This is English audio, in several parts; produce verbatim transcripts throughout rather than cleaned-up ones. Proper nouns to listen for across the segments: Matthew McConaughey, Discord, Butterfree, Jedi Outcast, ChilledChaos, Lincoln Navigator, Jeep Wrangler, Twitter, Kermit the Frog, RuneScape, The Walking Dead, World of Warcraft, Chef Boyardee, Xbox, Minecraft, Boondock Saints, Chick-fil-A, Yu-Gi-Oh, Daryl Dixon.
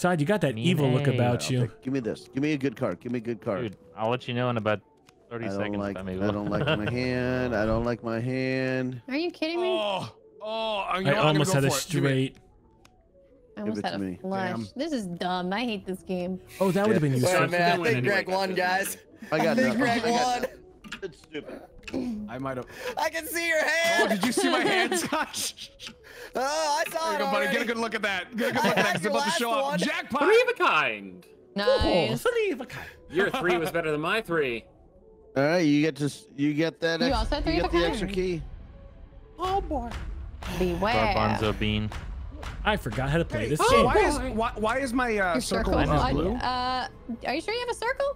Side, you got that evil look about you. Give me this. Give me a good card. Give me a good card. Dude, I'll let you know in about thirty I don't seconds. Like, I don't like my hand. I don't like my hand. Are you kidding me? Oh, oh you know, I almost had a straight. I almost had a flush. Damn. This is dumb. I hate this game. Oh, that would have been useful. Wait a minute, I think anyway. Greg won, guys. I got I think Greg I got won. It's stupid. I might have. I can see your hand. Oh, did you see my hand, Scott? Oh, I saw there you it go, buddy. Get a good look at that. Get a good look I at that. It's about to show up. Jackpot. Three of a kind. Nice. Oh, three of a kind. Your three was better than my three. All right, you get to you get that. You also three you of get a the kind. Extra key. Oh boy. Beware. Garbanzo bean. I forgot how to play hey, this oh, game. Why is why, why is my uh, circle, circle is blue? Uh, are you sure you have a circle?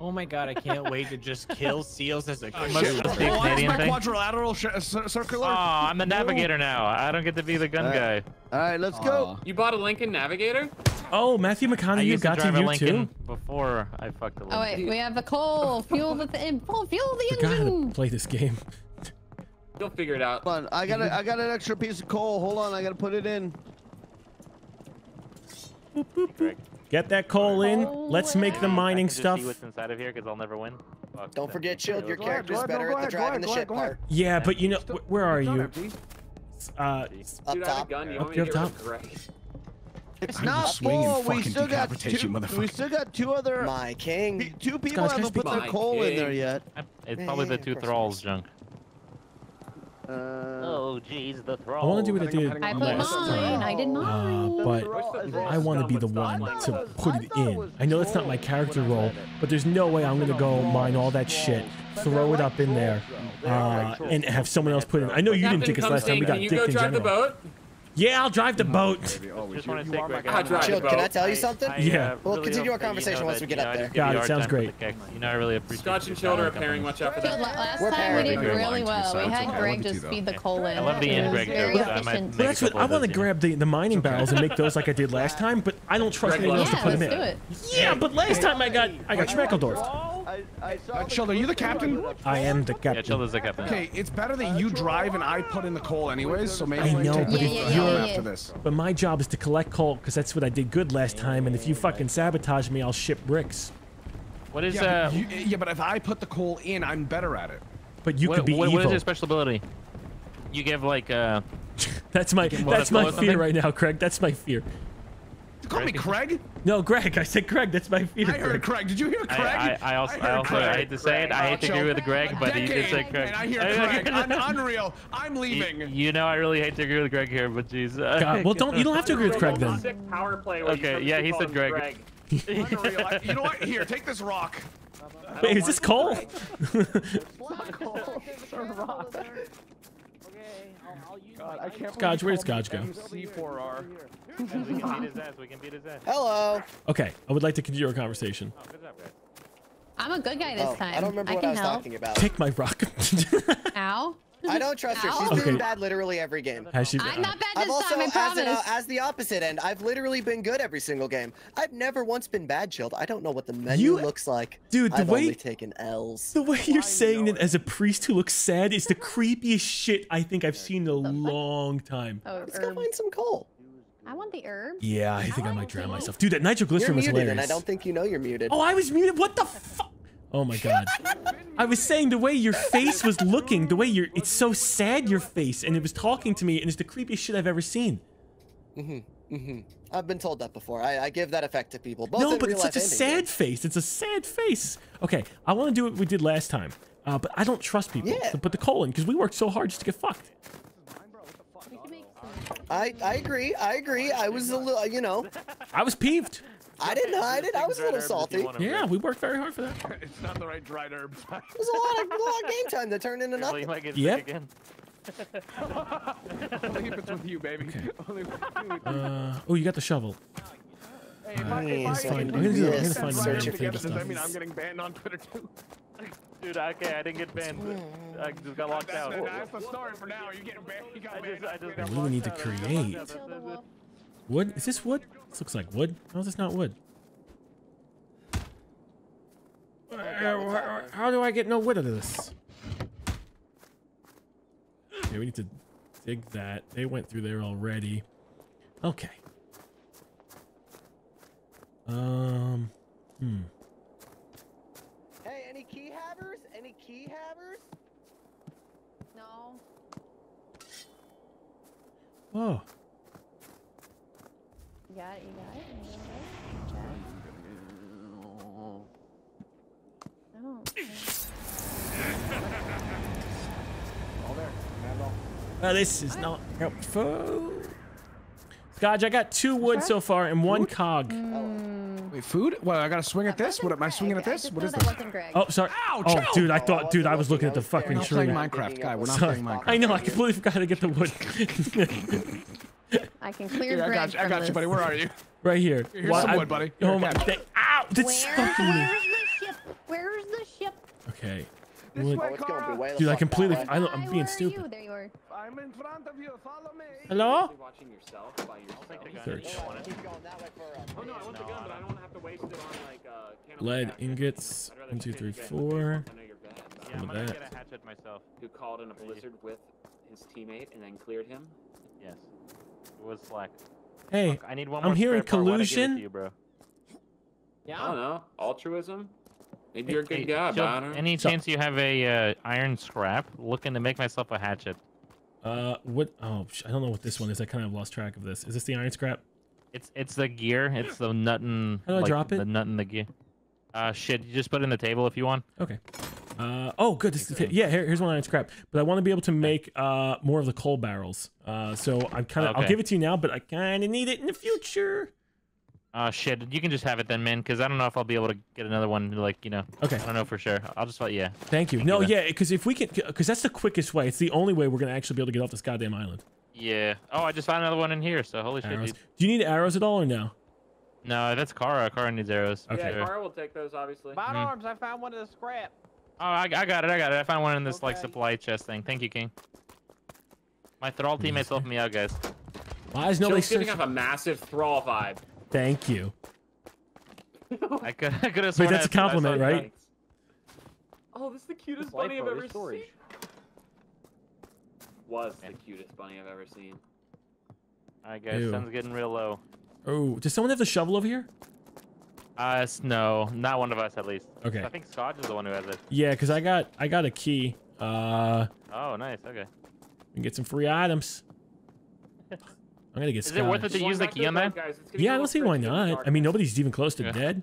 Oh my god, I can't wait to just kill seals as a oh, shit. That's the oh, Canadian my thing. Quadrilateral sh circular. Oh, I'm the navigator now. I don't get to be the gun all right. guy. All right, let's Aww. go. You bought a Lincoln Navigator? Oh, Matthew McConaughey, you got to, drive to you a Lincoln too? Before I fucked the Lincoln. Oh wait, we have the coal, fuel the th fuel the engine. I gotta play this game. You'll figure it out. Hold on, I got a, I got an extra piece of coal. Hold on, I gotta put it in. Boop, boop, boop. Get that coal in. Oh, Let's make the mining I can stuff. See what's inside of here because I'll never win. Fuck, Don't forget, Shield. Your character's ahead, better ahead, at the driving the ship part. Yeah, but you know, where are you? Uh, Dude, up top. Up, up top. It's not full. We still got two. We still got two other. My king. Two people haven't put their coal in there yet. It's probably the two thralls, junk. Uh, oh jeez, the thrall. I want to do what I did I last time. I did mine. Uh, but I want to be the one to put it in. I know that's not my character role, but there's no way I'm gonna go mine all that shit, throw it up in there, uh, and have someone else put it in. I know you didn't take us last time. We got dicked in general. Can you go drive the boat? Yeah, I'll drive the boat. Chilled, can I tell you something? Yeah. We'll continue our conversation once we get up there. God, it sounds great. You know, I really appreciate it. Scotch and Chilled are pairing much after that. Last time we did really well. We had Greg just feed the coal in. I love the end Greg joke. That's what I want to grab the the mining barrels and make those like I did last time, but I don't trust anyone else to put them in. Yeah, but last time I got I got schmackeldorfed. I, I uh, Chilled, are you the captain? I am the captain. Yeah, Chilled is the captain. Okay, it's better that you drive and I put in the coal anyways, so maybe I know, but, yeah, yeah, yeah, yeah. This. But my job is to collect coal, because that's what I did good last time, and if you fucking sabotage me, I'll ship bricks. What is, yeah, uh... But you, yeah, but if I put the coal in, I'm better at it. But you what, could be what, evil. What is your special ability? You give, like, uh... that's my, that's my fear right now, Craig. That's my fear. You call me Craig? No, Greg. I said Craig. That's my fear. I heard Craig. Did you hear Craig? I, I, I also, I, I, also Craig. I hate to say it. I hate to agree with Greg, but you did say Craig. And I hear Craig. I'm unreal. I'm leaving. You, you know, I really hate to agree with Greg here, but jeez. Uh, well, don't. You don't have to agree with Craig then. Sick power play okay. Yeah, he said Greg. Greg. Unreal. I, you know what? Here, take this rock. Wait, is this coal? It's not coal. It's a rock. Scotch, where's Scotch go? C four R. We can beat his ass. We can beat his ass. Hello. Okay, I would like to continue our conversation. Oh, good job, guys. I'm a good guy this oh, time. I don't remember I what I was help. talking about. Take my rock. Ow. I don't trust Ow. her. She's okay. been bad literally every game. Has she been, I'm not bad this I've also, time, I promise. As, an, uh, as the opposite end, I've literally been good every single game. I've never once been bad, Chilled. I don't know what the menu you, looks like. Dude, the I've way, only taken L's. The way you're Why saying you know that it? as a priest who looks sad is the creepiest shit I think I've seen in a long time. Oh, Let's herb. go find some coal. I want the herbs. Yeah, I think I, I might drown myself. Dude, that nitroglycerin was hilarious. And I don't think you know you're muted. Oh, I was muted? What the fuck? Oh my god. I was saying the way your face was looking, the way you're, it's so sad, your face, and it was talking to me, and it's the creepiest shit I've ever seen. Mm-hmm, mm-hmm. I've been told that before. I, I give that effect to people. Both no, but it's such a sad face. It's a sad face. Okay, I want to do what we did last time, uh, but I don't trust people yeah. to put the coal in, because we worked so hard just to get fucked. I, I agree, I agree. I was a little, you know. I was peeved. I didn't know. I did. I was a little salty. Yeah, we worked very hard for that. It's not the right dried herb. There's a lot of long game time that turned into nothing. Yep. Only if it's with you, baby. Okay. uh, oh, you got the shovel. Hey, if uh, I, if I, I'm gonna do that. I'm gonna find random thing to stuff. I mean, I'm getting banned on Twitter too. Dude, okay, I didn't get banned. But I just got locked that's, out. That's the story for now. You're getting banned. You got banned. I just, I just got what do we need to create? Wood? Is this wood? This looks like wood. How is this not wood? Oh, God, how do I get no wood out of this? Okay, we need to dig that. They went through there already. Okay. Um, hmm. Hey, any key havers? Any key havers? No. Oh. You got it, you got it. You got it. Oh. All there. Well, this is not helpful. Gosh, I got two wood so far and one cog. Mm. Wait, food? Well, I gotta swing at this? What am I swinging at this? What is this? Oh, sorry. Ouch, oh, dude, I thought, dude, I was looking at the fucking tree. We're not playing Minecraft, guy. We're not playing Minecraft. I know, I completely forgot to get the wood. I can clear Greg. I got you, I got you, buddy. Where are you? Right here. Here's well, some wood, buddy. Here, oh my god. Ow! That's stuck in me. Where's the ship? Where's the ship? Okay. Wood. Oh, dude, I completely. I, I'm being stupid. You? There you are. I'm in front of you. Follow me. Hello? Search. Lead ingots. One, two, three, four. Yeah, I'm gonna get a hatchet myself. Who called in a blizzard with his teammate and then cleared him? Yes. It was slack. Hey, look, I need one more. I'm hearing collusion. You, bro. Yeah. I don't know. Altruism. Maybe you're a good guy, Bonner. Any chance you have a uh, iron scrap? Looking to make myself a hatchet. Uh, what? Oh, I don't know what this one is. I kind of lost track of this. Is this the iron scrap? It's it's the gear. It's the nut and. How do I like, drop it? The nut and the gear. Uh, shit. You just put it in the table if you want. Okay. Uh, oh, good. This is the yeah, here, here's one iron scrap. But I want to be able to make uh more of the coal barrels. Uh, so I'm kind of. Okay. I'll give it to you now, but I kind of need it in the future. Oh, uh, shit. You can just have it then, man, because I don't know if I'll be able to get another one, like, you know. Okay. I don't know for sure. I'll just let you. Yeah. Thank you. No, yeah, because if we can, because that's the quickest way. It's the only way we're going to actually be able to get off this goddamn island. Yeah. Oh, I just found another one in here, so holy arrows. Shit, dude. Do you need arrows at all or no? No, that's Kara. Kara needs arrows. Okay. Yeah, Kara will take those, obviously. My mm-hmm. arms, I found one of the scrap. Oh, I, I got it. I got it. I found one in this, okay. like, supply chest thing. Thank you, King. My Thrall teammates helped me out, guys. Why is nobody searching? Off a massive Thrall vibe. Thank you. I could, I could have sworn. Wait, that's a compliment, right? Guns. Oh, this is the cutest bunny I've ever storage. seen. Was Man. the cutest bunny I've ever seen. All right, guys, Ew. sun's getting real low. Oh, does someone have the shovel over here? Uh, no, not one of us at least. Okay. I think Scott is the one who has it. Yeah, cause I got, I got a key. Uh. Oh, nice. Okay. We can get some free items. I'm gonna get Scott. Is it worth it to use the key on that? Yeah, I don't see why not. I mean, nobody's even close to dead.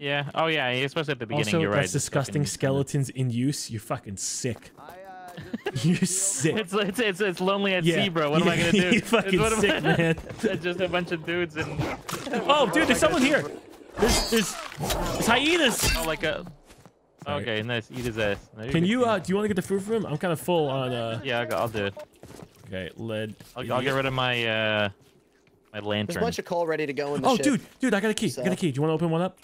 Yeah. Oh yeah, especially at the beginning. You're right. Also, that's disgusting. Skeletons in use. You're fucking sick. You're sick. It's it's it's, it's lonely at sea, bro. What am I gonna do? You're fucking sick, man. It's just a bunch of dudes and. Oh, dude, there's someone here. There's there's hyenas. Oh, like a. Okay, nice. Eat his ass. Can you uh? Do you want to get the food from him? I'm kind of full on uh. Yeah, I'll do it. Okay, lead. I'll, I'll get rid of my uh, my lantern. There's a bunch of coal ready to go in the Oh, ship. dude, dude, I got a key. So. I got a key. Do you want to open one up?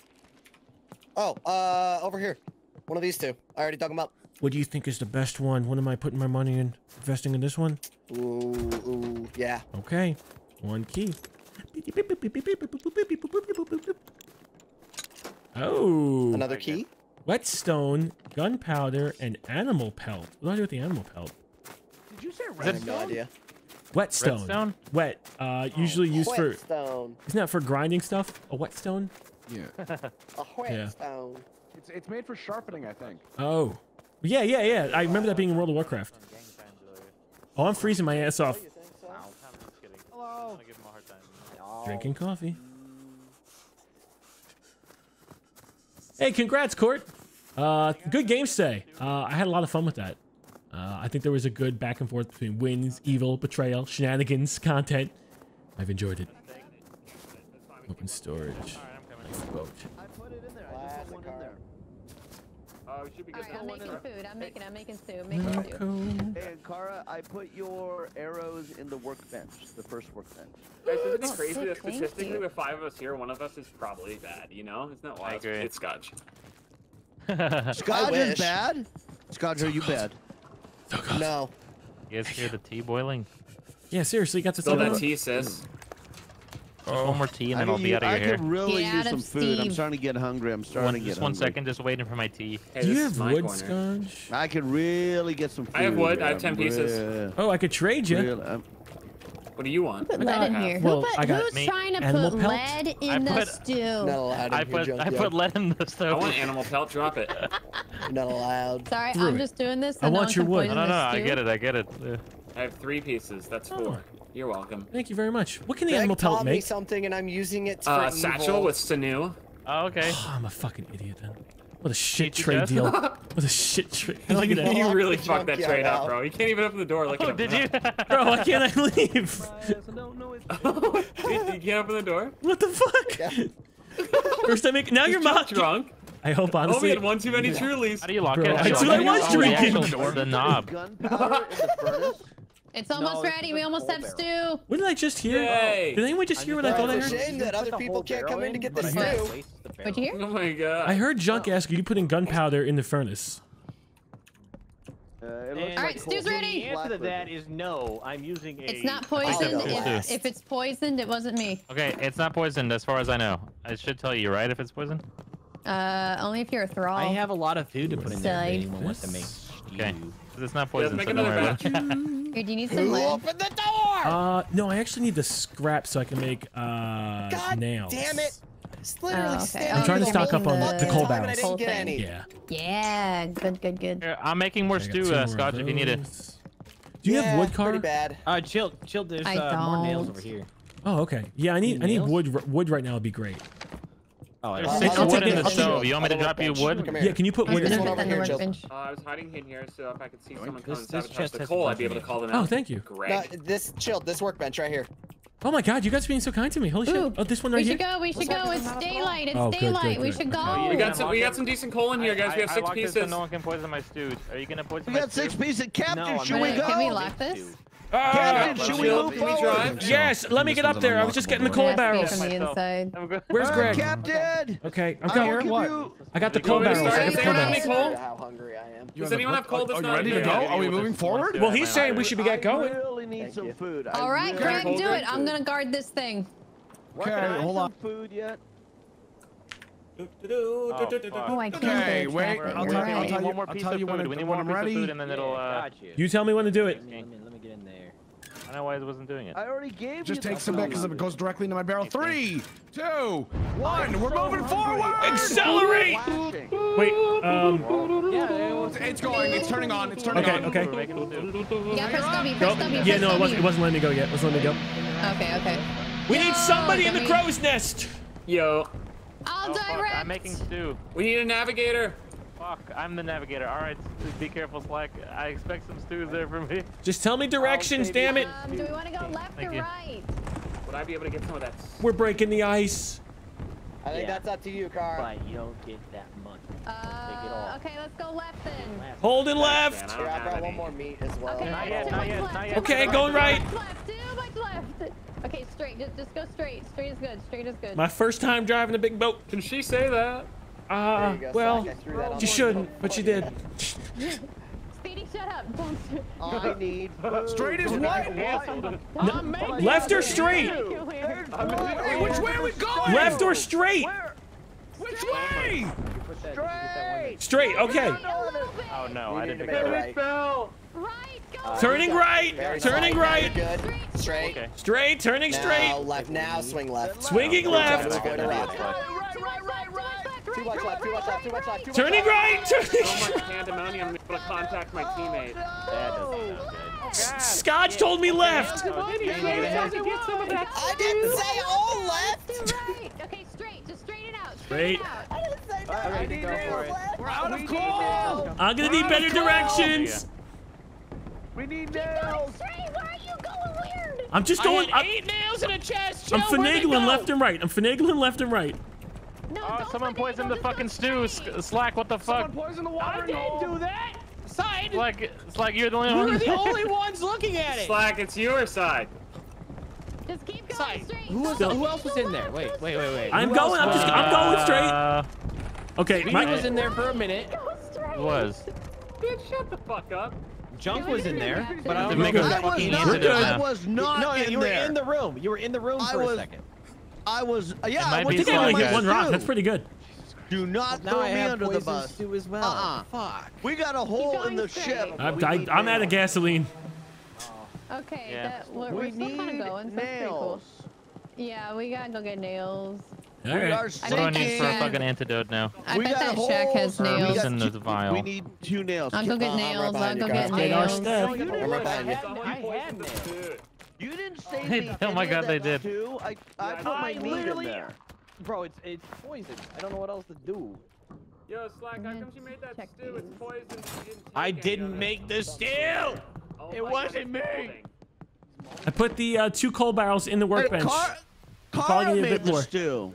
Oh, uh, over here. One of these two. I already dug them up. What do you think is the best one? What am I putting my money in? Investing in this one? Ooh, ooh yeah. Okay, one key. Oh. Another key? Whetstone, gunpowder, and animal pelt. What do I do with the animal pelt? Did you say redstone? I have no idea. Whetstone. Redstone? Wet. Uh, usually oh, used whetstone. for. Whetstone. Isn't that for grinding stuff? A whetstone? Yeah. A whetstone. Yeah. It's, it's made for sharpening, I think. Oh. Yeah, yeah, yeah. I remember that being in World of Warcraft. Oh, I'm freezing my ass off. Hello. Drinking coffee. Hey, congrats, Court. Uh, good game today. Uh, I had a lot of fun with that. Uh, I think there was a good back and forth between wins, evil, betrayal, shenanigans, content. I've enjoyed it. Open storage. Boat. I put it in there. I just put one in there. Uh, we should be getting one in there. I'm making food. I'm making. I'm making soup. Making soup. Hey, Kara, I put your arrows in the workbench, the first workbench. Guys, isn't it crazy that statistically, with five of us here, one of us is probably bad? You know, it's not wise. It's Scotch. Scotch is bad. Scotch, are you bad? Oh, no. You guys hear the tea boiling? Yeah, seriously, you got to spill that tea, sis. Oh. One more tea and then I'll be out of your hair. I could really use some food. I'm starting to get hungry. I'm starting to get hungry. Just one second, just waiting for my tea. Do you have wood, Scotch? I could really get some food. I have wood. I have ten pieces. Oh, I could trade you. What do you want? Put lead in here. Well, who put, who's meat. trying to animal put pelt? lead in I the put, stew? Not allowed in I, put, I put lead in the stew. I want animal pelt. Drop it. You're not allowed. Sorry, Through I'm it. just doing this. So I no want your wood. No, no, no. I get it. I get it. Yeah. I have three pieces. That's four. Oh. You're welcome. Thank you very much. What can the Greg animal pelt make? Me something, and I'm using it for uh, evil. Satchel with sinew. Oh, okay. Oh, I'm a fucking idiot then. What a shit trade deal. What a shit trade. Look at that. You really fucked that trade up, bro. You can't even open the door. Look oh, did you? Bro, why can't I leave? You can't open the door? What the fuck? First I make. Now you're mock drunk. I hope honestly. Oh, we had one too many Trulies. How do you lock it? That's what I was drinking. The knob. It's almost no, ready. We almost have stew. What did I just hear? Yay. Did anyone just hear what I thought I heard? It's a shame that other people can't come in to get the stew. What'd you hear? Oh my god. I heard Junk ask you to put in gunpowder in the furnace. Uh, Alright, stew's ready! The answer to that is no. I'm using a... It's not poisoned. If, if it's poisoned, it wasn't me. Okay, it's not poisoned as far as I know. I should tell you, right, if it's poisoned? Uh, only if you're a thrall. I have a lot of food to put in so there if anyone wants to make stew. Okay. It's not poison, yeah, so don't worry about it. Here, do you need some lead? Open the door! Uh, no, I actually need the scrap so I can make, uh, God nails. damn it! It's literally oh, okay. I'm trying to stock up on the, the coal barrels. Yeah. Yeah, good, good, good. Here, I'm making more stew, uh, Scotch, if you need it. Do you yeah, have wood, Carter? Pretty bad. Uh, chill, chill, there's I uh, don't. more nails over here. Oh, okay. Yeah, I need, need I need nails? wood Wood right now would be great. Oh, There's six I'll wood in the stove. You want me to drop you wood? Yeah, can you put wood in there? Uh, I was hiding in here, so if I could see someone come and sabotage the coal, I'd be able to call them out. Oh, thank you. No, this chill, this workbench right here. Oh my God, you guys are being so kind to me. Holy Ooh. shit! Oh, this one right here. We should here. go. We should go. It's daylight. It's oh, good, daylight. Good, good. We should go. We got some. We got some decent coal in here, guys. We have six pieces. No one can poison my stew. Are you gonna poison my stew? We got six pieces. Captain, should we go? Can we lock this? Captain, uh, should we move forward? Yes, let me get up there. I was just getting the coal barrels. Where's Greg? Captain! Okay, I'm going. What? I got the coal barrels. Does anyone have any coal? How hungry I am. Does anyone have coal? Are you ready to go? Are we moving forward? Well, he's saying we should be get going. I really need some food. All right, Greg, do it. I'm gonna guard this thing. Okay, hold on. Food yet? Oh, oh, I can't okay, wait. I'll tell, right. I'll tell you. I'll tell you when, when, when I'm ready. And then it'll, uh, you. you tell me when to do it. Let me, let me get in there. I don't know why I wasn't doing it. I already gave. Just you take some back because it goes directly into my barrel. Three, two, one. We're so moving hungry. forward. Accelerate. Wait. Um. Yeah, it's, it's going. It's turning on. It's turning okay, on. Okay. Okay. Yeah, press W. Press W. Yeah, no, it wasn't. It wasn't letting me go yet. It wasn't letting me go. Okay. Okay. We need somebody in the crow's nest. Yo. I'll oh, direct. Fuck. I'm making stew. We need a navigator. Fuck, I'm the navigator. All right, be careful, Slack. I expect some stews there for me. Just tell me directions, oh, damn it. Um, do we want to go left Thank or you. right? Would I be able to get some of that? We're breaking the ice. I think yeah. that's up to you, Carl. But you don't get that much. Uh, okay, let's go left then. Hold it left. I got one more meat as well. Okay, not yet, not yet, not yet. Okay, going right. Too much left. Okay, straight. Just, just go straight. Straight is good. Straight is good. My first time driving a big boat. Can she say that? Uh, well, she shouldn't, but she did. Speedy, shut up. Don't. I need. Straight is what? No, left or straight? Hey, which way are we going? Left or straight? Which way? Straight. Straight. Okay. Oh no, I didn't pick that. Right. Uh, turning right, turning right, good. straight, okay. straight, turning now, straight. Left now, swing left. Swinging left. Turning right, turning. So much pandemonium, I'm able to contact my teammate. That doesn't sound good. Scotch told me left. I didn't say all left. Okay, straight, just straighten it out. Straight. I need left. We're out of coal. I'm gonna need better directions. We need nails. Why are you going weird? I'm just going. I had eight I'm, nails in a chest. Joe, I'm finagling left and right. I'm finagling left and right. No, oh, someone poisoned the fucking stew. Slack, what the fuck? Someone poisoned the water. I didn't do that. Side. Like, it's like you're the only one. We're the only ones looking at it. Slack, it's your side. Just keep going side. straight. Who, was, who else was in there? Wait, wait, wait, wait. I'm who going. I'm just. Uh, I'm going straight. Okay, Mike was in there for a minute. It was. Bitch, shut the fuck up. Junk was in there, but I don't know. I was not, I was not no, in there. You were in the room. You were in the room I for was, a second. I was, uh, yeah, I think I only get one rock. That's pretty good. Do not now throw I me under the bus. As well. uh -uh. Fuck. We got a hole in the ship. I'm, I, I'm out of gasoline. Okay, yeah. that, what, we, we need going, nails. So cool. Yeah, we gotta go get nails. All right. What do I need for a fucking antidote now? I we bet that shack has nails. We, in the vial. We need two nails. I'll go get nails. I'll go get nails. I'll go get nails. You didn't save me. Oh my god, they did. I put my meat in there. Bro, it's it's poison. I don't know what else to do. Yo, Slack, how come you made that stew? It's poison. I didn't make the stew. It wasn't me. I put the uh, two coal barrels in the workbench. Carl made a bit the more. Stew.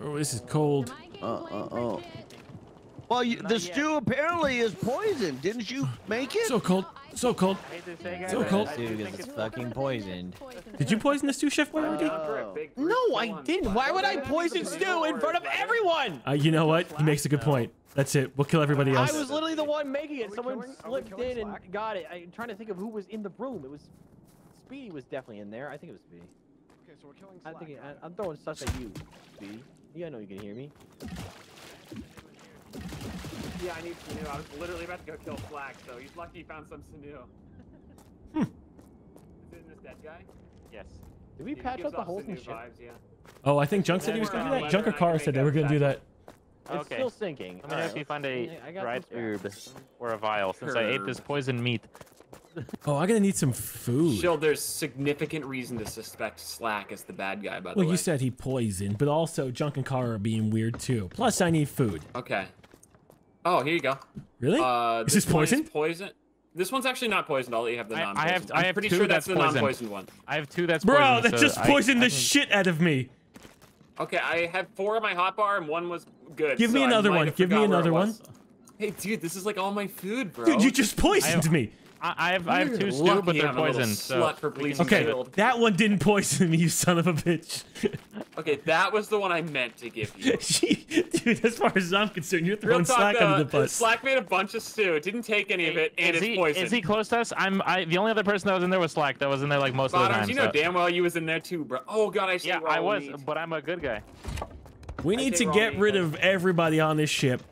Oh, this is cold. Uh, uh, oh. Well, you, the stew apparently is poison. Didn't you make it? So cold. So cold. So cold. Dude, it's fucking poisoned. Did you poison the stew, Chef Boyardee? Uh, no, I didn't. Why would I poison stew in front of everyone? Uh, you know what? He makes a good point. That's it. We'll kill everybody else. I was literally the one making it. Someone slipped in and got it. I'm trying to think of who was in the room. It was Speedy was definitely in there. I think it was Speedy. Okay, so we're killing Slack. I think it, I, I'm throwing stuff at you, Speedy. Yeah, I know you can hear me. Yeah, I need Sinew. I was literally about to go kill Slack, so he's lucky he found some Sinew. Hmm. Is it this dead guy? Yes. Did we Dude, patch up the whole thing? Yeah. Oh, I think Junk said he was going to do that. Junk or Kara said they were going to do that. It's okay. Still sinking. Let me know if you find a dried herb or a vial, since herb. I ate this poisoned meat. Oh, I'm gonna need some food. Shield, there's significant reason to suspect Slack as the bad guy, by the well, way. Well, you said he poisoned, but also Junk and Kara are being weird, too. Plus, I need food. Okay. Oh, here you go. Really? Uh, this is this poison? Is poison? This one's actually not poisoned. I'll let you have the non-poisoned. I, I have, I have I'm pretty two sure that's, that's the non-poisoned one. I have two that's Bro, poisoned. Bro, that so just poisoned I, the I can... shit out of me. Okay, I have four in my hotbar, and one was good. Give so me another one. Give me another one. Hey, dude, this is like all my food, bro. Dude, you just poisoned have... me. I have, I have two stew, but they're poisoned. So okay, shield. That one didn't poison me, you son of a bitch. Okay, that was the one I meant to give you. Dude, as far as I'm concerned, you're throwing talk, Slack uh, under the bus. Slack made a bunch of stew. It didn't take any of it, and is it's he, poisoned. Is he close to us? I'm. I, the only other person that was in there was Slack. That was in there like most Bottoms, of the time. You know so. damn well you was in there too, bro. Oh god, I see. Yeah, I was, meat. But I'm a good guy. We I need to get meat, rid though. of everybody on this ship.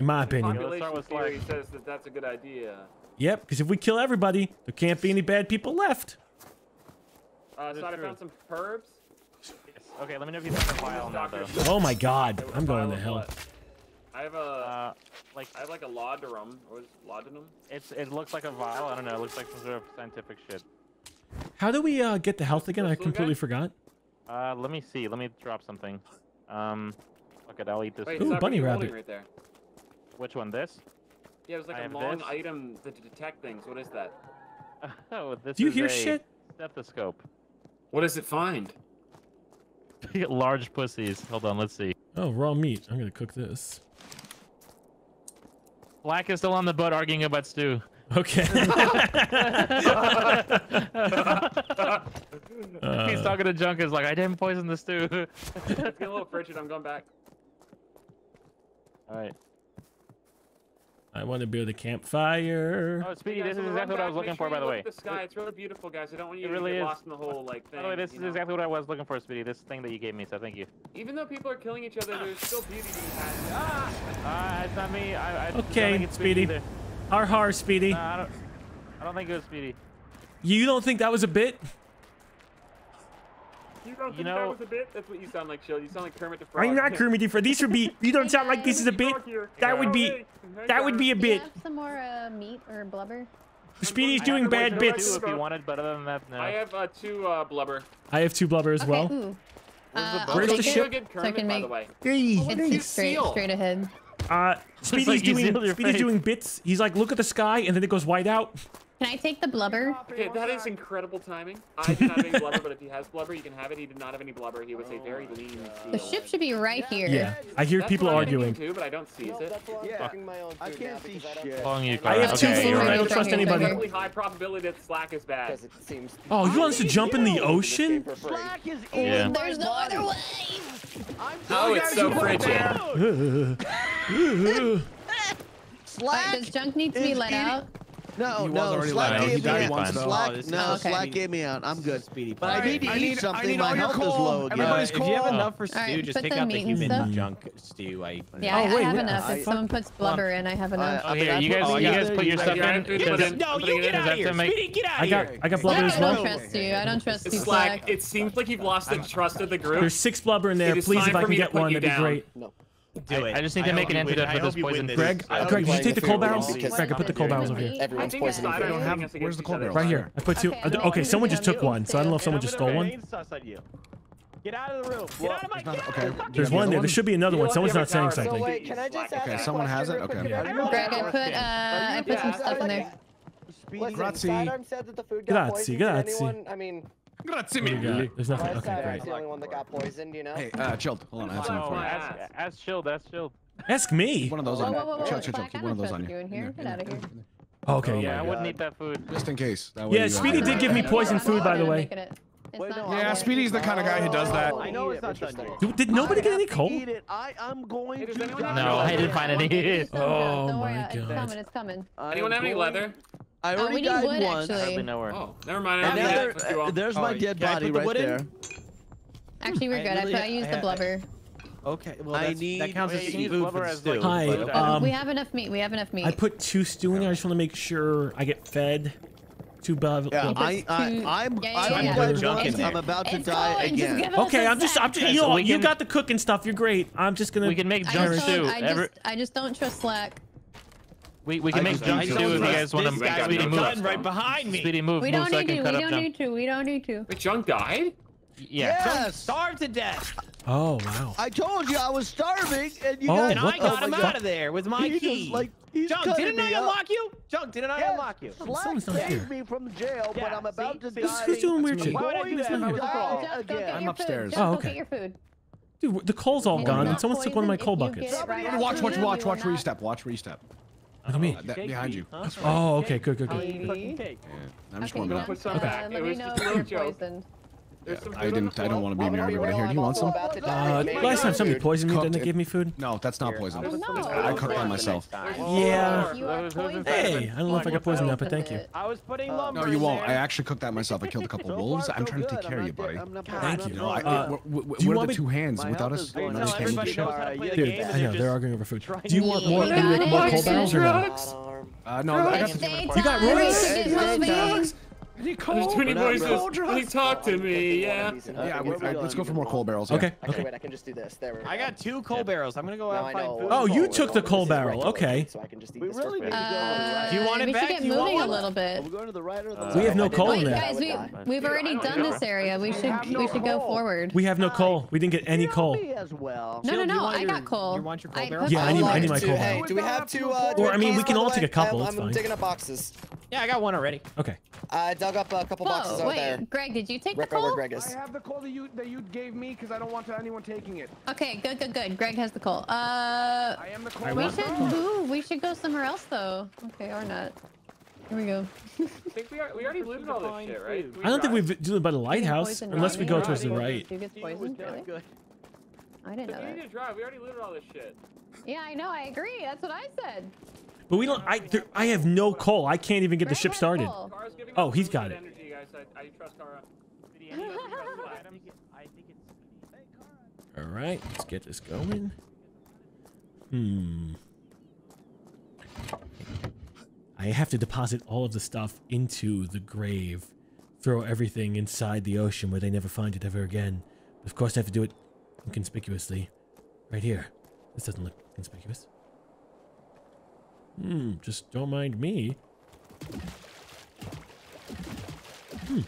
In my opinion. Population theory says that that's a good idea. Yep, because if we kill everybody, there can't be any bad people left. Uh, so I found some herbs. Yes. Okay, let me know if you have a vial now, though. Oh my god, I'm going to hell. I have a, uh, like, I have like a laudanum. What is laudanum? It's, it looks like a vial. I don't know. It looks like some sort of scientific shit. How do we uh, get the health again? I completely forgot. Uh, let me see. Let me drop something. Um, look it. I'll eat this. Wait, ooh, bunny rabbit. Right there. Which one, this? Yeah, it was like I a long this. item to detect things. What is that? Oh, this Do you is hear a shit? Stethoscope. What does it find? Large pussies. Hold on, let's see. Oh, raw meat. I'm gonna cook this. Black is still on the boat arguing about stew. Okay. uh, He's talking to Junk. Is like, I didn't poison the stew. It's getting a little frigid. I'm going back. All right. I want to build a campfire. Oh, Speedy, this is exactly what I was looking for, by the way. The sky, it's really beautiful, guys. I don't want you to get lost in the whole like thing. By the way, this is exactly what I was looking for, Speedy. This thing that you gave me, so thank you. Even though people are killing each other, there's still beauty being had. Ah, ah, it's not me. I, I okay, don't think it's Speedy. Speedy har har, Speedy. Nah, I, don't, I don't think it was Speedy. You don't think that was a bit? You don't think you know, that was a bit? That's what you sound like, Shield. You sound like Kermit the Frog. I'm not Kermit the Frog. These would be. You don't sound like this is a bit. That would be. That would be a bit. Have some more uh, meat or blubber? Speedy's doing bad bits. If you wanted, but other than that, no. I have uh, two uh, blubber. I have two blubber as okay, well. Ooh. Uh, Where's the ship? It, so I can make. Hey, it's straight, straight ahead. Uh, Speedy's like doing. Speedy's doing bits. He's like, look at the sky, and then it goes white out. Can I take the blubber? Okay, that is incredible timing. I didn't have any blubber, but if he has blubber, you can have it. He did not have any blubber. He was a very lean seal. The ship should be right here. Yeah, I hear that's people arguing. Too, but I don't seize it. No, yeah. my own I can't see shit. I have two okay, food. Right. I don't trust anybody. Really high probability that Slack is bad. Oh, you I want us to jump you. in the ocean? Slack is in yeah. There's no other way. I'm oh, it's so frigid. Slack. Does Junk need to be let out? No, he no, Slack gave me out. Slack, no, Slack gave me out. I'm good, Speedy. But I need to eat something. My health is low again. Everybody's cool. If you have enough for stew, just take out the human junk stew. Yeah, I have enough. If someone puts blubber in, I have enough. Oh, here, you guys put your stuff in. No, you get out of here, Speedy. Get out of here. I got blubber as well. I don't trust you. I don't trust you, Slack. It seems like you've lost the trust of the group. There's six blubber in there. Please, if I can get one, that'd be great. Do I, it. I just need I to make an antidote for this poison. Greg, uh, Greg, did you take the coal barrels? Greg, I put the coal barrels over here. Everyone's poisoned. I don't have. Where's the coal barrels? Right here. I put two. Okay, uh, okay someone just took one, so I don't know if someone just stole one. Get out of the room. Get out of my room. Okay. There's one there. There should be another one. Someone's not saying something. Okay, someone has it. Okay. Greg, I put uh, I put some stuff in there. Grazie. Grazie. Grazie. I mean. Grazie mille. There's nothing. Okay, great. I was the only one that got poisoned, you know? Hey, uh, chilled. Hold on, I have something for you. Ask, ask chilled, ask chilled. Ask me. One of those on you. Chill, chill, chill. Keep one of those on you. Get out of here. Okay, yeah. I wouldn't eat that food. Just in case. Yeah, Speedy did give me poison food, by the way. Yeah, Speedy's the kind of guy who does that. I know it's not done. Did nobody get any coal? I'm going to. No, I didn't find any. Oh my god. It's coming, it's coming. Anyone have any leather? I already oh, we died wood, once. Actually. Oh, never mind. I there, there, uh, there's oh, my dead body the right in? There. Actually, we're good. I, really, I, I used I, the blubber. I, okay. Well, I need that counts as food blubber as stew. Hi. But, um, we have enough meat. We have enough meat. I put two stew in there. I just want to make sure I get fed. Two blubber. Yeah, I, I, I'm, yeah, yeah, yeah, I'm, yeah, yeah. I'm about to it's die again. Okay, I'm just, I'm just, you you got the cooking stuff. You're great. I'm just gonna. We can make junk stew. I just don't trust Slack. We, we can I make junk stew if you guys want to make guy Speedy move. Gun right behind me. Speedy move, we move don't so need I can to, cut we up don't need to, we don't need to. The junk died? Yeah. Yes. Starved to death. Oh, wow. I told you I was starving and you oh, guys, and I got him out of there with my he key. Just, like, junk, didn't I unlock you? Junk, didn't I yes. unlock you? Slack saved me from jail, yeah, but I'm about see, to die. Who's doing weird shit? I'm upstairs. Oh, okay. Dude, the coal's all gone and someone took one of my coal buckets. Watch, watch, watch, watch where you step. Watch where you step. Look at me. That, behind you. Huh? Oh, okay. Good, good, good. Yeah, I'm just warming up. Uh, okay. It was just a little joke. Yeah, I didn't. I don't want to be near anybody here. Do you want some? Uh, last time somebody poisoned me, didn't they give me food? No, that's not poison. No. I cooked by myself. Yeah. Hey, I don't know if I got poisoned up, but thank you. I was putting lumber. No, you won't. I actually cooked that myself. I killed a couple wolves. I'm trying to take care of you, buddy. Thank you. No, I, what are the two hands without us? No, I can't do shit. Dude, I know they're arguing over food. Do you want more? More coal barrels or no? Uh, no. I got some. You got roids. Any coal? There's voices. Coal please talk to me, yeah. Yeah, we're, we're, let's go for more coal barrels. Yeah. Okay. Okay, wait, I can just do this. There we go. I got two coal barrels. I'm gonna go out no, and find food. Oh, you took the coal barrel. Okay. So I can just eat this. We really need to go. Do you want it back? We should get moving a little bit. We're going to the right or the left? We have no coal in there. Guys, we we've already done this area. We should we should go forward. We have no coal. We didn't get any coal. No, no, no. I got coal. You want your coal barrel? Yeah, I need I need my coal barrel. Do we have two? Or I mean, we can all take a couple. I'm digging up boxes. Yeah, I got one already. Okay. I dug up a couple Whoa, boxes over wait. there. Greg, did you take Rick the coal? Greg is. I have the coal that you that you gave me because I don't want anyone taking it. Okay, good, good, good. Greg has the coal. Uh, I am the coal. We should ooh, we should go somewhere else though. Okay, or not. Here we go. I think we, are, we already looted all this shit, right? We I don't drive. think we've looted by the lighthouse unless we go towards the right. Who gets poisoned? Really? Good. I didn't know. We need to drive. We already looted all this shit. Yeah, I know. I agree. That's what I said. But we don't. I there, I have no coal. I can't even get the ship started. Oh, he's got it. All right, let's get this going. Hmm. I have to deposit all of the stuff into the grave, throw everything inside the ocean where they never find it ever again. Of course, I have to do it inconspicuously, right here. This doesn't look conspicuous. Hmm, just don't mind me. Hmm.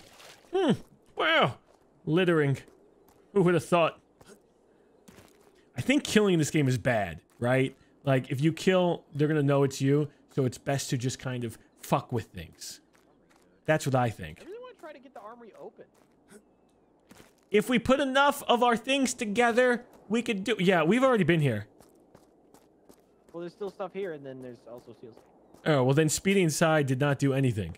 Hmm. Wow. Littering. Who would have thought? I think killing in this game is bad, right? Like, if you kill, they're going to know it's you, so it's best to just kind of fuck with things. That's what I think. I really want to try to get the armory open. If we put enough of our things together, we could do... Yeah, we've already been here. Well, there's still stuff here, and then there's also seals. Oh, well then Speedy inside did not do anything.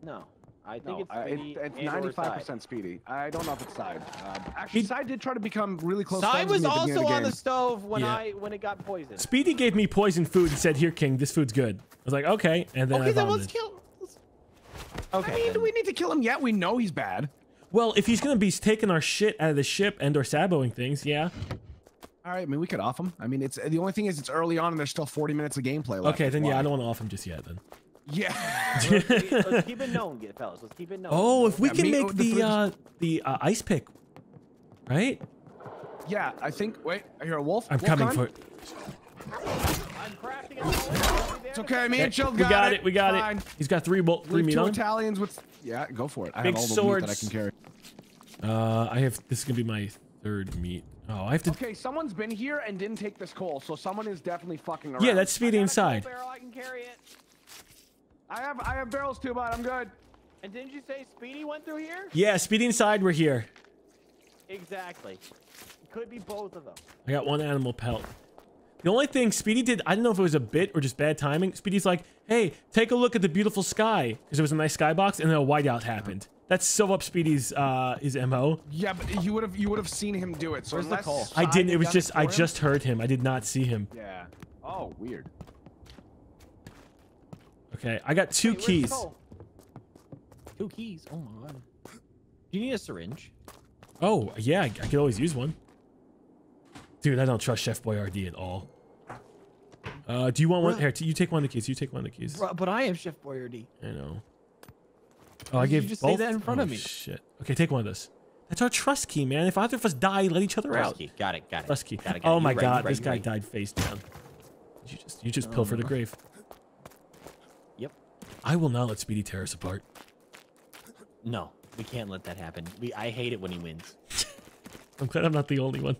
No. I think no, it's speedy. Uh, it, it's ninety-five percent speedy. I don't know if it's side. Um, actually, he, side did try to become really close. Side was also the the on the stove when yeah. I when it got poisoned. Speedy gave me poisoned food and said, "Here, King, this food's good." I was like, "Okay," and then okay, I then let's kill. Let's... Okay. I mean, do we need to kill him yet? We know he's bad. Well, if he's gonna be taking our shit out of the ship and or saboing things, yeah. All right, I mean, we could off him. I mean, it's the only thing is it's early on and there's still forty minutes of gameplay left. Okay, then yeah, I don't want to off him just yet then. Yeah. let's, keep, let's keep it known, get fellas. Let's keep it known. Oh, if we yeah, can me, make oh, the the, uh, the uh, ice pick, right? Yeah, I think. Wait, I hear a wolf. I'm wolf coming con? for it. I'm crafting it. It's okay. Me and Chill got, got it. We got it. We got it. He's got three bolt, three meat on. Italians with. Yeah, go for it. I Big have all swords. the meat that I can carry. Uh, I have. This is gonna be my third meat. Oh, I have to. Okay, someone's been here and didn't take this coal, so someone is definitely fucking around. Yeah, that's Speedy inside. Barrel, I can carry it. I have I have barrels too, but I'm good. And didn't you say Speedy went through here? Yeah, Speedy inside. We're here. Exactly. It could be both of them. I got one animal pelt. The only thing Speedy did, I don't know if it was a bit or just bad timing. Speedy's like, "Hey, take a look at the beautiful sky," because it was a nice skybox, and then a whiteout happened. That's so up Speedy's uh, his M O. Yeah, but you would have you would have seen him do it. So Where's the call? I didn't. It was just I him? just heard him. I did not see him. Yeah. Oh, weird. Okay, I got two hey, keys. Two keys. Oh my god. Do you need a syringe? Oh yeah, I could always use one. Dude, I don't trust Chef Boyardee at all. Uh, do you want one? Here, you take one of the keys. You take one of the keys. But I am Chef Boyardee. I know. Oh, I gave you just both? say that in front oh, of me. Shit. Okay, take one of those. That's our trust key, man. If either of us die, let each other trust out. Key. Got it. Got it. Trust key. Got it, got oh it. my right, god, right, this guy right. died face down. You just you just oh, pilfered no. a grave. I will not let Speedy tear us apart. No, we can't let that happen. We, I hate it when he wins. I'm glad I'm not the only one.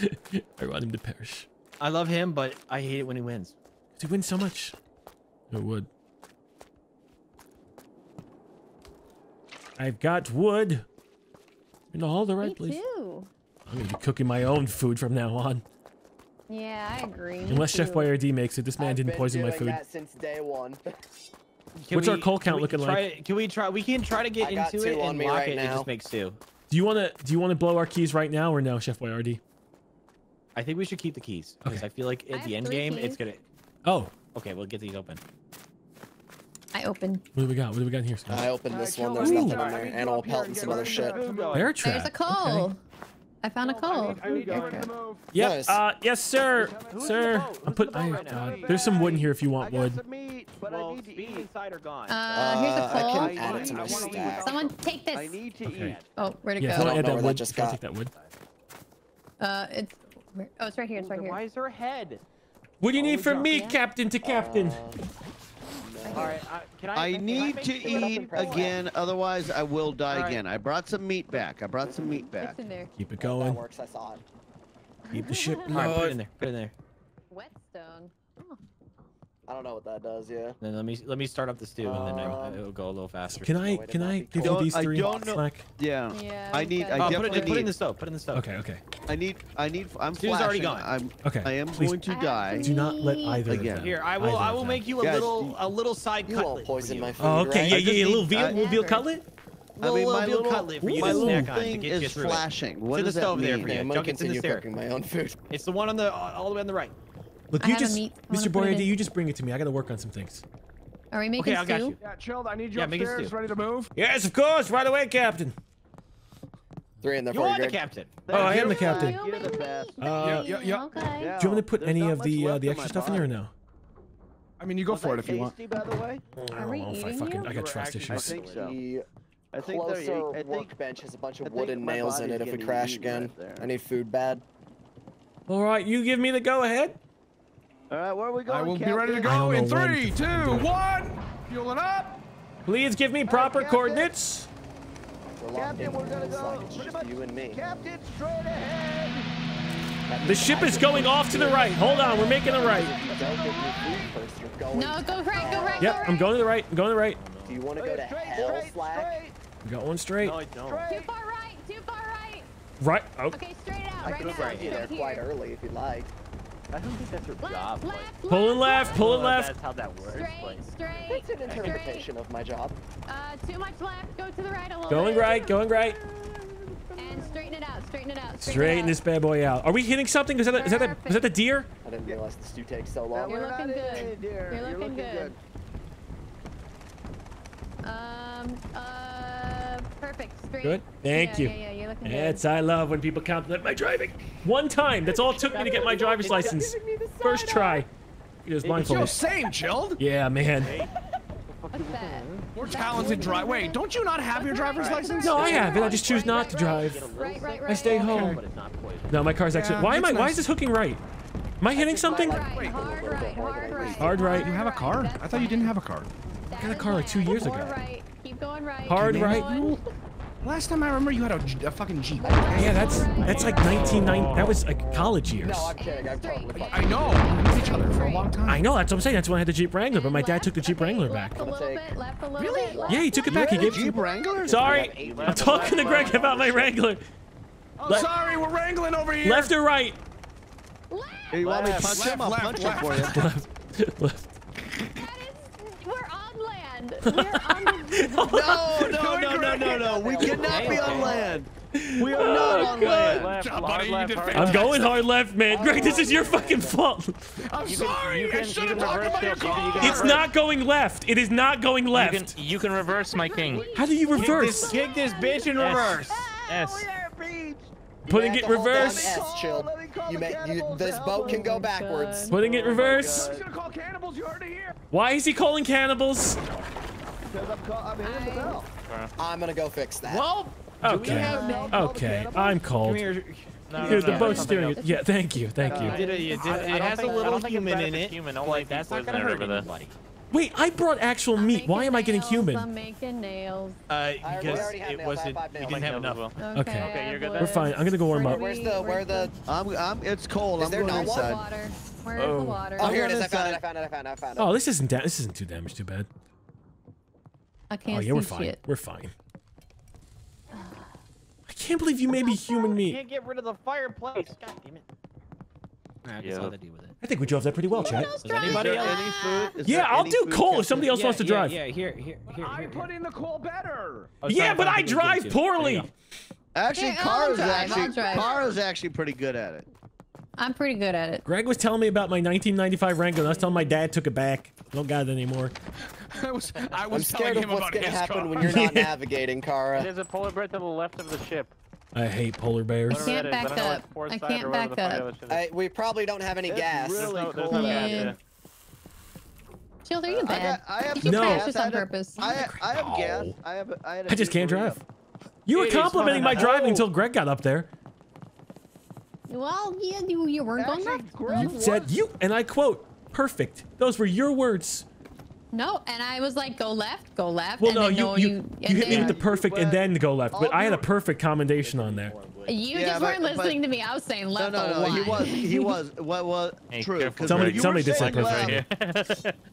I want him to perish. I love him, but I hate it when he wins. He wins so much. It would. I've got wood. In all the right places. Me too. I'm gonna be cooking my own food from now on. Yeah, I agree. Unless Chef Boyardee makes it, this man I've didn't poison my food. That since day one. What's we, our coal count looking try, like? Can we try? We can try to get I into it and lock right it. Now. It just makes two. Do you want to? Do you want to blow our keys right now or no, Chef Boyardee? I think we should keep the keys because okay. I feel like at I the end game keys. it's gonna. Oh. Okay, we'll get these open. I open. What do we got? What do we got in here? Scott? I opened this uh, one. There's nothing in there. Animal pelt and some other shit. Bear trap. There's a coal. Okay. I found a coal. I need, I need okay. move. Yep. Yes. Uh, yes, sir. Who's sir. I'm putting. The oh, right God. Now? There's some wood in here if you want wood. Meat, well, inside are gone. Uh, here's a coal. I can add it to my stack. Someone take this. I need to okay. eat. Oh, where'd it yeah, go? Yeah, add that wood. I just got. Take that wood. Uh, it's. Oh, it's right here. It's right here. Why is her head? What do you need oh, from me, yeah. Captain to Captain? Uh, All right, uh, can I, I need can I to eat again, otherwise I will die right. again. I brought some meat back. I brought some meat back. It's in there. Keep it going. That works. I saw it. Keep the ship. All right, put it in there. Put it in there. Whetstone. Oh. I don't know what that does. Yeah. Then let me let me start up the stew, uh, and then I, it'll go a little faster. Can I can I give you these three? I don't know. Slack? Yeah. yeah. I need. I oh, definitely put it, need. Put it in the stove. Put it in the stove. Okay. Okay. I need. I need. I'm Stew's flashing. already gone. I'm. Okay. I am Please. going to I die. Do not let either again. Of them. Here, I will. I will make you a yeah, little a little side you cutlet. You poison my food. Oh, okay. Right? Yeah. Yeah. A little veal. Uh, veal cutlet. I mean, my little cutlet for you to snack on to get you through. To the stove there for you. I'm gonna continue cooking my own food. It's the one on the all the way on the right. Look, I you just, Mister Boyardee, you just bring it to me. I gotta work on some things. Are we making okay, stew? Got you. Yeah, Chilled, I need you yeah, upstairs, ready to move. Yes, of course, right away, Captain. Three in there You're for you, the captain. Oh, I am the captain. You're the best. Uh, yeah, yeah. Okay. Do you want me to put There's any of the uh, the extra stuff body. in there or no? I mean, you go Was for it if you want. By the way? I don't Are know if I fucking, you? I got trust issues. I think so. I think the workbench has a bunch of wooden nails in it if we crash again. I need food bad. All right, you give me the go-ahead. All right, where are we going? I will Captain? be ready to go in three, two, one. Fueling up. Please give me proper right, coordinates. Captain, we're gonna go. Like you and me. Captain, straight ahead. The ship is going off to the right. Hold on, we're making a right. No, go right, go right. Yep, go right. I'm going to the right. I'm going to the right. Do you want to go to hell slack? We got one straight. No, I don't. Too far right. Too far right. Right. Oh. Okay, straight out. I right now. I could have brought you there quite early if you like. I don't think that's her job. Like, pulling left, pulling left. That's how that works. Straight, straight. That's an interpretation of my job. Uh, too much left. Go to the right a little bit. Going right, going right. And straighten it out, straighten it out. Straighten, straighten it out. This bad boy out. Are we hitting something? Is that a, is that a, is that the deer? I didn't realize the stew takes so long. No, You're, looking good. You're, You're looking, looking good. You're looking good. Um. Uh. Perfect. Straight. Good. Thank yeah, you. Yeah, yeah, you're looking yes, good. I love when people compliment my driving. One time. That's all it took me to get my driver's license. First try. It was mindfulness. It's your same, Jill. Yeah, man. What's that? More talented drive. Wait, don't you not have your driver's license? No, I have it. I just choose not to drive. I stay home. No, my car's actually. Why am I? Why is this hooking right? Am I hitting something? Hard right. Hard right. You have a car? I thought you didn't have a car. I got a car two years ago. Keep going right. Hard right. Last time I remember, you had a, a fucking Jeep. Yeah, that's that's like nineteen ninety. That was like college years. No, I'm kidding. I've talked with I know. We knew each other for a long time. I know. That's what I'm saying. That's when I had the Jeep Wrangler, but my dad took the Jeep Wrangler back. Really? Yeah, he took it back. He gave it to me. Jeep Wrangler? Sorry. I'm talking to Greg about my Wrangler. Oh, sorry. We're wrangling over here. Left or right? Left. You want me to punch him? I'll punch him for you. Left. We're on the no, no, no, no, no, no. We cannot be on land. We are not oh, on God. land. Job, buddy, you did fantastic. I'm going hard left, man. Oh, Greg, this is your fucking fault. I'm you sorry. Can, I should have talked about your car. It's reverse. not going left. It is not going left. You can, you can reverse, my king. How do you reverse? Kick this, kick this bitch in reverse. S. S. Putting it reverse. S, chill. You may, you, this boat can go backwards. Putting it reverse. Why is he calling cannibals? I'm gonna go fix that. Well, okay, okay, I'm cold. No, Dude, no, the boat's doing it. Yeah, thank you, thank you. Uh, you, did it, you did it. It has a little human in it. Human only like, that's not gonna hurt anybody. Wait, I brought actual meat. Why am I getting human? I'm making nails. Uh, because it wasn't. You didn't have enough. Okay. Okay, you're good. We're fine. I'm gonna go warm up. Where's the? Where the? I'm. I'm. It's cold. I'm going inside. Where's the water? Oh, here it is. I found it. I found it. I found it. I found it. Oh, this isn't. This isn't too damaged. Too bad. I can't. Oh yeah, we're fine. We're fine. I can't believe you made me human meat. Can't get rid of the fireplace. God damn it. I just had to deal with it. I think we drove that pretty well, chat. Does anybody else? Any food? Is yeah, I'll do coal if somebody else yeah, wants to yeah, drive. Yeah, here, here, here. I put in the coal better. Yeah, but I drive poorly. Actually, Cara's actually, Cara's actually pretty good at it. I'm pretty good at it. Greg was telling me about my nineteen ninety-five Wrangler, and I was telling my dad took it back. I don't got it anymore. I was, I was telling him about his car. I'm scared of what's going to happen when you're not navigating, Cara. There's a polar bear to the left of the ship. I hate polar bears. I can't back up. I can't back up. I, we probably don't have any it's gas. Really cool. Cool. Yeah. Yeah. Shield, are you bad? I, I have Did you crash this on purpose? I have, I have gas. I have. I, had a I just can't drive. Up. You were complimenting my driving until Greg got up there. Well, yeah, you, you weren't Actually, going left. Greg you was. said you, and I quote, "Perfect." Those were your words. No, and I was like, go left, go left. Well, and no, then you, no, you, you, you hit me with the perfect and then go left, but I had a perfect commendation on there. You yeah, just but, weren't listening but, to me. I was saying left. No, no, no. He was, he was, what was well, true. Somebody, somebody did something right here.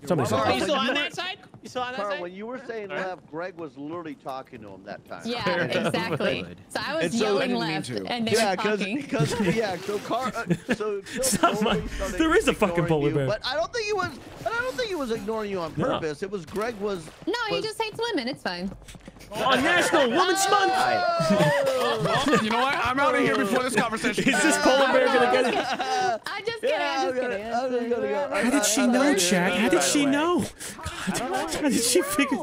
Somebody said. Are you still on that side? You still on that Carl, side? When you were saying left, Greg was literally talking to him that time. Yeah, exactly. So I was so yelling left, and they yeah, were talking. Cause, cause, yeah, so Carl, uh, so my, there is a fucking polar bear. But I don't think he was. I don't think he was ignoring you on purpose. No. It was Greg was. No, was... he just hates women. It's fine. On National Women's Month. Oh, you know what? I'm out of here before this conversation. Is this polar bear gonna get it? I just kidding. Yeah, I'm just kidding. I'm just kidding. How did she know, Jack? How did she know? God, how did she figure?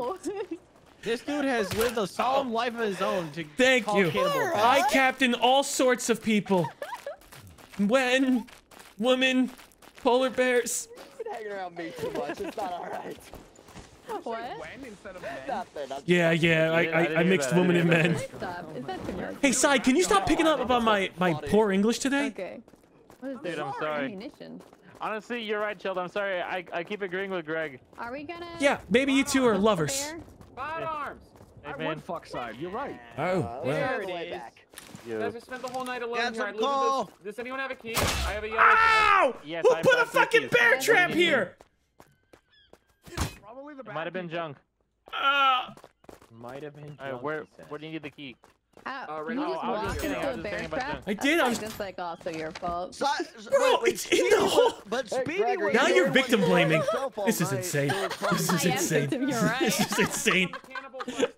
This dude has lived a solemn life of his own. To Thank you. I captain all sorts of people. Men, women, polar bears. Hanging around me too much. It's not all right. What? Yeah, yeah. I I, I mixed women and men. Hey, Sai, can you stop picking up about my my poor English today? Okay. What is Dude, I'm sorry. Honestly, you're right, Sheldon. I'm sorry. I I keep agreeing with Greg. Are we gonna? Yeah, maybe you two are lovers. Firearms. Hey, I would fuck side. You're right. Oh, well. There it is. You guys, I spent the whole night alone That's here. Cool. This. Does anyone have a key? I have a yellow Ow! key. Yes, Who I put a fucking bear yes. trap here? Probably the it might have been junk. Uh, might have been junk. All right, where, where do you need the key? Uh, uh, right you just oh, just kidding, into a bear I did. I'm just like also your fault. So, so, bro, wait, wait, it's in the hole. But hey, Speedy, Gregory, now you're victim blaming. This is insane. This is insane. This is insane.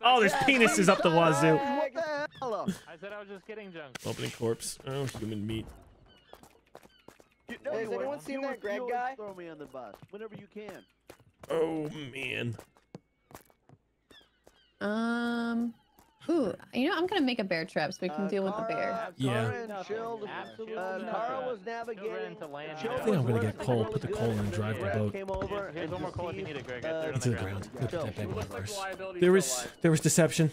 Oh, there's penises up the wazoo. What the hell? I said I was just kidding, Junk. Opening corpse. Oh, human meat. Hey, has anyone seen that Greg guy? Throw me on the bus whenever you can. Oh man. Um. Ooh, you know, I'm gonna make a bear trap so we can uh, deal with Cara, the bear. Yeah. Cara was navigating. I think I'm gonna get coal, put the coal in, and drive the boat. There's one more coal if you need it, Greg. Uh, into the ground. Yeah. That bag went first. There was, there was deception.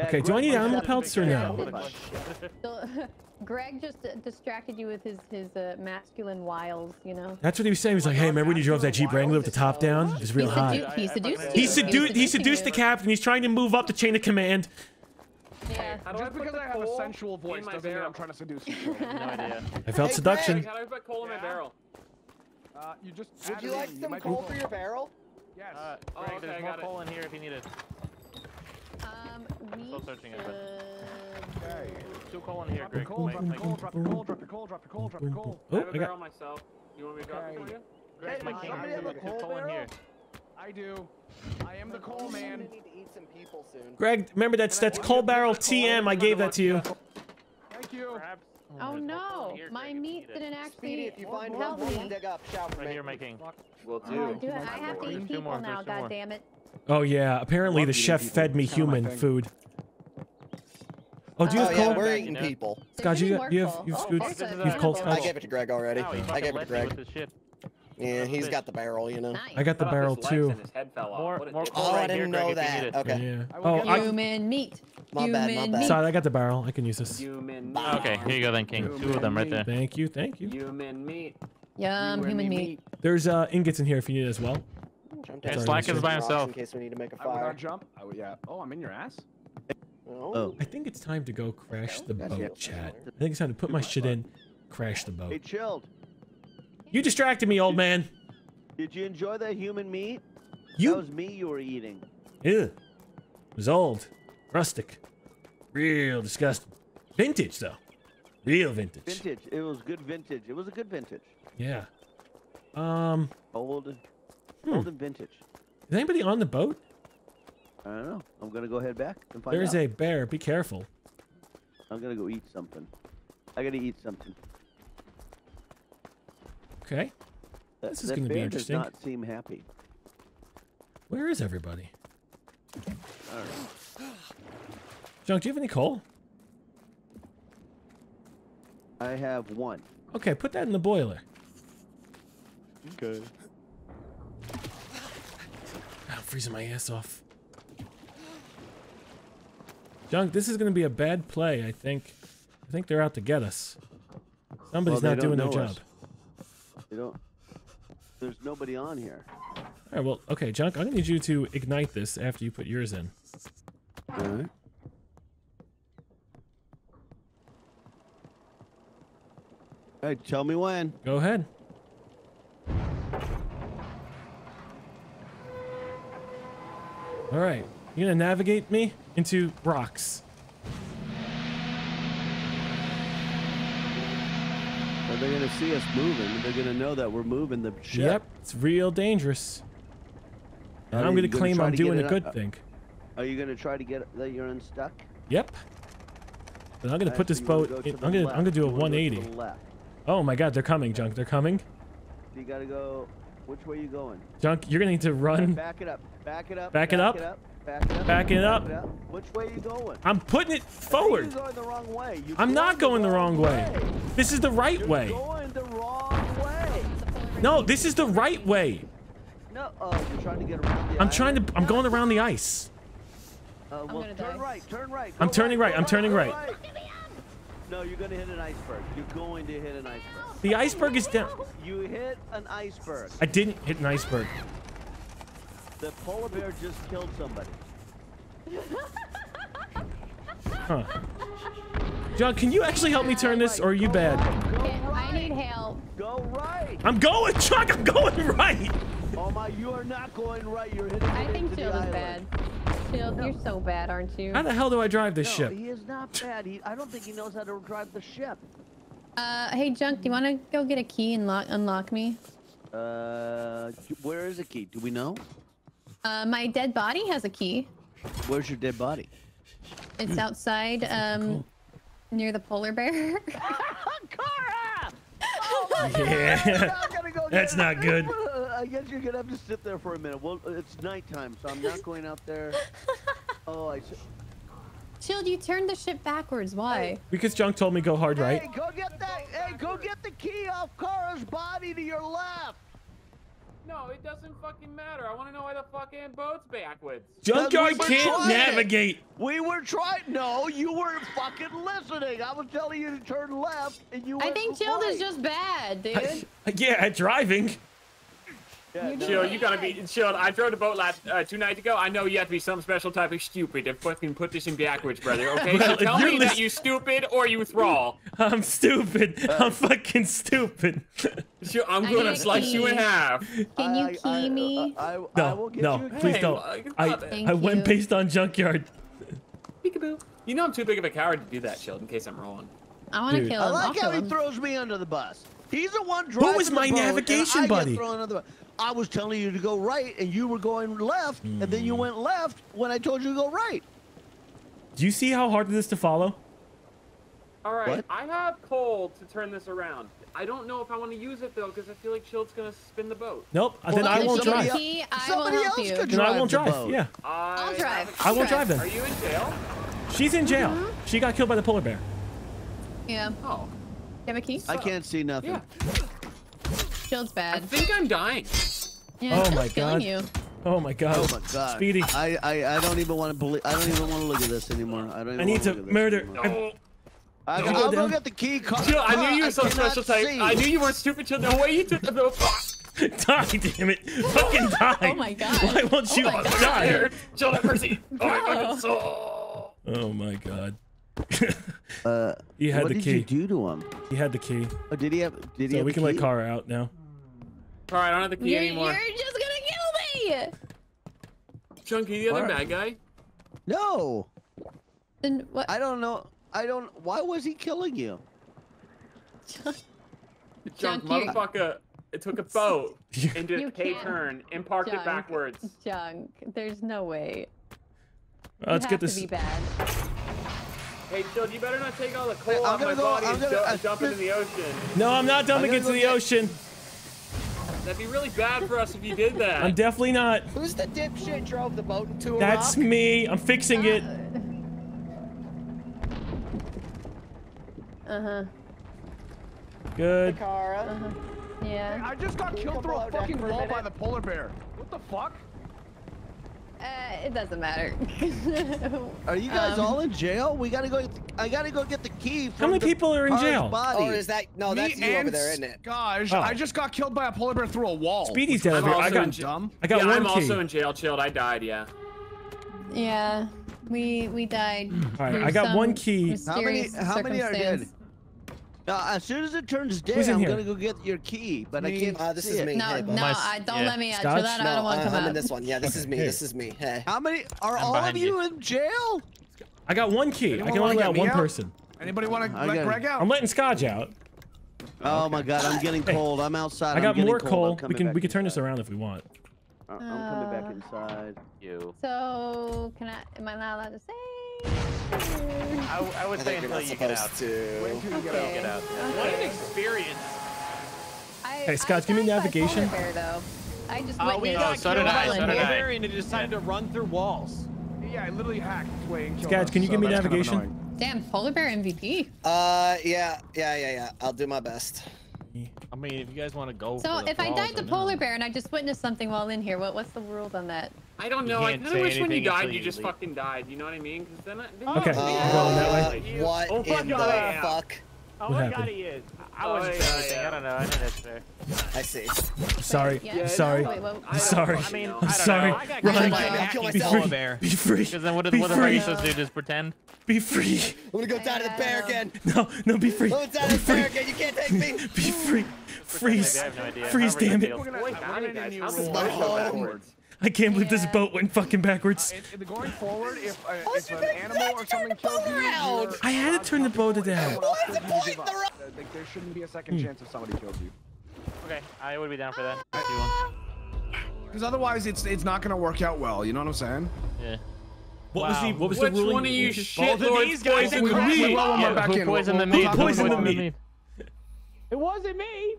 Okay, do I need animal pelts or no? Greg just distracted you with his his uh, masculine wiles, you know. That's what he was saying. He was like, "Hey, remember when you drove that Jeep Wrangler with the top down? It was real hot." He seduced you. He seduced. He seduced the captain. He's trying to move up the chain of command. Yeah. How do just I because I have a sensual voice doesn't mean I'm trying to seduce you. No idea. I felt hey, seduction. Greg, how do I put coal in my barrel? Uh, you just. Would you like in. some you coal for your barrel? Yes. Uh, oh, Greg, okay, there's I got more coal in here if you need it. Um, I'm still searching it, but. Still calling here, Greg. Drop the coal, drop the coal, drop the coal, drop the coal, drop the coal. I have a barrel myself. You want me to drop it for you? Greg, my king, I'm gonna put coal in here. I do. I am the coal man. We need to eat some people soon. Greg, remember that's that's coal barrel T M. I gave that to you. Thank you. Oh no, my meat didn't actually help me. Right here, my king. Will do. Dude, I have to eat people now. God damn it. Oh yeah, apparently the chef fed me human food. Oh, do you have oh, coal? Yeah, we're eating people. Scott, you, you have you have oh, scoots? You have coal scotch? I gave it to Greg already. No, I gave it to Greg. Yeah, he's got the barrel, you know. Nice. I got the barrel too. More, more oh, I didn't know that. Okay. Yeah. Oh, I, human meat. My human bad, my bad. Sorry, I got the barrel. I can use this. Human meat. Okay, here you go then, King. Two of them right there. Thank you, thank you. Human meat. Yum, human, human meat. meat. There's uh, ingots in here if you need it as well. And Slack is by himself. In case we need to make a fire. Jump. Yeah. Oh, I'm in your ass. Oh. I think it's time to go crash the boat, yeah. Chat. I think it's time to put my shit in, crash the boat. Hey, chilled. You distracted me, old man. Did you enjoy that human meat? You. That was me you were eating. Ew. It was old. Rustic. Real disgusting. Vintage, though. Real vintage. Vintage. It was good vintage. It was a good vintage. Yeah. Um. Old. Hmm. Old and vintage. Is anybody on the boat? I don't know. I'm gonna go head back and find There's out. There's a bear. Be careful. I'm gonna go eat something. I gotta eat something. Okay. That, this is that gonna bear be interesting. Does not seem happy. Where is everybody? All right. Junk, do you have any coal? I have one. Okay, put that in the boiler. Okay. I'm freezing my ass off. Junk, this is going to be a bad play, I think. I think they're out to get us. Somebody's well, not doing their job. They don't. There's nobody on here. All right, well, okay, Junk, I'm going to need you to ignite this after you put yours in. All right. Hey, tell me when. Go ahead. All right. You're gonna navigate me into rocks. Well, they're gonna see us moving. They're gonna know that we're moving the ship. Yep, it's real dangerous. And I'm gonna claim I'm doing a good thing. Are you gonna try to get that you're unstuck? Yep. Then I'm gonna put this boat. I'm gonna. I'm gonna do a one eighty. Oh my God, they're coming, Junk. They're coming. You gotta go. Which way are you going? Junk, you're gonna need to run. Back it up. Back it up. Back it up. Back it up. Back it up. Back it up. Which way are you going? I'm putting it forward. You're going the wrong way. You I'm not going the wrong way. way. This is the right You're way. Going the wrong way. No, this is the right way. No, oh, you're trying to get around the I'm ice. trying to I'm going around the ice. Uh, well, turn die. right, turn right. Go I'm turning right. right. I'm turning right. right. No, you're going to hit an iceberg. You're going to hit an iceberg. The iceberg is down. You hit an iceberg. I didn't hit an iceberg. The polar bear just killed somebody. Huh. John, can you actually help me turn this, or are you bad? I need help. Go right. I'm going, Chuck. I'm going right. Oh my! You are not going right. You're hitting. I think Jill is bad. Shield, you're so bad, aren't you? How the hell do I drive this no, ship? He is not bad. He, I don't think he knows how to drive the ship. Uh, hey, Junk, do you want to go get a key and lock, unlock me? Uh, where is a key? Do we know? Uh, my dead body has a key. Where's your dead body? It's outside, um, cool. near the polar bear. Kara! Oh, yeah, go that's not it. good. I guess you're gonna have to sit there for a minute. Well, it's nighttime, so I'm not going out there. Oh, I. Shield, you turned the ship backwards. Why? Because Junk told me go hard hey, right. Go get that. Hey, go get the key off Kara's body to your left. No, it doesn't fucking matter. I want to know why the fucking boat's backwards. Junkyard we can't navigate. We were trying. No, you weren't fucking listening. I was telling you to turn left, and you. I think Shield is just bad, dude. I, yeah, at driving. Yeah, Shield, you gotta be Shield. I drove the boat last uh, two nights ago. I know you have to be some special type of stupid to fucking put this in backwards, brother. Okay, well, so tell me that you stupid or you thrall. I'm stupid. Uh, I'm fucking stupid. Shield, I'm I gonna slice key. you in half. Can you key I, I, me? I, I, I, no, I will get no, you please hey, don't. I, I went based on Junkyard. Peekaboo. You know I'm too big of a coward to do that, Shield. In case I'm wrong. I want to kill him. I like I'll how he him. throws me under the bus. He's the one driving. Who was my the boat navigation buddy? I was telling you to go right, and you were going left, mm. and then you went left when I told you to go right. Do you see how hard it is to follow? All right, what? I have coal to turn this around. I don't know if I want to use it, though, because I feel like Shield's going to spin the boat. Nope, well, then I won't drive. Somebody else could drive the boat. I won't drive, yeah. I'll drive. I won't drive then. Are you in jail? She's in jail. Mm-hmm. She got killed by the polar bear. Yeah. Oh. You have a key? I can't see nothing. Yeah. Shield's bad. I think I'm dying. Yeah, oh my god. You. Oh my god. Oh my god. Speedy. I I, I don't even want to believe. I don't even want to look at this anymore. I don't. Even I need to murder. No. I, no. I'll go get the key. Call, Shield, I knew you were some special type. See. I knew you weren't stupid. Shield, the way you took the boat. Die, damn it! Fucking die! Oh my god. Why won't you oh die? Shield, have mercy. Oh my fucking soul. Oh my god. uh, he had the key. What did you do to him? He had the key. Oh, did he have? Did he? So we can let Kara out now. Kara, I don't have the key anymore. You're just gonna kill me. Chunky, the other bad guy. No. Then what? I don't know. I don't. Why was he killing you? Junk, motherfucker! It took a boat and did a K turn and parked it backwards. Junk, there's no way. Let's get this. Hey, Shield, you better not take all the coal hey, off my go, body I'm and gonna, jump into the ocean. No, I'm not dumping into the get... ocean. That'd be really bad for us if you did that. I'm definitely not. Who's the dipshit drove the boat into a That's rock? me. I'm fixing it. Uh-huh. Good. Kara. Uh-huh. Yeah. I just got killed through a fucking wall by the polar bear. What the fuck? Uh, it doesn't matter. Are you guys um, all in jail? We gotta go. I gotta go get the key. From How many the, people are in jail? Body. Oh, is that no? Me that's you over there, isn't it? Gosh, oh. I just got killed by a polar bear through a wall. Speedy's dead. I got dumb. I got yeah, one I'm key. also in jail. Chilled. I died. Yeah. Yeah, we we died. All right, I got one key. How many? How many are dead? Uh, as soon as it turns day, I'm here? gonna go get your key, but me, I can't. Uh, this is me. No, hey, no, I don't yeah. let me out. That no, I don't want to come I'm out. in this one. Yeah, this okay. is me. This is me. Hey. How many are I'm all of you, you in jail? I got one key. Anyone I can only let one out? person. Anybody want to let Greg out? I'm letting Scotch out. Oh okay. my God, I'm getting cold. I'm outside. I got more coal. We can we can turn this around if we want. Uh, I'm coming back inside. You. So can I? Am I not allowed to say? I, I would I say until you get out. To. Wait until you okay. get out. Okay. What an experience! I, hey, Scott, give me navigation. Bear, though. I just uh, we got oh, so did I. So did I. And it decided yeah. to run through walls. Yeah, I literally hacked its way and killed Scott, us, can you so give me navigation? Kind of Damn, polar bear M V P. Uh, yeah, yeah, yeah, yeah. I'll do my best. I mean, if you guys want to go. So if I died the polar bear and I just witnessed something while in here, what what's the rules on that? I don't know. I kind of wish when you died, you just fucking died. You know what I mean? Because then, I, okay. Uh, what oh, fuck in the out. fuck? Oh my god, he is. I was. Oh, yeah, yeah. I don't know. I didn't know. I see. Sorry. Yeah, sorry. Wait, wait, wait. Sorry. I mean, I'm sorry. I got Ryan, kill my polar bear. Be free. Because then what did what the rest of us do? Just pretend? Be free. I'm gonna go die to the bear again. No, no, be free. I'm gonna die to the bear again. You can't take me. Be free. Freeze. Freeze, damn it. This is my home. I can't believe yeah. this boat went fucking backwards. Uh, it, going forward, if, uh, oh, if an animal or something kills you, you're I had to turn the boat down. Well, it's a point the right. uh, like, there shouldn't be a second hmm. chance if somebody kills you. Okay, I would be down for that. Because otherwise, it's it's not gonna work out well. You know what I'm saying? Yeah. What wow. was the what was Which the ruling? Which one of you shitlords poisoned the meat? Who poisoned the meat? Who poisoned the meat? It wasn't me.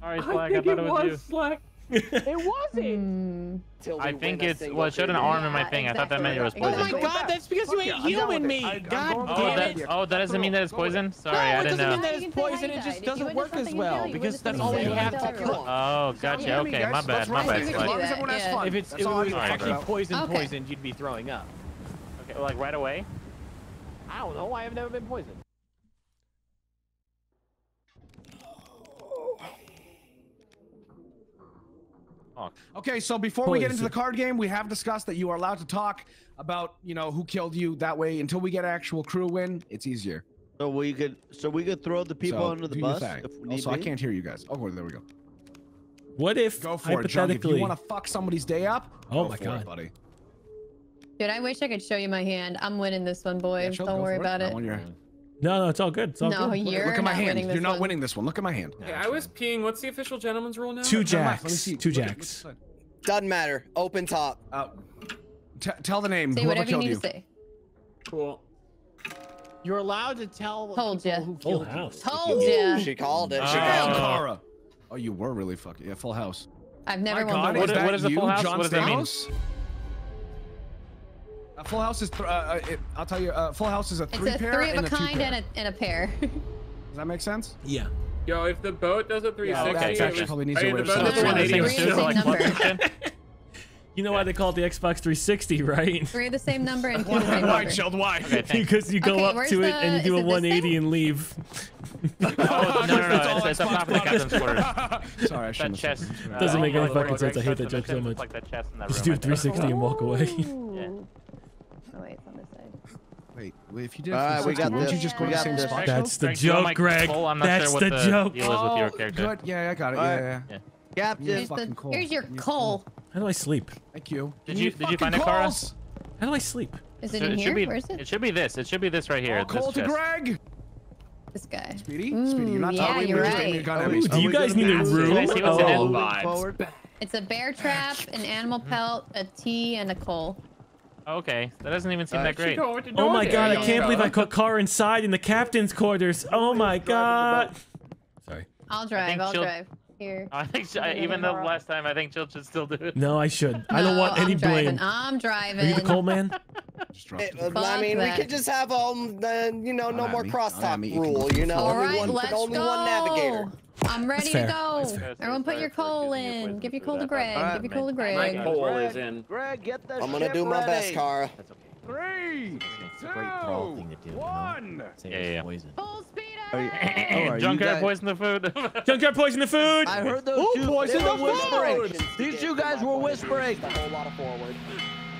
Sorry, Slack. I, I thought it was, it was you. Slack. It wasn't. I think it's well. It showed an arm in my thing. I thought that meant it was poison. Oh my god, that's because you ain't human meat. God damn it. Oh, that doesn't mean that it's poison. Sorry, I didn't know. It doesn't mean that it's poison. It just doesn't work as well because that's all we have to kill. Oh, gotcha. Okay, my bad. My bad. As long as everyone has fun. If it's actually poison, poison, you'd be throwing up. Okay, like right away. I don't know. I have never been poisoned. Okay, so before we get into the card game, we have discussed that you are allowed to talk about, you know, who killed you. That way, until we get an actual crew win, it's easier. So we could, so we could throw the people so under the bus. If we need also, I can't hear you guys. Oh, there we go. What if go for hypothetically it, John, if you want to fuck somebody's day up? Oh go my god, it, buddy. Dude, I wish I could show you my hand. I'm winning this one, boys. Yeah, don't worry about it. it. No, no, it's all good. It's all no, good. You're Look at my not hand. You're one. not winning this one. Look at my hand. No, yeah, I was peeing. What's the official gentleman's rule now? Two jacks. Two jacks. Doesn't matter. Open top. Uh, t tell the name. Say whoever whatever killed you need you. to say. Cool. You're allowed to tell. Told you. Who full house. Told you. She called it. She uh, called Kara. Oh, you were really fucking. Yeah, full house. I've never won. What, what, what is the full house? John what does that mean? A full house is, th uh, it, I'll tell you, uh, full house is a three it's a pair three of and a, a kind two pair. And a, and a pair. Does that make sense? Yeah. Yo, if the boat does a three sixty, yeah, okay, actually probably needs to win. You know yeah. why they call it the Xbox three sixty, right? Three of the same number and two of the same number. Why, Child, why? Okay, because you go okay, up to the, it and you do a one eighty and leave. no, no, no, no, it's, it's up top of the captain's quarters. Sorry, I shouldn't have said that. Doesn't make any fucking sense. I hate that joke so much. Just do a three sixty and walk away. Yeah. Oh, wait, it's on this side. Wait, wait, if you did uh, we got wouldn't this. you just go yeah. to the same spot? That's the joke, Greg. That's the joke. Oh, good. Yeah, I got it. Yeah, yeah. Captain. Here's, the, here's your coal. How do I sleep? Thank you. Did you, you did you find it, Kara? How do I sleep? Is it so, in it here? Be, Where is it? It should be this. It should be this right here. Oh, coal to Greg. This guy. Speedy? Ooh, Speedy, you're not yeah, you're right. Oh, Ooh, do you guys need a room? I see what's in it. It's a bear trap, an animal pelt, a tea, and a coal. Okay, that doesn't even seem uh, that great. Oh my god, I can't believe I caught Kara inside in the captain's quarters. Oh my god. Sorry. I'll drive, I'll drive. Here. I think she, even though last time I think Jill should still do it. No, I should. I don't no, want any I'm blame. I'm driving. Are you the coal man? Just it, I mean, that. we could just have um, the you know, no right, more crosstalk right, rule. You know, all right, let's only go. one navigator. I'm ready to go. Everyone, put your coal in. Give your coal to Greg. Right, give your coal to Greg. My coal is in. Greg, get the I'm gonna do my ready. best, Kara. That's okay. Three, it's a great brawl thing to do. One. Yeah, yeah. Full speed. Oh, Junkyard poisoned the food. Junkyard poisoned the food. I heard those two. Who poisoned the food? These two guys were whispering. A whole lot of forward.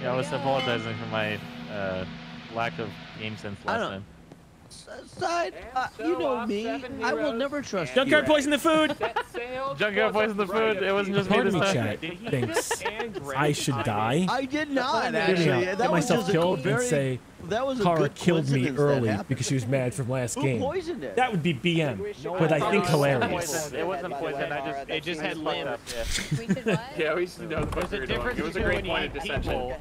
Yeah, I was apologizing for my uh, lack of game sense last time. Side, uh, so you know me. I will never trust. Junkyard poisoned the food. Junkyard poisoned the food. It wasn't just me this time. Thanks. I should die. I did not actually. Get that myself killed very, and say Kara killed me early because she was mad from last game. That would be B M, no, but I think it hilarious. It wasn't poison. I just it just had lamb. Yeah, we should know. It was a great point of dissension.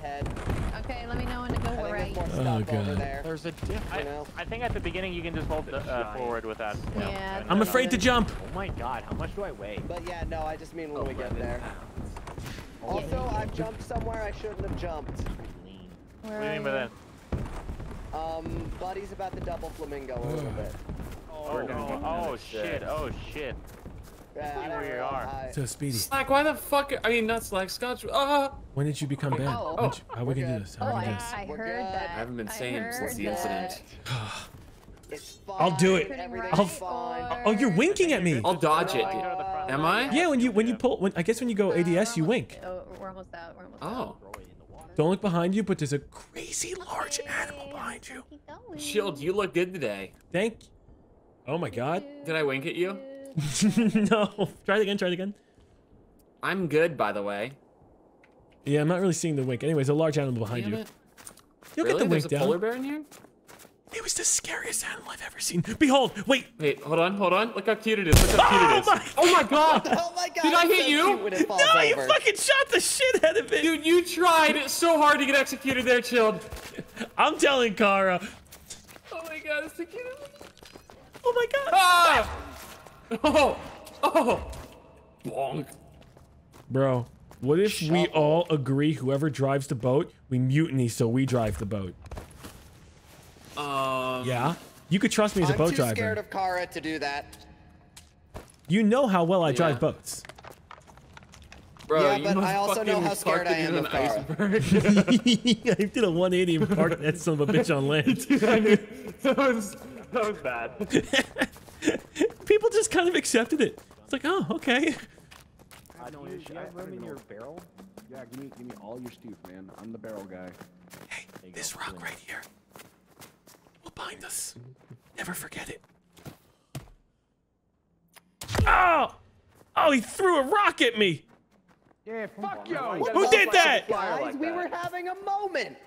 Okay, let me know when to go right. Oh god. There's a difference. I think at the beginning you can just hold the, uh, forward with us. Yeah. yeah. I'm afraid to jump. Oh my god, how much do I weigh? But yeah, no, I just mean when oh, we get there. Oh, also, yeah. I've jumped somewhere I shouldn't have jumped. Where what do you mean by that? Um, buddy's about to double flamingo a little bit. Oh, no. oh shit! Oh shit! Yeah, I know where you are. So Speedy. Slack, why the fuck? I mean, not Slack. Scotch. Uh, when did you become bad? Oh, oh. How are we gonna do this? How are we gonna do this? I heard that. I haven't been sane since the incident. I'll do it. I'll oh, you're winking at me. I'll dodge it. Uh, Am I? Yeah, when you when you pull, when, I guess when you go A D S, you wink. Oh, we're almost out. We're almost out. Oh. Don't look behind you, but there's a crazy large animal behind you. Shield, you look good today. Thank you. Oh my God. Did I wink at you? No. Try it again. Try it again. I'm good, by the way. Yeah, I'm not really seeing the wink. Anyways, a large animal behind you. You'll really? get the There's wink down. There's a polar bear in here? It was the scariest animal I've ever seen. Behold, wait. Wait, hold on, hold on. Look how cute it is. Look how cute oh it is. My oh my god. Oh my god. Did I hit so you? When it falls no, over. You fucking shot the shit out of it. Dude, you tried so hard to get executed there, Chilled. I'm telling Kara. Oh my god, it's the cutest. Oh my god. Ah! Oh. Oh. Bonk. Bro, what if Shut we up. all agree whoever drives the boat, we mutiny so we drive the boat? Um, yeah, you could trust me as a I'm boat driver. I'm too scared of Kara to do that. You know how well I yeah. drive boats. Bro, yeah, but I also know how scared I am of Kara. I did a one eighty and parked that son of a bitch on land. Dude, I mean, that was that was bad. People just kind of accepted it. It's like, oh, okay. I don't you, do you have room in your barrel? Yeah, give me, give me all your stuff, man. I'm the barrel guy. Hey, this rock right here. Bind us. Never forget it. Oh! Oh, he threw a rock at me! Yeah, fuck you! Who did that? Guys, we were having a moment!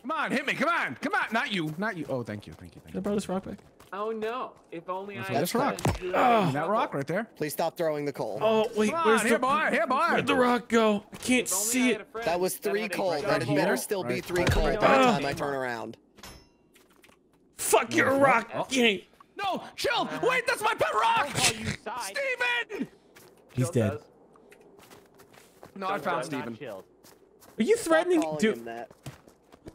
Come on, hit me, come on! Come on! Not you, not you. Oh, thank you, thank you, thank you. Can I borrow this rock back? Oh no, if only I... This rock. Oh. That rock right there. Please stop throwing the coal. Oh, wait, come where's on, the... Here, boy, here, boy! Where'd the rock go? I can't see it. That was three coal. That better still be three coal by the time I turn around. Fuck your rock! Oh. You no, Chill! Wait, that's my pet rock! Steven! He's Chilled dead. Does. No, Don't I found Steven. Are you threatening? Dude, what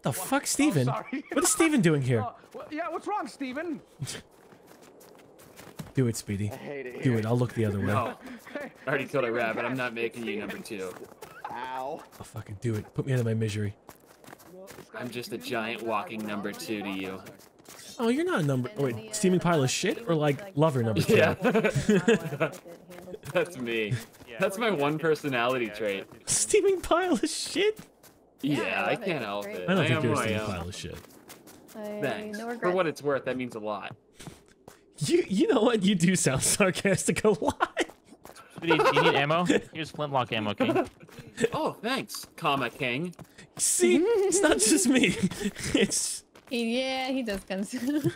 the what? fuck, Steven? Oh, what is Steven doing here? Uh, well, yeah, what's wrong, Steven? Do it, Speedy. I hate it here. Do it, I'll look the other way. No. I already killed a rabbit, I'm not making you number two. Ow. I'll fucking do it. Put me out of my misery. I'm just a giant walking number two to you. Oh, you're not a number. Oh, wait, steaming pile of shit or like lover number two? Yeah. That's me. That's my one personality trait. Steaming pile of shit? Yeah, yeah I, I can't it. help it. I don't I think you're a steaming pile of shit. Thanks. No For what it's worth, that means a lot. You you know what? You do sound sarcastic a lot. Do you need ammo? Here's flintlock ammo, King. Oh, thanks, comma King. See, it's not just me. It's... Yeah, he does consume.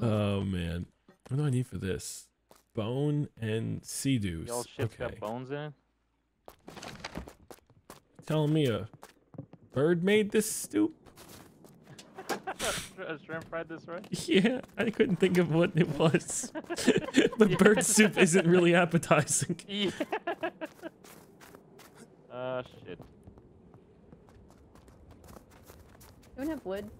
Oh, man. What do I need for this? Bone and sea dews. Y'all ship got bones in? Telling me a bird made this stoop? A shrimp fried this, right? Yeah, I couldn't think of what it was. The yeah. bird soup isn't really appetizing. Yeah. Uh, shit. You don't have wood.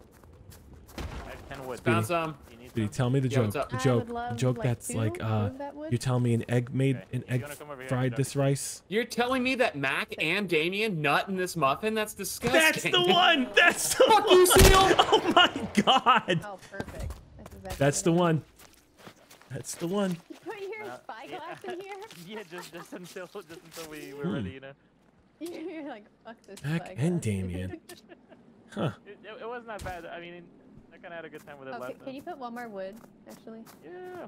I have ten wood. Found some. Dude, tell me the yeah, joke. The joke. The joke like that's like, uh, that you tell me an egg made okay. an egg fried here, this rice. You're telling me that Mac and Damien nut in this muffin? That's disgusting. That's the one. That's the Fuck one. you, Seal. Oh my god. Oh, perfect. That's, exactly that's the one. That's the one. You put your uh, spyglass yeah. in here? Yeah, just, just, until, just until we were hmm. ready, you know? You're like, fuck this Mac spyglass. and Damien. Huh. It, it, it wasn't that bad. I mean, I kind of had a good time with it. Okay, last can time. you put one more wood, actually? Yeah.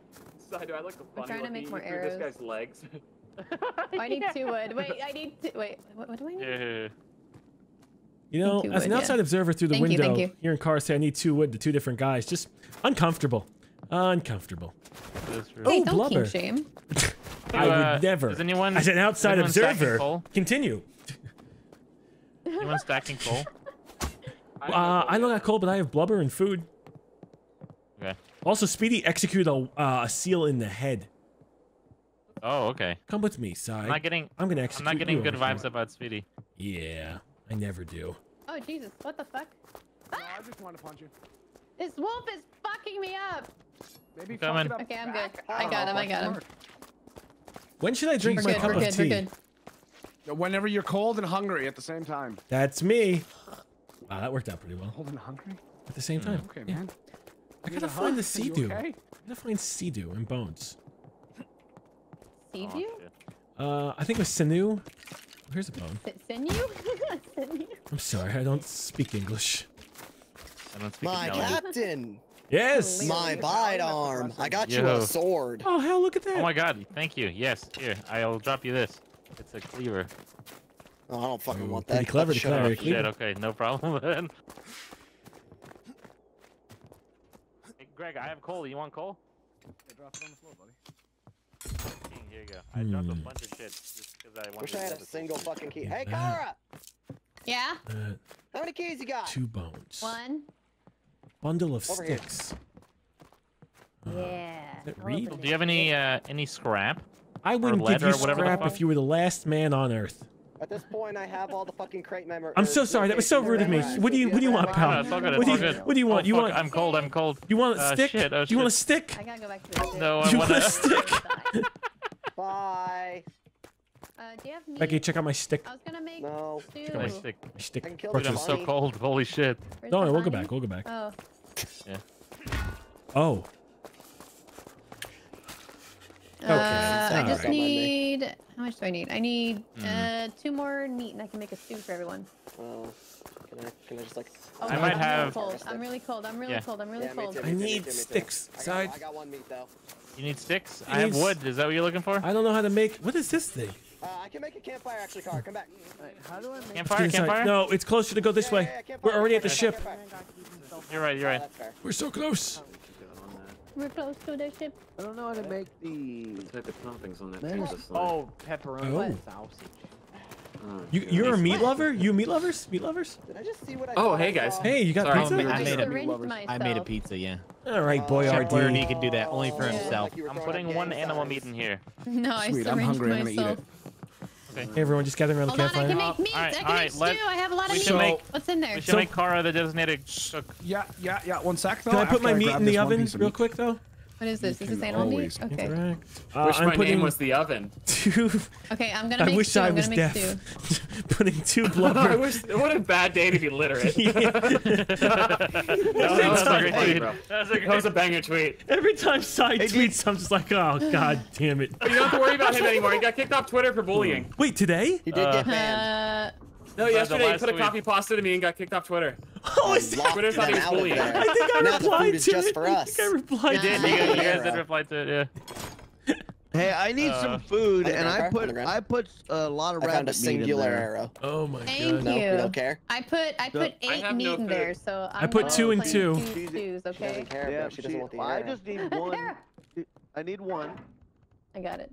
Side, I like the funny. I'm trying to make more arrows. This guy's legs. oh, I need yeah. two wood. Wait, I need two. Wait, what, what do I need? Yeah. You know, as wood, an outside yeah. observer through the thank window, you, you. here in Car say I need two wood to two different guys. Just uncomfortable. Uncomfortable. Oh, blubber. Shame. I uh, would never. Is anyone, as an outside observer, continue. Anyone stacking coal? I uh, I don't got coal, but I have blubber and food. Okay. Also, Speedy executed a, uh, a seal in the head. Oh, okay. Come with me, Si. I'm not getting. I'm gonna execute. I'm not getting good vibes here. about Speedy. Yeah, I never do. Oh Jesus! What the fuck? Ah! I just want to punch you. This wolf is fucking me up. Maybe coming. Up okay, I'm good. I, I got know, him. I got him. When should I drink we're my good, cup we're of good, tea? We're good. Whenever you're cold and hungry at the same time. That's me. Wow, that worked out pretty well. Holding hungry? At the same time. Okay, man. Yeah. I gotta find hug? the sea dew. Okay? I gotta find sea dew and bones. Sea dew? Uh, I think it was sinew. Here's a bone. Sinew? Sinew? I'm sorry, I don't speak English. I don't speak My English. captain! Yes! My bide arm. I got Yo. you a sword. Oh, hell, look at that. Oh my god, thank you. Yes, here, I'll drop you this. It's a cleaver. Oh, I don't fucking Ooh, want that. Pretty clever, clever. Shit, clever. Okay, no problem then. Hey, Greg, I have coal. You want coal? Yeah, drop it on the floor, buddy. Here you go. I hmm. dropped a bunch of shit just because I wanted Wish to I had a single fucking key. Hey, Kara! Yeah? Uh, How many keys you got? Two bones. One. Bundle of Over sticks. Uh, yeah. Does it read? Do you have any uh, any scrap? I wouldn't give you scrap if you were the last man on Earth. At this point, I have all the fucking crate memory. I'm so sorry. That was so rude of me. What do you What do you want, pal? What do you What do you want? You want? I'm cold. I'm cold. You want a stick? You want a stick? I gotta go back to the. No, I want a stick. Bye. Uh, do you have meat? Becky, check out my stick. I was gonna make no. Check out my stick. My stick. Dude, I'm so cold. Holy shit. No, we'll go back. We'll go back. Oh. Yeah. Oh. Okay. Uh, I just right. need. How much do I need? I need mm. uh, two more meat, and I can make a stew for everyone. Oh, can I? Can I just like? Oh, I might I'm have. Really I'm really cold. I'm really yeah. cold. I'm really yeah, cold. Too, I too, need too, sticks. I got, I got one meat though. You need sticks? I, I have wood. Is that what you're looking for? I don't know how to make. What is this thing? Uh, I can make a campfire actually, Car. Come back. Right, how do I make campfire? Campfire? No, it's closer to go this yeah, way. Yeah, yeah, We're already at the ship. You're right. You're right. We're so close. We're close to the ship. I don't know how to make the type of toppings on that pizza slide. Oh, pepperoni oh. and sausage. Oh, you, you're a meat lover? You meat lovers? Meat lovers? Did I just see what I Oh, hey guys. Hey, you got Sorry, pizza? I, I, made a, I made a pizza, yeah. All right, uh, Boyardee. Boyardee can do that only for himself. Yeah, like I'm putting one animal size. meat in here. No, I Sweet, I'm hungry. Myself. I'm gonna eat it. Okay. Hey everyone, just gathering around Hold the campfire. Hold on, I can make meat. Uh, I can right, make right, stew. I have a lot of meat. Make, What's in there? We should so, make Kara the designated cook. Yeah, yeah, yeah. One sec though. Can I put my I meat in the oven real quick though? What is this? Is this animal meat? Okay. Right. Uh, wish I'm my name was the oven. Two. Okay, I'm gonna make I wish stew. I was deaf. Putting two blubber. I wish. What a bad day to be literate. That was a banger tweet. Every time Sai hey, tweets, dude. I'm just like, oh god damn it. You don't have to worry about him anymore. He got kicked off Twitter for bullying. Wait, today? He did uh, get banned. Uh, No, yesterday he put a copy pasta to me and got kicked off Twitter. Oh, is that? Twitter's thought he was bullying. I think I replied to it. Just for us. I think I replied to it. You guys, you guys did reply to it, yeah. Hey, I need uh, some food, and I put I put a lot of I rabbit found a singular meat in there. Arrow. Oh my Thank god! Thank you. No, you don't care. I put I put so, eight I meat no in food. There, so I'm I put two and two. Two stews, okay. She doesn't care, yeah, she doesn't want the arrow. I just need one. I need one. I got it.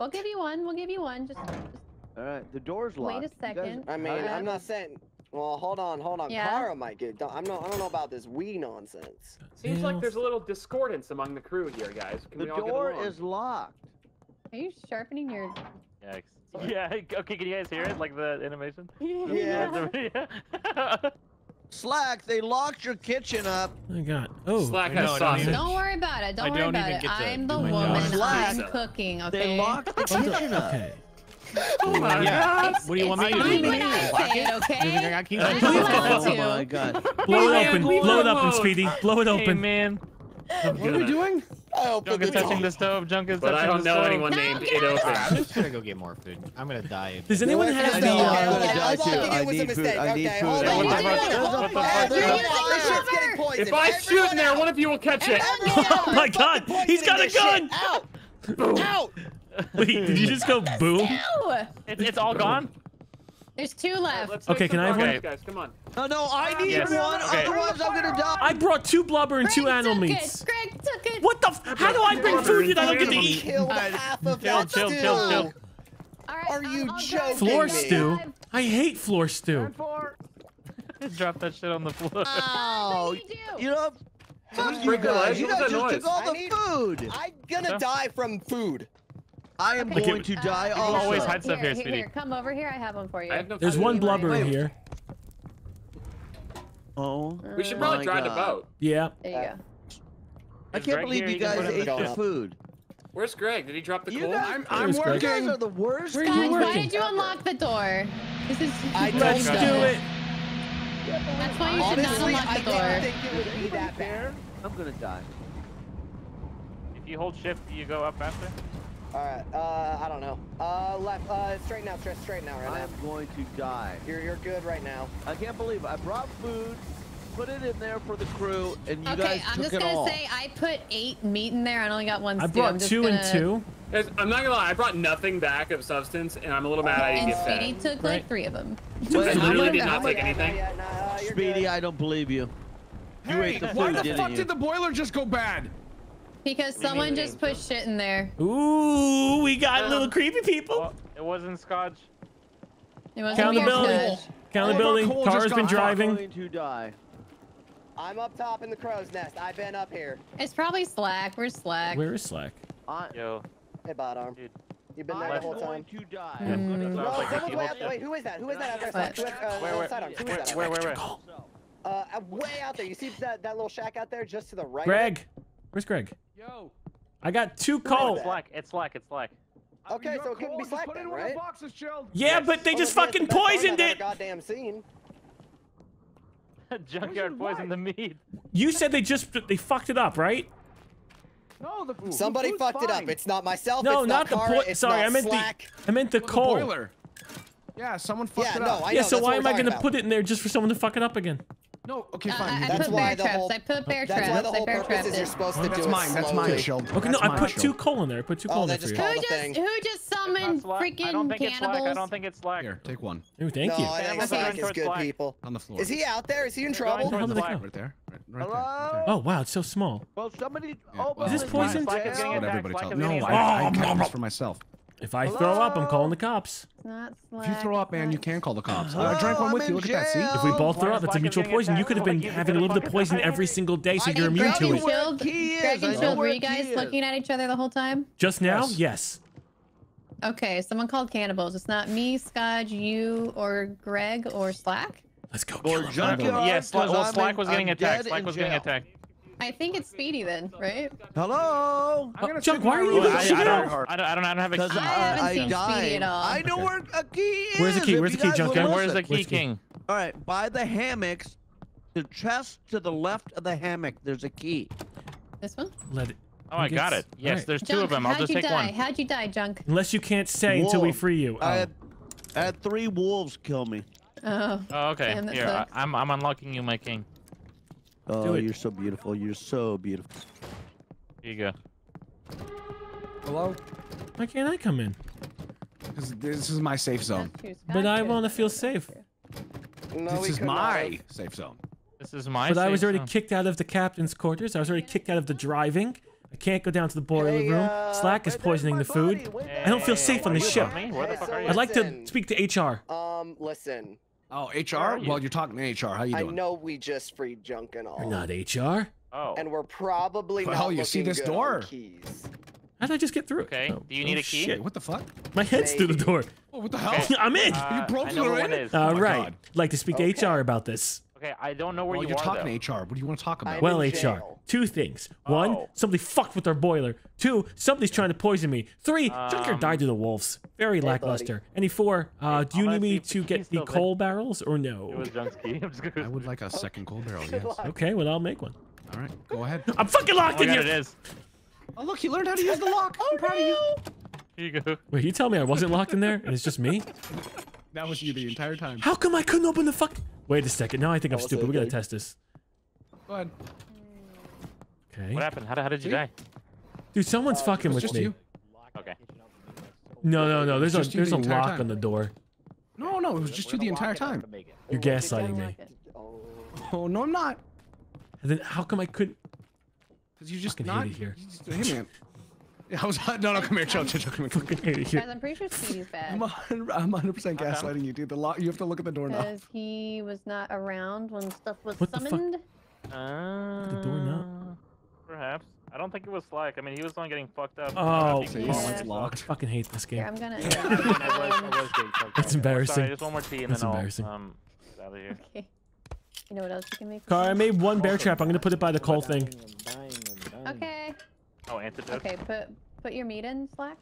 We'll give you one. We'll give you one. Just. All right, the door's locked. Wait a second. Guys, I mean, I'm not saying. Well, hold on, hold on. Yeah. Kara might get. I'm not. I don't know about this wee nonsense. Seems like there's a little discordance among the crew here, guys. Can the we all door get is locked. Are you sharpening your? Yeah. Yeah. Okay. Can you guys hear it? Like the animation? Yeah. yeah. Slack, they locked your kitchen up. Oh my god. Oh, Slack has sausage. Don't worry about it. Don't I worry don't about it. I'm the woman. Slack. I'm cooking. Okay. They locked the kitchen up. Okay. Oh my yeah. god! What do you want me to do? It's fine when I say it, okay? I keep I just oh my god. Blow it open. Blow it open, Speedy. Blow it open. Hey, man. I'm what gonna... are we doing? Junk is touching the stove. Junk is touching the stove. But I don't know anyone no, named it open. I'm just gonna go get more food. I'm gonna die. Does anyone no, have the... No, I'm gonna die too. I need food. I need food. If I shoot in there, one of you will catch it. Oh my god! He's got a gun! Out! Out! Wait, did you just go boom? It, it's all gone? There's two left. Right, okay, can I have one? Guys, come on. No, no, I need yes. one, okay. Otherwise I'm gonna die. I brought two blubber and Greg two animal meats. Greg took it. What the f- How do I bring food that I don't get to eat? Kill half of chill, chill, chill, chill, chill. Right, Are you I'll joking Floor me. stew? I hate floor stew. Just drop that shit on the floor. Oh, you know, you guys, you guys just took all the food. I'm gonna die from food. I am okay. going to uh, die. All always hide stuff here, here, here, here, come over here. I have one for you. I have no There's one blubber right. in here. Oh, we should probably drive the boat. Yeah. There you go. I can't Greg believe here, you guys ate the food. Where's Greg? Did he drop the you coal? Guys, I'm, I'm working. You guys are the worst. Guys, why working? did you unlock the door? This is. I Let's do it. That's why you should Honestly, not unlock the door. I didn't think it would be that bad. I'm gonna die. If you hold shift, do you go up after? Alright, uh, I don't know. Uh, left, uh, straighten out, straighten out right now. I'm going to die. You're, you're good right now. I can't believe it. I brought food, put it in there for the crew, and you okay, guys I'm took it all. Okay, I'm just gonna say I put eight meat in there. I only got one stew. I brought two gonna... and two. There's, I'm not gonna lie, I brought nothing back of substance, and I'm a little mad I didn't get that. Speedy took like three of them. Wait, I really did not take anything. Yeah, yeah, nah, Speedy, good. I don't believe you. You hey, ate the food, why the fuck you? Did the boiler just go bad? Because we someone just pushed shit in there. Ooh, we got um, little creepy people. Well, it wasn't Scotch. It wasn't Count the building. Count the building. Car's been driving. Going to die. I'm up top in the crow's nest. I've been up here. It's probably Slack. Where's Slack? Where is Slack? Uh, Yo. Hey, bot arm. Dude. You've been there the whole time. To die. Yeah. Mm. No, like way out, wait, who is that? Who is that out there? What? Where, where, where, where, where? Uh, way out there. You see that, that little shack out there just to the right? Greg. Where's Greg? Yo. I got two calls. It's Slack. It's Slack. It's Slack. Okay, I mean, so it couldn't be Slack then, right? Boxes, yeah, yes. But they just oh, fucking poisoned it. Goddamn scene. Junkyard poisoned the meat. You said they just they fucked it up, right? No, the food. Somebody the fucked fine. It up. It's not myself. No, it's not, not Cara, the it's Sorry, not I meant Slack. the I meant the coal. Boiler. Yeah, someone fucked yeah, it up. No, I yeah, know, so why am I gonna about. put it in there just for someone to fuck it up again? No, okay, fine. Uh, I, that's put why the whole, I put bear traps. That's why the whole purpose is you're supposed to do it slowly. That's mine. That's mine, Shield. Okay, no, I put two coal in there. I put two coal in there. Who just summoned freaking cannibals? I don't think it's Slack. Here, take one. Ooh, thank you. No, I think Slack is good people. On the floor. Is he out there? Is he in trouble? Right there. Right there, right there. Oh wow, it's so small. Well, somebody. Yeah, oh, well, is this poison? Like is what everybody tells me. No, I, I can't oh, for myself. If I Hello? throw up, I'm calling the cops. Not Slack. If you throw up, man, you can call the cops. Hello? I drank one with I'm you. Look jail. at that. See? If we both throw up, it's a mutual poison. You could have been having a little bit of poison every single day, so you're immune to it. Greg and Shield, were you guys looking at each other the whole time? Just now? Yes. Okay, someone called cannibals. It's not me, Scudge, you, or Greg, or Slack. Let's go. Or Junkyard. Yes, Slack, well, Slack was getting attacked. Slack was getting attacked. I think it's Speedy then, right? Hello. I'm gonna Junk, why are you? I, I, don't, I don't. I don't have a key. I haven't I seen died. Speedy at all. I know okay. where a key is. Where's the key? Where's the key, Junk? Where's the key, King? All right, by the hammocks, the chest to the left of the hammock. There's a key. This one. Let it. Oh, I got it. Yes, right. There's two Junk, of them. I'll just take die? one. How'd you die, Junk? Unless you can't say Wolf. until we free you. Oh. I, had, I had three wolves kill me. Oh. Oh, okay. Damn, Here, I, I'm I'm unlocking you, my king. Oh, you're so beautiful. You're so beautiful. Here you go. Hello? Why can't I come in? Because this is my safe zone. But I want to feel safe. No, this is my safe zone. This is my safe zone. But I was already zone. kicked out of the captain's quarters. I was already kicked out of the driving. I can't go down to the boiler hey, room. Uh, Slack is poisoning the food. Hey, I don't feel safe on this ship. Where the fuck are you? I'd like to speak to H R. Um, listen. Oh, H R? You? Well, you're talking to H R. How you doing? I know we just freed Junk and all. We're not H R. Oh. And we're probably well, not looking you see this door? Keys. How did I just get through? Okay. Oh. Do you need oh, a key? Shit. What the fuck? My head's Maybe. through the door. Oh, what the hell? Okay. I'm in. Uh, you broke through already? All right. I'd like to speak okay. to H R about this. Okay, I don't know where well, you you're are, talking though. to H R. What do you want to talk about? I'm well, H R, two things. Oh. One, somebody fucked with our boiler. Two, somebody's trying to poison me. Three, um, Junker died to the wolves. Very hey, lackluster. Buddy. And four, uh, do you need me to get the coal there. barrels or no? It was Junk's key. I'm just I would like a second coal barrel, yes. Okay, well, I'll make one. All right, go ahead. I'm fucking locked oh in God, here. It is. Oh, look, you learned how to use the lock. I'm proud of you. Here you go. Wait, you tell me I wasn't locked in there and it's just me? That was you the entire time. How come I couldn't open the fuck? Wait a second. Now I think I'm oh, stupid. We gotta test this. Go ahead. Okay. What happened? How, how did you die? Dude, someone's uh, fucking with me. You. Okay. No, no, no. There's a there's a lock time. on the door. No, no. It was just you the entire time. You're gaslighting me. Oh no, I'm not. And then how come I couldn't? Because you just not. Hate it here. Hey man. I was no, no, come here, chill, chill, chill, come here. Fucking hate it here. Guys, I'm pretty sure Speedy's bad. I'm one hundred percent gaslighting you, dude. The lock, you have to look at the doorknob. Because he was not around when stuff was what summoned. The fuck? Uh, the doorknob? Perhaps. I don't think it was Slack. I mean, he was the one getting fucked up. Oh, so yeah. it's locked. I fucking hate this game. Here, I'm gonna. That's embarrassing. Sorry, just one more tea and That's then embarrassing. I'll um, get out of here. Okay. You know what else you can make? Car, I made one bear trap. I'm gonna put it by the coal thing. Dying, dying, dying. Okay. Oh, antidote. Okay, put put your meat in, Slack.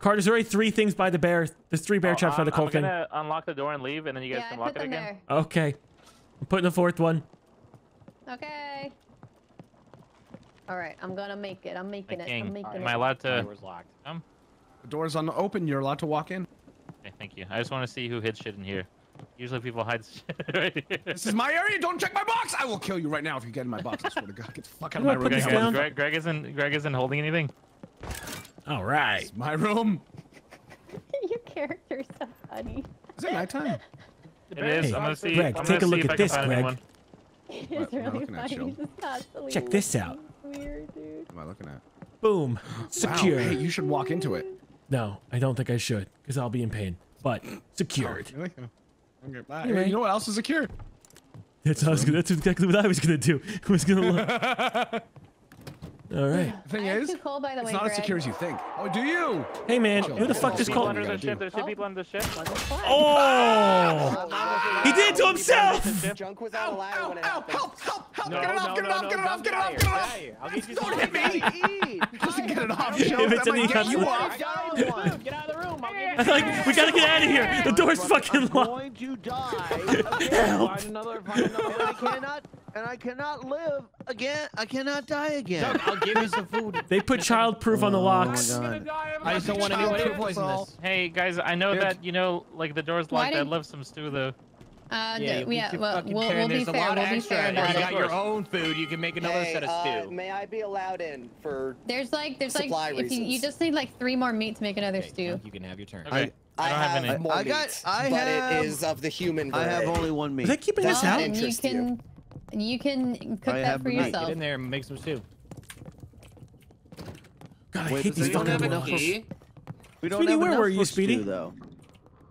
Carter, there's already three things by the bear. There's three bear oh, traps uh, by the coal thing. I'm gonna unlock the door and leave, and then you guys yeah, can I lock put it them again. There. Okay. I'm putting the fourth one. Okay. All right, I'm gonna make it. I'm making it. I'm making it. Am I allowed to? The door's locked. Um, the door's unopened. You're allowed to walk in. Okay, thank you. I just want to see who hid shit in here. Usually people hide shit right here. This is my area. Don't check my box. I will kill you right now if you get in my box. I swear to God, get the fuck out of my room. Greg, Greg isn't Greg isn't holding anything. All right. It's my room. Your character's so funny. Is it nighttime? It hey, is. I'm gonna see. Greg, I'm take a look at this, Greg. It is really funny. At, Check this out. Weird, dude. What am I looking at? Boom. Secure. Wow, hey, you should walk into it. No, I don't think I should, because I'll be in pain. But secured. Oh, really? Okay, bye. Anyway. Hey, you know what else is secure? That's, I was gonna, that's exactly what I was gonna do. I was gonna look. All right. The thing is, it's not as secure as you think. Oh, do you? Hey, man, who the fuck just called? There's people under the ship. Oh! He did it to himself! Ow, ow, ow, help, help, help! Get it off, get it off, get it off, get it off, get it off! Don't hit me! Just get it off, Joe. If it's any kind of... Get out of the room! I'm like, we gotta get out of here! The door's fucking locked! I'm going to die! Help! Find another, find another. I cannot... And I cannot live again. I cannot die again. I'll give you some food. They put childproof on the locks. Oh my God. I just don't want anybody to poison this. Hey guys, I know Dude. that you know, like the door's locked. I'd love some stew though. Uh, yeah, no, yeah well, we'll, we'll be fair. We'll be fair about it. You got your own food. You can make another hey, set of stew. Uh, may I be allowed in for? There's like, there's supply like, if you, you just need like three more meat to make another okay, stew. You can have your turn. Okay. I, I, I don't have, have any. More I got. Meat, I but have. But it is of the human variety. I have only one meat. Are they keeping this out? You can. You can cook I that for yourself. Night. Get in there and make some stew. God, I Wait, hate these fucking rules. E? We don't Speedy, have where were you, Speedy? Stew, though.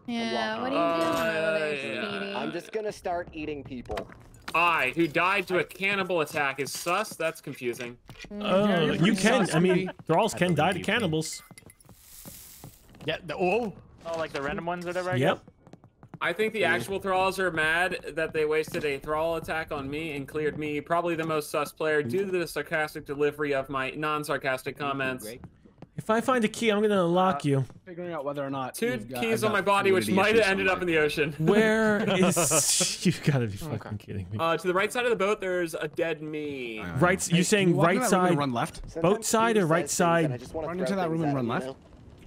Yeah, what are you doing uh, over there, Speedy? I'm just gonna start eating people. I, who died to a cannibal attack, is sus? That's confusing. Oh, uh, you can. I mean, thralls can die to cannibals. Yeah. The, oh. Oh, like the random ones that are right. Yep. Guess? I think the actual thralls are mad that they wasted a thrall attack on me and cleared me, probably the most sus player, due to the sarcastic delivery of my non-sarcastic comments. If I find a key, I'm gonna unlock uh, you. Figuring out whether or not two got, keys on my body, which might have ended up in the ocean. Where is? You've got to be fucking okay. kidding me. Uh, to the right side of the boat, there's a dead me. Uh, right? Hey, you're saying you right side? Run left. Sometimes boat side or right side? I just want to run into that room and run left. Know?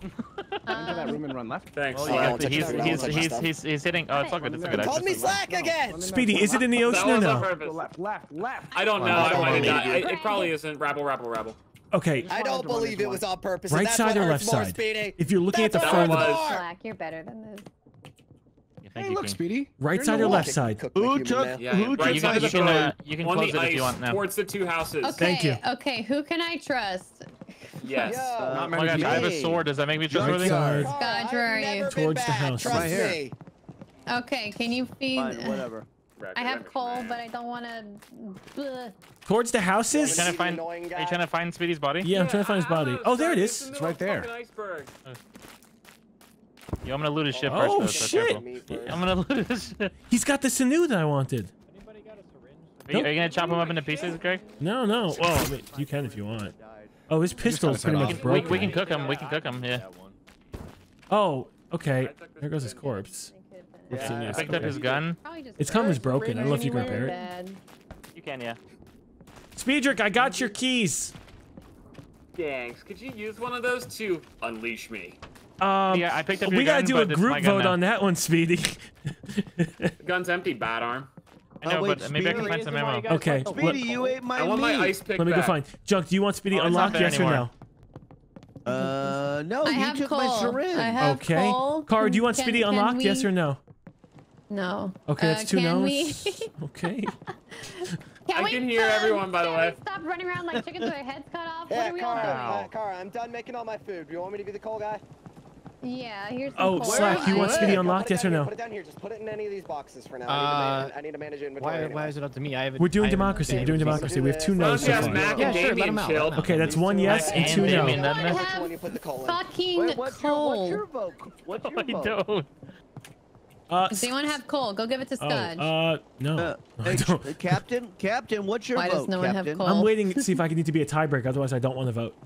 Into that room and run left. Thanks. Well, yeah, oh, he's, he's, he's, he's, he's hitting. Oh, it's all good. It's all good. Told me slack again. Speedy, is it in the ocean or no? Left, left, left. I don't know. I might have died. It probably isn't. Rabble, rabble, rabble. Okay. I don't believe it was on purpose. Right side or left side? If you're looking at the front of the slack, you're better than this. Hey, look, Speedy. Right side or left side? Who took? Who took? You can close it if you want now. Towards the two houses. Thank you. Okay. Who can I trust? Yes. Yo, uh, my God, I have a sword. Does that make me trustworthy? Really? God, where are you? Towards the house. Right here. Okay, can you feed? Fine, whatever. I have coal, but I don't want to. Towards the houses? Are you, find... are you trying to find Speedy's body? Yeah, I'm trying to find his body. Oh, there it is. It's right there. Yo, I'm going to loot his ship first. Oh, shit. I'm going to loot his ship. He's got the sinew that I wanted. Anybody got a syringe? Are you, nope. you going to chop him up into pieces, Greg? No, no. Well, I mean, you can if you want. Oh, his pistol is pretty much broken. We, we can cook him. We can cook him. Yeah. Oh, okay. There goes his corpse. Yeah, I picked up his gun. Its cover's broken. I don't know if you can repair it. You can, yeah. Speedrick, I got your keys. Thanks. Could you use one of those to unleash me? Um, yeah, I picked up your gun. We gotta do a group vote on that one, Speedy. The gun's empty, bad arm. I know, oh, wait, but maybe Speedy, I can find some ammo. Okay. Speedy, you ate my I want meat. My ice pick Let me go back. find. Junk, do you want Speedy oh, unlocked? Yes anymore. or no? Uh, no. I you took coal. my syringe. I have okay. Coal. Car, do you want can, Speedy can unlocked? We... Yes or no? No. Okay, that's uh, two no's. We... okay. Can I can hear um, everyone, by the way. Stop running around like chickens with their heads cut off. Yeah, what are we all doing? Car, I'm done making all my food. Do you want me to be the coal guy? Yeah, here's the Oh, Slack, you want Speedy unlocked, yes or no? Put it down here. Just put it in any of these boxes for now. Uh, I need to manage inventory. Why, anyway. why is it up to me? I haven't. We're doing I democracy. We're doing democracy. We have two no's so far. Yeah, sure, let him out. Okay, that's one yes and two no. Fucking coal. What do I do? Uh, Does anyone have coal? Go give it to Scudge. Oh, uh, no. Uh, I don't. Captain, Captain, what's your why vote? Why does no one have coal? I'm waiting to see if I need to be a tiebreaker. Otherwise, I don't want to vote.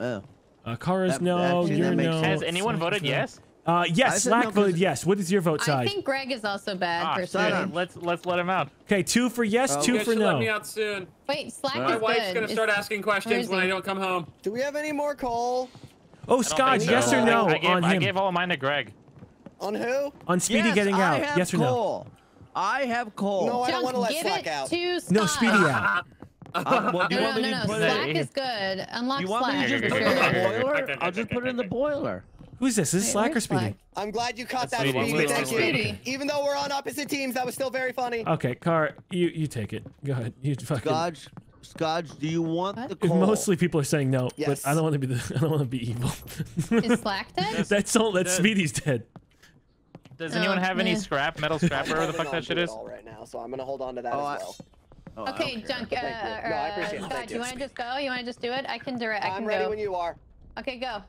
Oh. Uh, Kara's that, no, that, you're no. Has anyone Slack voted no. yes? Uh, yes, Slack no, voted yes. What is your vote side? I think Greg is also bad ah, for soon. Let's, let's let him out. Okay, two for yes, uh, two you guys for no. Let me out soon. Wait, Slack uh, is My wife's good. gonna start is, asking questions when I don't come home. Do we have any more coal? Oh, Scott, so. yes or no I, I gave, on him. I gave all of mine to Greg. On who? On Speedy yes, getting out, yes or no? I have coal. No, I don't want to let Slack out. No, Speedy out. Uh, well, no, no, no, no. Slack is good. Unlock you want Slack. Me to just put it in the boiler? I'll just put it in the boiler. Who's this? Is this Slack or Speedy? I'm glad you caught That's that, Speedy. Thank you. Even though we're on opposite teams, that was still very funny. Okay, Car, you you take it. Go ahead. You fucking. Scotch, Scotch, do you want what? the call? Mostly people are saying no, yes. but I don't want to be the, I don't want to be evil. Is Slack dead? That's all. That's Does, Speedy's dead. Does anyone have any scrap, metal scrap, whatever the fuck that shit is? All right now, so I'm gonna hold on to that oh, as well. I, Oh, okay, Junk, uh, or, no, I appreciate uh, God, you want to just go? You want to just do it? I can direct. I can I'm ready go. when you are. Okay, go.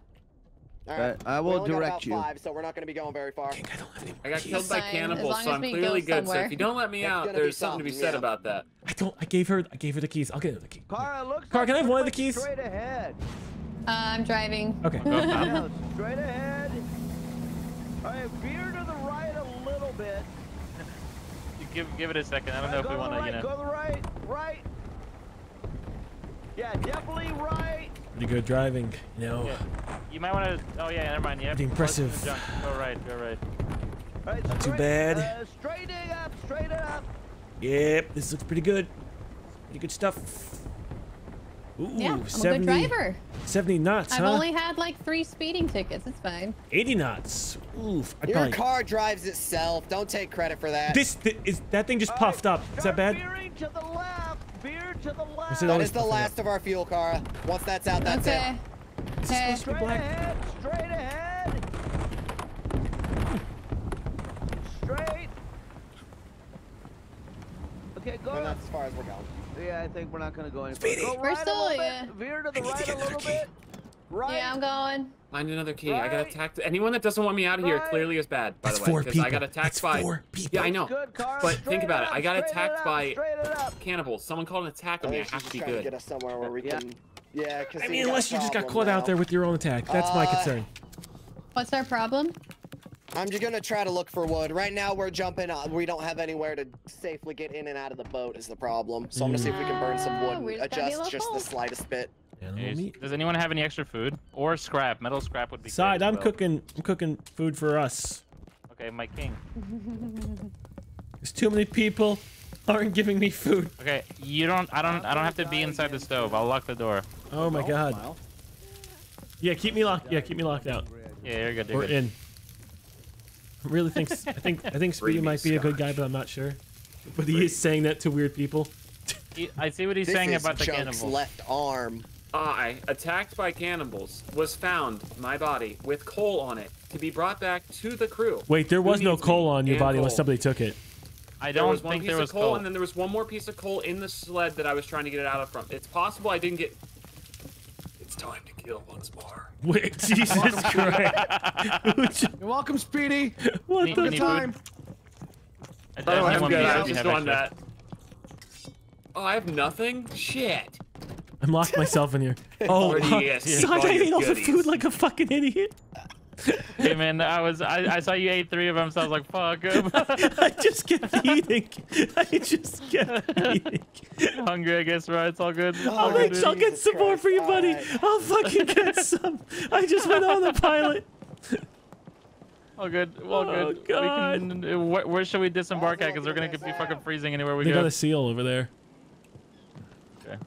All right, I, I will direct you. Five, so we're not going to be going very far. I, I, don't have I got killed by cannibals, so I'm clearly go good. So if you don't let me it's out, there's something to be said yeah. about that. I don't. I gave her. I gave her the keys. I'll get her the keys. Cara, looks Cara, can I have one of the keys? Straight ahead. Uh, I'm driving. Okay. no, straight ahead. All right, veer to the right a little bit. Give, give it a second. I don't know if we want to, you know. Go to the right, right. Yeah, definitely right. Pretty good driving, you know. Yeah. You might want to. Oh yeah, never mind. Yeah. Pretty impressive. Go right, go right. All right, not straight, too bad. Uh, straight it up, straight it up. Yep, this looks pretty good. Pretty good stuff. Ooh, yeah, I'm seventy, a good driver. seventy knots, I've huh? I've only had like three speeding tickets. It's fine. eighty knots. Oof. I Your probably... car drives itself. Don't take credit for that. This th is that thing just All puffed right, up. Is that bad? Veering to the left. Veer to the left. Is that is the last up? of our fuel, Cara. Once that's out, that's okay. it. Is hey. Straight ahead. Straight ahead. Straight. Okay, go. We're not as far as we're going. Yeah, I think we're not gonna go any further. Go right still, yeah. Veer to the right a little key. bit. Right. Yeah, I'm going. Find another key. Right. I got attacked. Anyone that doesn't want me out of here right. clearly is bad. By That's the way, because I got attacked That's by. Four people. Yeah, I know. Good, but straight think about it. Up, I got attacked up, by cannibals. Someone called an attack on me. I have to be good. To get us somewhere where we can. Yeah. yeah I mean, unless you just got caught now. out there with your own attack. That's uh, my concern. What's our problem? I'm just gonna try to look for wood. Right now we're jumping up. We don't have anywhere to safely get in and out of the boat is the problem. So I'm gonna see if we can burn some wood and uh, adjust just the slightest bit. Hey, does anyone have any extra food? Or scrap. Metal scrap would be Side, good. I'm well. cooking I'm cooking food for us. Okay, my king. There's too many people aren't giving me food. Okay, you don't I don't I don't have to be inside the stove. I'll lock the door. Oh my god. Yeah, keep me locked yeah, keep me locked out. Yeah, you're good. You're good. We're in. Really thinks I think I think Speedy might be Scotch. a good guy, but I'm not sure. But he Brady. is saying that to weird people. he, I see what he's this saying is about the cannibals. Left arm. I attacked by cannibals was found my body with coal on it to be brought back to the crew. Wait, there was Who no coal on your body coal. unless somebody took it. I don't there was one think piece there was of coal, coal, and then there was one more piece of coal in the sled that I was trying to get it out of from. It's possible I didn't get. It's time to kill once more. Wait, Jesus Christ. You're welcome, Speedy. What need, the need time? I don't have one I just on that. Oh, I have nothing? Shit. I'm locked myself in here. Oh, uh, yes, Saj, I ate all the food like a fucking idiot. Hey, man, I was I, I saw you ate three of them, so I was like, fuck. I just kept eating. I just kept eating. Hungry, I guess, right? It's all good. It's all I'll, good make, I'll get some Christ. more for you, buddy. Right. I'll fucking get some. I just went on the pilot. All good. All oh, good. God. We can, where, where should we disembark oh, at? Because we're going to be fucking freezing anywhere we they go. They got a seal over there. Okay.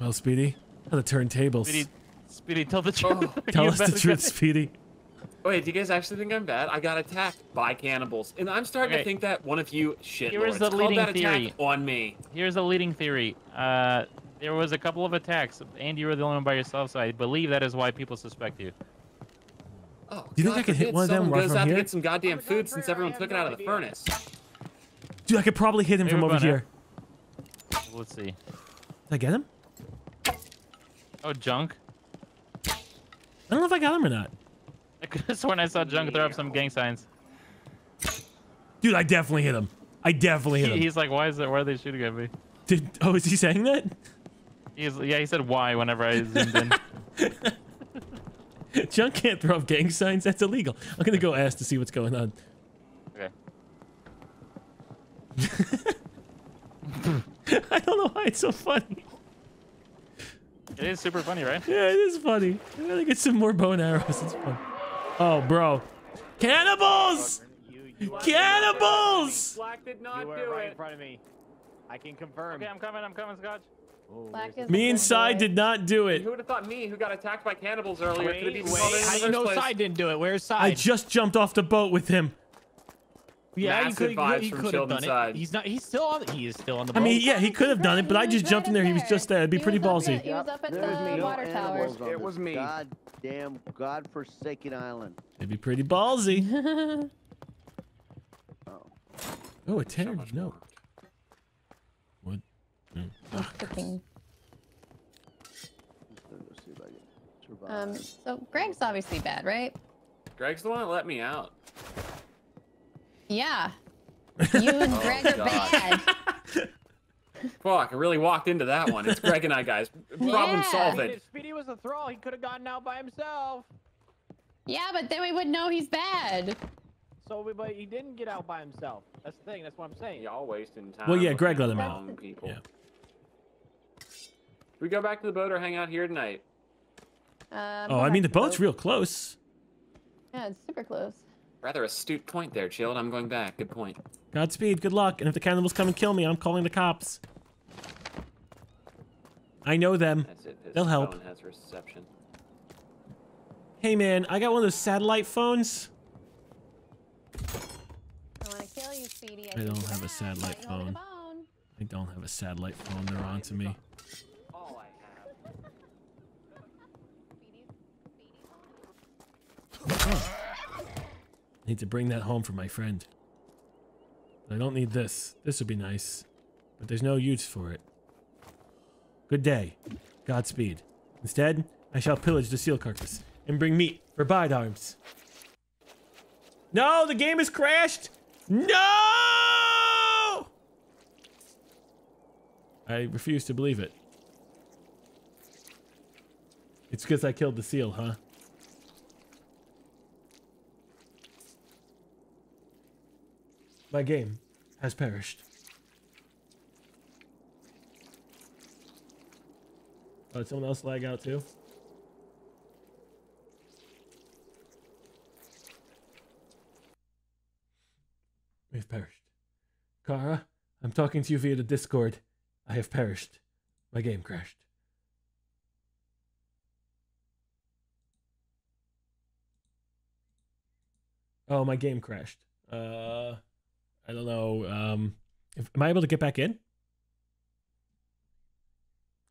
Well, Speedy, on the turntables. Speedy. Speedy, tell the truth. Oh, tell us the truth, guy. Speedy. Wait, do you guys actually think I'm bad? I got attacked by cannibals, and I'm starting okay. to think that one of you shit Here's the leading that theory on me. Here's the leading theory. Uh, there was a couple of attacks, and you were the only one by yourself, so I believe that is why people suspect you. Oh, do you God, think I could hit one of them right goes from out here? to get some goddamn food go since everyone took no it out of the idea. furnace. Dude, I could probably hit him Maybe from over here. Out. Let's see. Did I get him? Oh, Junk. I don't know if I got him or not. I could have sworn I saw Junk throw up some gang signs. Dude, I definitely hit him. I definitely hit him. He's like, why is that? Why are they shooting at me? Did, oh, is he saying that? He's, yeah, he said why whenever I zoomed in. Junk can't throw up gang signs. That's illegal. I'm going to go ask to see what's going on. Okay. I don't know why it's so funny. It is super funny, right? Yeah, it is funny. I gotta get some more bow and arrows. It's fun. Oh, bro. Cannibals! You, you Cannibals! Black did not do it. Right in front of me. I can confirm. Okay, I'm coming, I'm coming, Scotch. Oh, me and Sai did not do it. Who would have thought me, who got attacked by cannibals earlier? Wait, wait, wait. I know Sai didn't do it. Where's Sai? I just jumped off the boat with him. Yeah, Massive he could have done side. it. He's not. He's still on. He is still on the boat. I mean, yeah, he could have done it, but I just jumped in there. He was just there. It'd be pretty ballsy. He was up at the water tower. It was me. Goddamn, godforsaken island. It'd be pretty ballsy. Oh, a tenor note. What? Mm. Um. So Greg's obviously bad, right? Greg's the one that let me out. Yeah. You and oh, Greg are God. bad. Fuck, I really walked into that one. It's Greg and I, guys. Problem yeah. solving. If Speedy was a thrall, he could have gotten out by himself. Yeah, but then we would know he's bad. So we, but he didn't get out by himself. That's the thing. That's what I'm saying. Y'all wasting time. Well, yeah, Greg let him out. People. Yeah. We go back to the boat or hang out here tonight? Um, oh, I mean, the boat's boat. real close. Yeah, it's super close. Rather astute point there, Chilled. I'm going back. Good point. Godspeed. Good luck. And if the cannibals come and kill me, I'm calling the cops. I know them. That's it. This They'll help. Phone has reception. Hey, man, I got one of those satellite phones. I want to kill you, Speedy. I, I don't have a satellite phone. I don't have a satellite phone. They're on to me. All I have. Oh. Need to bring that home for my friend. I don't need this. This would be nice, but there's no use for it. Good day. Godspeed. Instead, I shall pillage the seal carcass and bring meat for bide-arms. No, the game has crashed. No! I refuse to believe it. It's because I killed the seal, huh? My game has perished. Oh, did someone else lag out too? We've perished. Kara, I'm talking to you via the Discord. I have perished. My game crashed. Oh, my game crashed. Uh... I don't know. Um, if, am I able to get back in?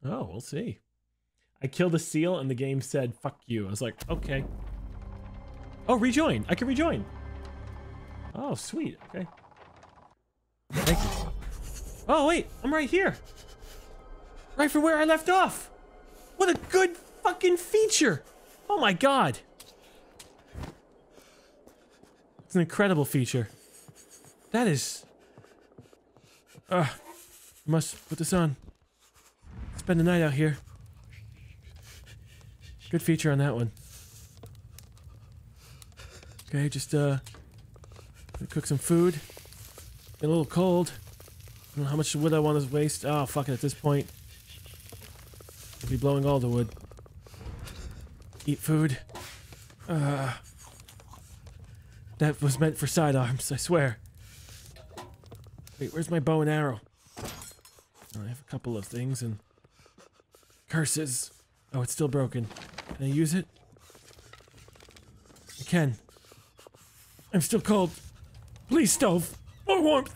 Oh, we'll see. I killed a seal and the game said, fuck you. I was like, okay. Oh, rejoin. I can rejoin. Oh, sweet. Okay. Thank you. Oh, wait. I'm right here. Right from where I left off. What a good fucking feature. Oh my God. It's an incredible feature. That is... Uh, must put this on. Spend the night out here. Good feature on that one. Okay, just uh... cook some food. Get a little cold. I don't know how much wood I want to waste. Oh, fuck it, at this point. I'll be blowing all the wood. Eat food. Uh, that was meant for sidearms, I swear. Wait, where's my bow and arrow? Oh, I have a couple of things and... Curses! Oh, it's still broken. Can I use it? I can. I'm still cold. Please, stove! More warmth!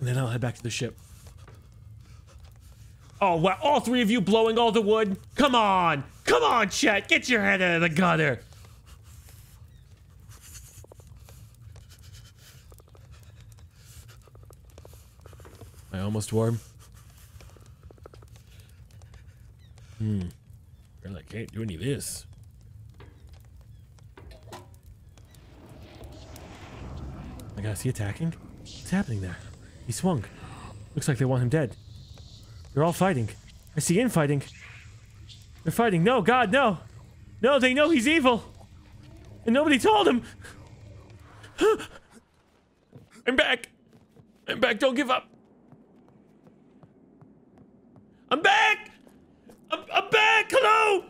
And then I'll head back to the ship. Oh, wow, all three of you blowing all the wood? Come on! Come on, Chet! Get your head out of the gutter! Am I almost warm? Hmm. Really can't do any of this. My God, is he attacking? What's happening there? He swung. Looks like they want him dead. They're all fighting. I see infighting. They're fighting. No, God, no. No, they know he's evil. And nobody told him. I'm back. I'm back. Don't give up. I'm back! I'm, I'm back! Hello!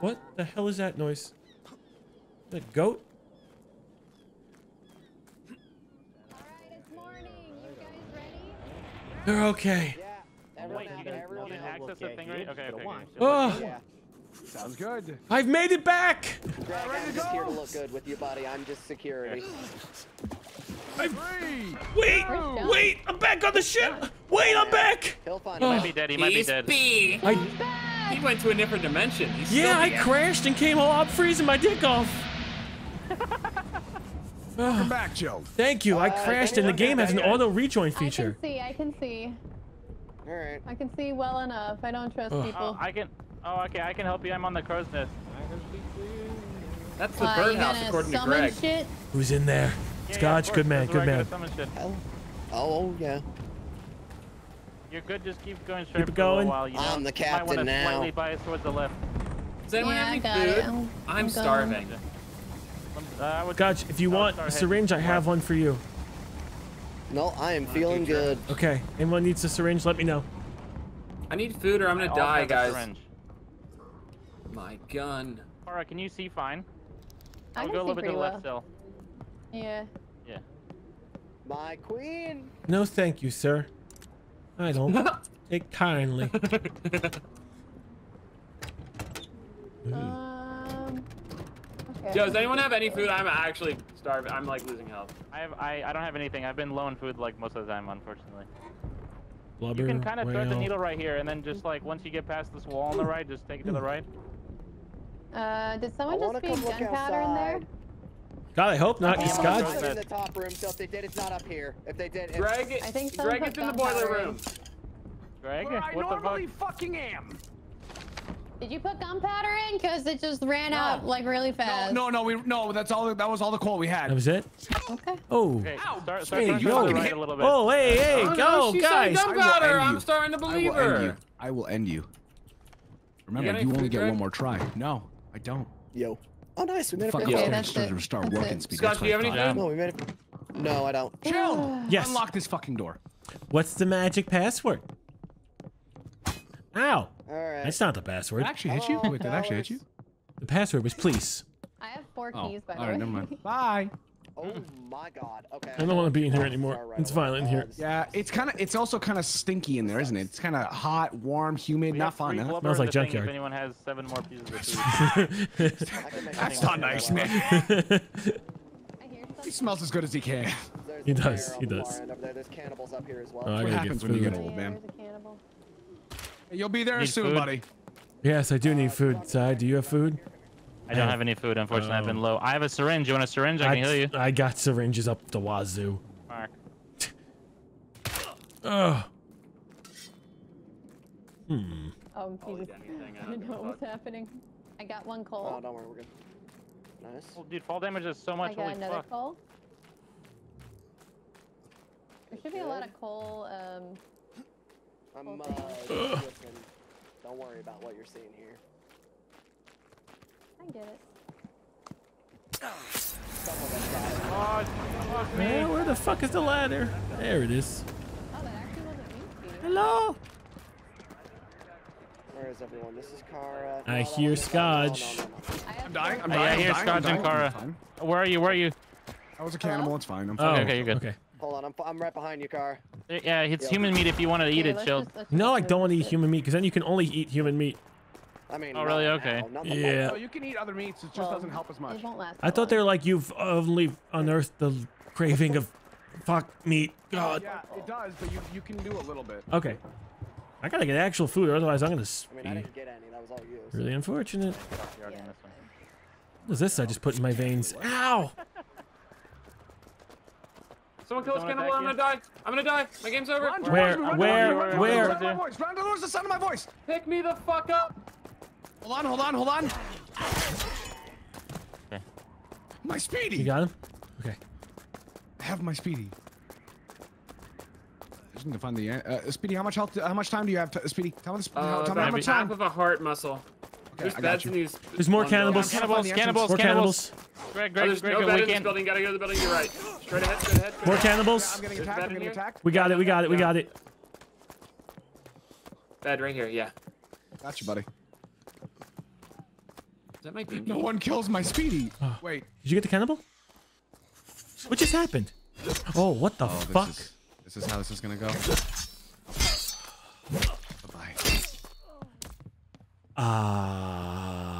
What the hell is that noise? Is that a goat? Alright, it's morning. You guys ready? They're okay. Yeah. Wait, you can, everyone can access the thing, right? Okay, okay. okay. Oh. Yeah. Sounds good. I've made it back. Greg, I'm just here to look good with your body. I'm just security. I'm wait, wait! I'm back on the ship. Wait, I'm back. He'll find him. He might be dead. He might be dead. He's back. He went to a different dimension. He's yeah, I crashed and came all up, freezing my dick off. Come back, Joe. Thank you. I crashed, uh, and the game has an auto rejoin feature. I can see. I can see. All right. I can see well enough. I don't trust oh. people. Oh, I can. Oh, okay. I can help you. I'm on the crow's nest. That's the uh, birdhouse, according to Greg. Shit? Who's in there? Yeah, Scotch, yeah, good man, good man. Oh, oh, yeah. You're good. Just keep going straight keep for going. a while. You know? I'm the captain now. Slightly biased towards the left. Does anyone yeah, have any food? I'm, I'm starving. Uh, Scotch, if you want a syringe, I have one for you. No, I am feeling good. Okay. Anyone needs a syringe? Let me know. I need food, or I'm gonna die, guys. My gun. Alright, can you see fine? I'll I can go a little bit to the well. left still. Yeah. Yeah. My queen. No, thank you, sir. I don't take kindly. um, okay. Joe, does anyone have any food? I'm actually starving. I'm like losing health. I have. I. I don't have anything. I've been low on food like most of the time, unfortunately. Blubber, you can kind of thread the needle right here, and then just like once you get past this wall on the right, just take it to the right. Uh, did someone I just feed gunpowder in there? God, I hope not. Just Scott. In the top room, so if they did, it's not up here. If they did, it's... Greg, I think Greg is in the boiler room. Greg, Where what I the normally fuck? fucking am. Did you put gunpowder in? Cause it just ran no. out like really fast. No, no, no, we no. That's all. That was all the coal we had. That was it. Okay. Oh. Okay, start, start hey, yo. Right a little bit. Oh, hey, hey, oh, go, no, guys. Gunpowder. I'm starting to believe her. I will end you. Remember, you, you only get Greg? one more try. No. I don't. Yo. Oh, nice. We made it. Fuck, okay, that's it. Start, start that's working. It. Scott, do you have anything? No, we made it. No, I don't. Chill. Yes. Unlock this fucking door. What's the magic password? Ow. All right. That's not the password. Did it actually hit you? Wait, did it actually hit you? The password was please. I have four keys, oh. by the way. All right, never mind. Bye. Oh my God. Okay. I don't want to be in here anymore. It's violent in here. Yeah, it's kind of. It's also kind of stinky in there, isn't it? It's kind of hot, warm, humid. Not fun. That smells like junkyard. If anyone has seven more pieces of food. That's not nice, man. He smells as good as he can. He does. He does. There's cannibals up here as well. What happens when you get old, man? You'll be there soon, buddy. Yes, I do need food. Sai, do you have food? I don't have any food, unfortunately. Oh. I've been low. I have a syringe. You want a syringe? I, I can heal you. I got syringes up the wazoo. Mark. uh. Hmm. Oh, Jesus. I don't know what's happening. I got one coal. Oh, don't worry. We're good. Nice. Well, dude, fall damage is so much. I got Holy another fuck. coal. There should be a lot of coal. Um, I'm, uh, listen. Don't worry about what you're seeing here. I get it. Oh, man, where the fuck is the ladder? There it is. Oh, that actually wasn't me. Hello. Where is everyone? This is Kara. I hear Scotch. I'm dying. I'm dying. I hear Scotch and Kara. Where are you? Where are you? I was a cannibal. It's fine. I'm fine. Oh, okay, you're good. Okay. Hold on. I'm I'm right behind you, Kara. Yeah, it's Yo. human meat if you want to eat okay, it, chill. No, I don't want to eat human meat because then you can only eat human meat. I mean, oh really? Okay. Now, yeah. So you can eat other meats. It just well, doesn't help as much. I thought they were like you've only unearthed the craving of fuck meat. God. Yeah, it does, but you you can do a little bit. Okay. I gotta get actual food, otherwise I'm gonna. I mean, I didn't get any. That was all you. So. Really unfortunate. Yeah. What is this? I just put in my veins. Ow! Someone kill this cannibal! I'm gonna die! I'm gonna die! My game's over. Run, where? Run, where? Run, where? Run, where? Run towards the sound of my voice. Pick me the fuck up! Hold on, hold on, hold on. Okay. My Speedy. You got him? Okay. I have my Speedy. I just need to find the uh, Speedy. How much health? How much time do you have, to, Speedy? Tell me. Tell uh, me how much time. Half of a heart muscle. Okay, There's, you. There's more cannibals. Cannibals, the cannibals, more cannibals. Greg, Greg, oh, Greg, no Greg. Go building. Gotta go to the building. You're right. Straight ahead. Straight ahead. Straight more ahead. cannibals. I'm getting attacked. I'm getting attacked. We got it. We got it. We got it. Bed right here. Yeah. Gotcha, buddy. That might be no one kills my Speedy. Oh. Wait. Did you get the cannibal? What just happened? Oh, what the oh, fuck? This is, this is how this is gonna go. Uh...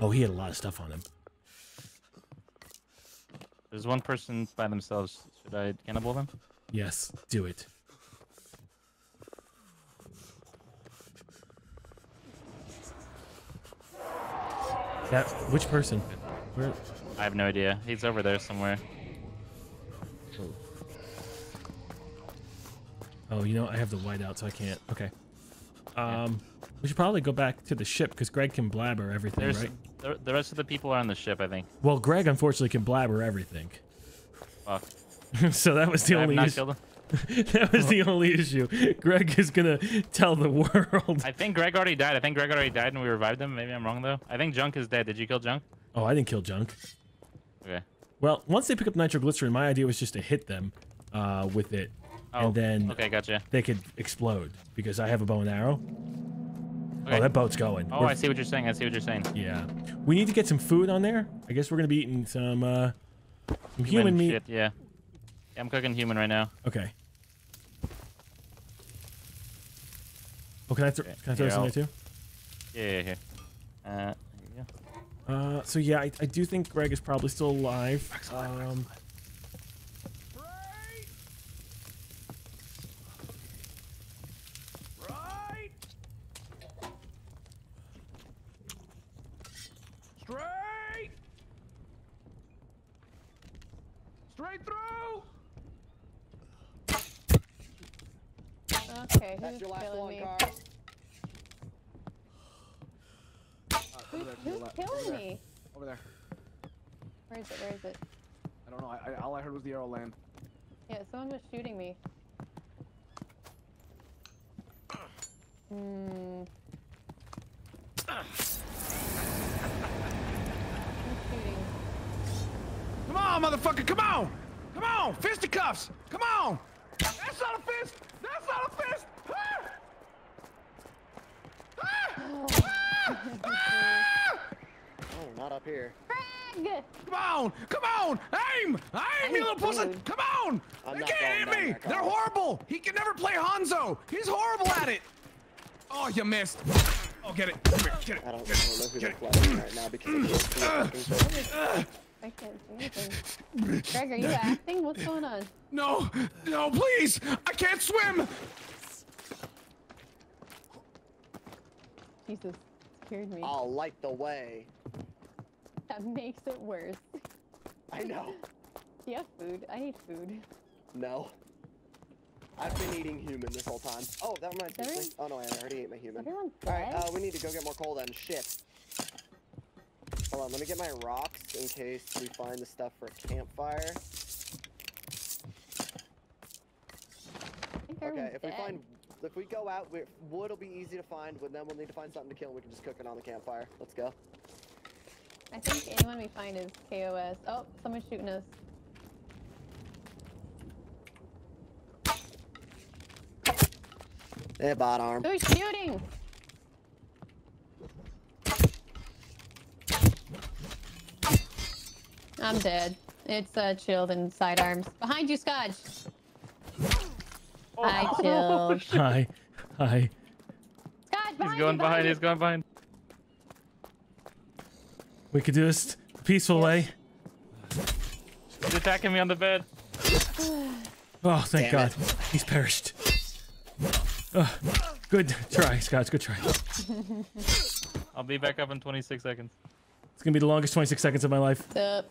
Oh, he had a lot of stuff on him. There's one person by themselves. Should I cannibal them? Yes, do it. That, which person? Where? I have no idea. He's over there somewhere. Oh. Oh, you know, I have the whiteout, so I can't. Okay. Um, we should probably go back to the ship because Greg can blabber everything, There's, right? The, the rest of the people are on the ship, I think. Well, Greg unfortunately can blabber everything. Fuck. So that was the I only. Have not killed him. That was the only issue. Greg is gonna tell the world. I think Greg already died. I think Greg already died and we revived him. Maybe I'm wrong though. I think Junk is dead. Did you kill Junk? Oh, I didn't kill Junk. Okay. Well, once they pick up nitroglycerin, my idea was just to hit them uh, with it, oh, and then okay, gotcha. They could explode because I have a bow and arrow. Okay. Oh, that boat's going. Oh, we're... I see what you're saying. I see what you're saying. Yeah. We need to get some food on there. I guess we're gonna be eating some uh, some human, human meat. Shit, yeah. I'm cooking human right now. Okay. Oh, can I, th okay. Can I throw something there too? Yeah, yeah, here. Uh, there you go. Uh, so yeah, I, I do think Greg is probably still alive. Greg's alive, um, Greg's alive. That's your last one, Gar. Who's, who's killing me? Over there. Where is it? Where is it? I don't know. I, I, all I heard was the arrow land. Yeah, someone was shooting me. Hmm. Who's shooting? Come on, motherfucker! Come on! Come on! Fisticuffs! Come on! That's not a fist! That's not a fist! Ah! Ah! Ah! Ah! Oh, not up here. Greg! Come on! Come on! Aim! Aim, you little pussy! Come on! You can't hit me! They're horrible! He can never play Hanzo! He's horrible at it! Oh, you missed! Oh, get it! Here, get it! I don't know who they're playing right now because I'm so I can't do anything. Greg, are you acting? What's going on? No! No, please! I can't swim! Jesus scared me. I'll light the way. That makes it worse. I know. Do you have food? I need food. No. I've been eating human this whole time. Oh, that reminds me. Everyone... Oh no, I already ate my human. Everyone's dead? Alright, uh, we need to go get more coal then. Shit. Hold on, let me get my rocks in case we find the stuff for a campfire. Okay, if dead. we find, if we go out, we're, wood will be easy to find, but then we'll need to find something to kill and we can just cook it on the campfire. Let's go. I think anyone we find is K O S. Oh, someone's shooting us. Hey, bot arm. Who's shooting? I'm dead. It's uh, chilled and sidearms. Behind you, Scotch! Oh, I killed. Oh, hi. Hi. Scotch, behind He's going you, behind, behind he's going behind. We could do this the peaceful way. He's attacking me on the bed. Oh, thank Damn God. It. He's perished. Uh, good try, Scotch. Good try. I'll be back up in twenty-six seconds. It's gonna be the longest twenty-six seconds of my life. What's up?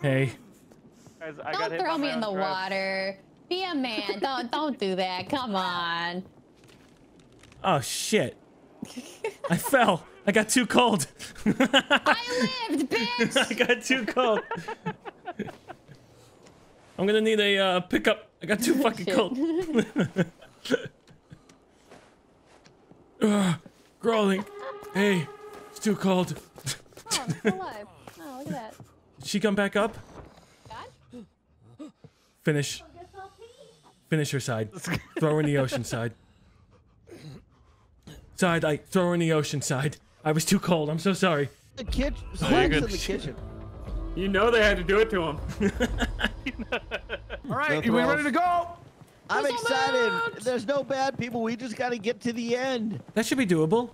Hey. Guys, I don't got throw me in the crab. water. Be a man. Don't don't do that. Come on. Oh shit! I fell. I got too cold. I lived, bitch. I got too cold. I'm gonna need a uh, pickup. I got too fucking cold. uh, growling. Hey, it's too cold. Oh, I'm still alive. Oh, look at that. Did she come back up? God? Finish. Finish her side. Throw her in the ocean side. Side, I throw her in the ocean side. I was too cold. I'm so sorry. The kitchen. Oh, in the kitchen. You know they had to do it to him. All right, are we ready to go? I'm excited. There's no bad people. We just got to get to the end. That should be doable,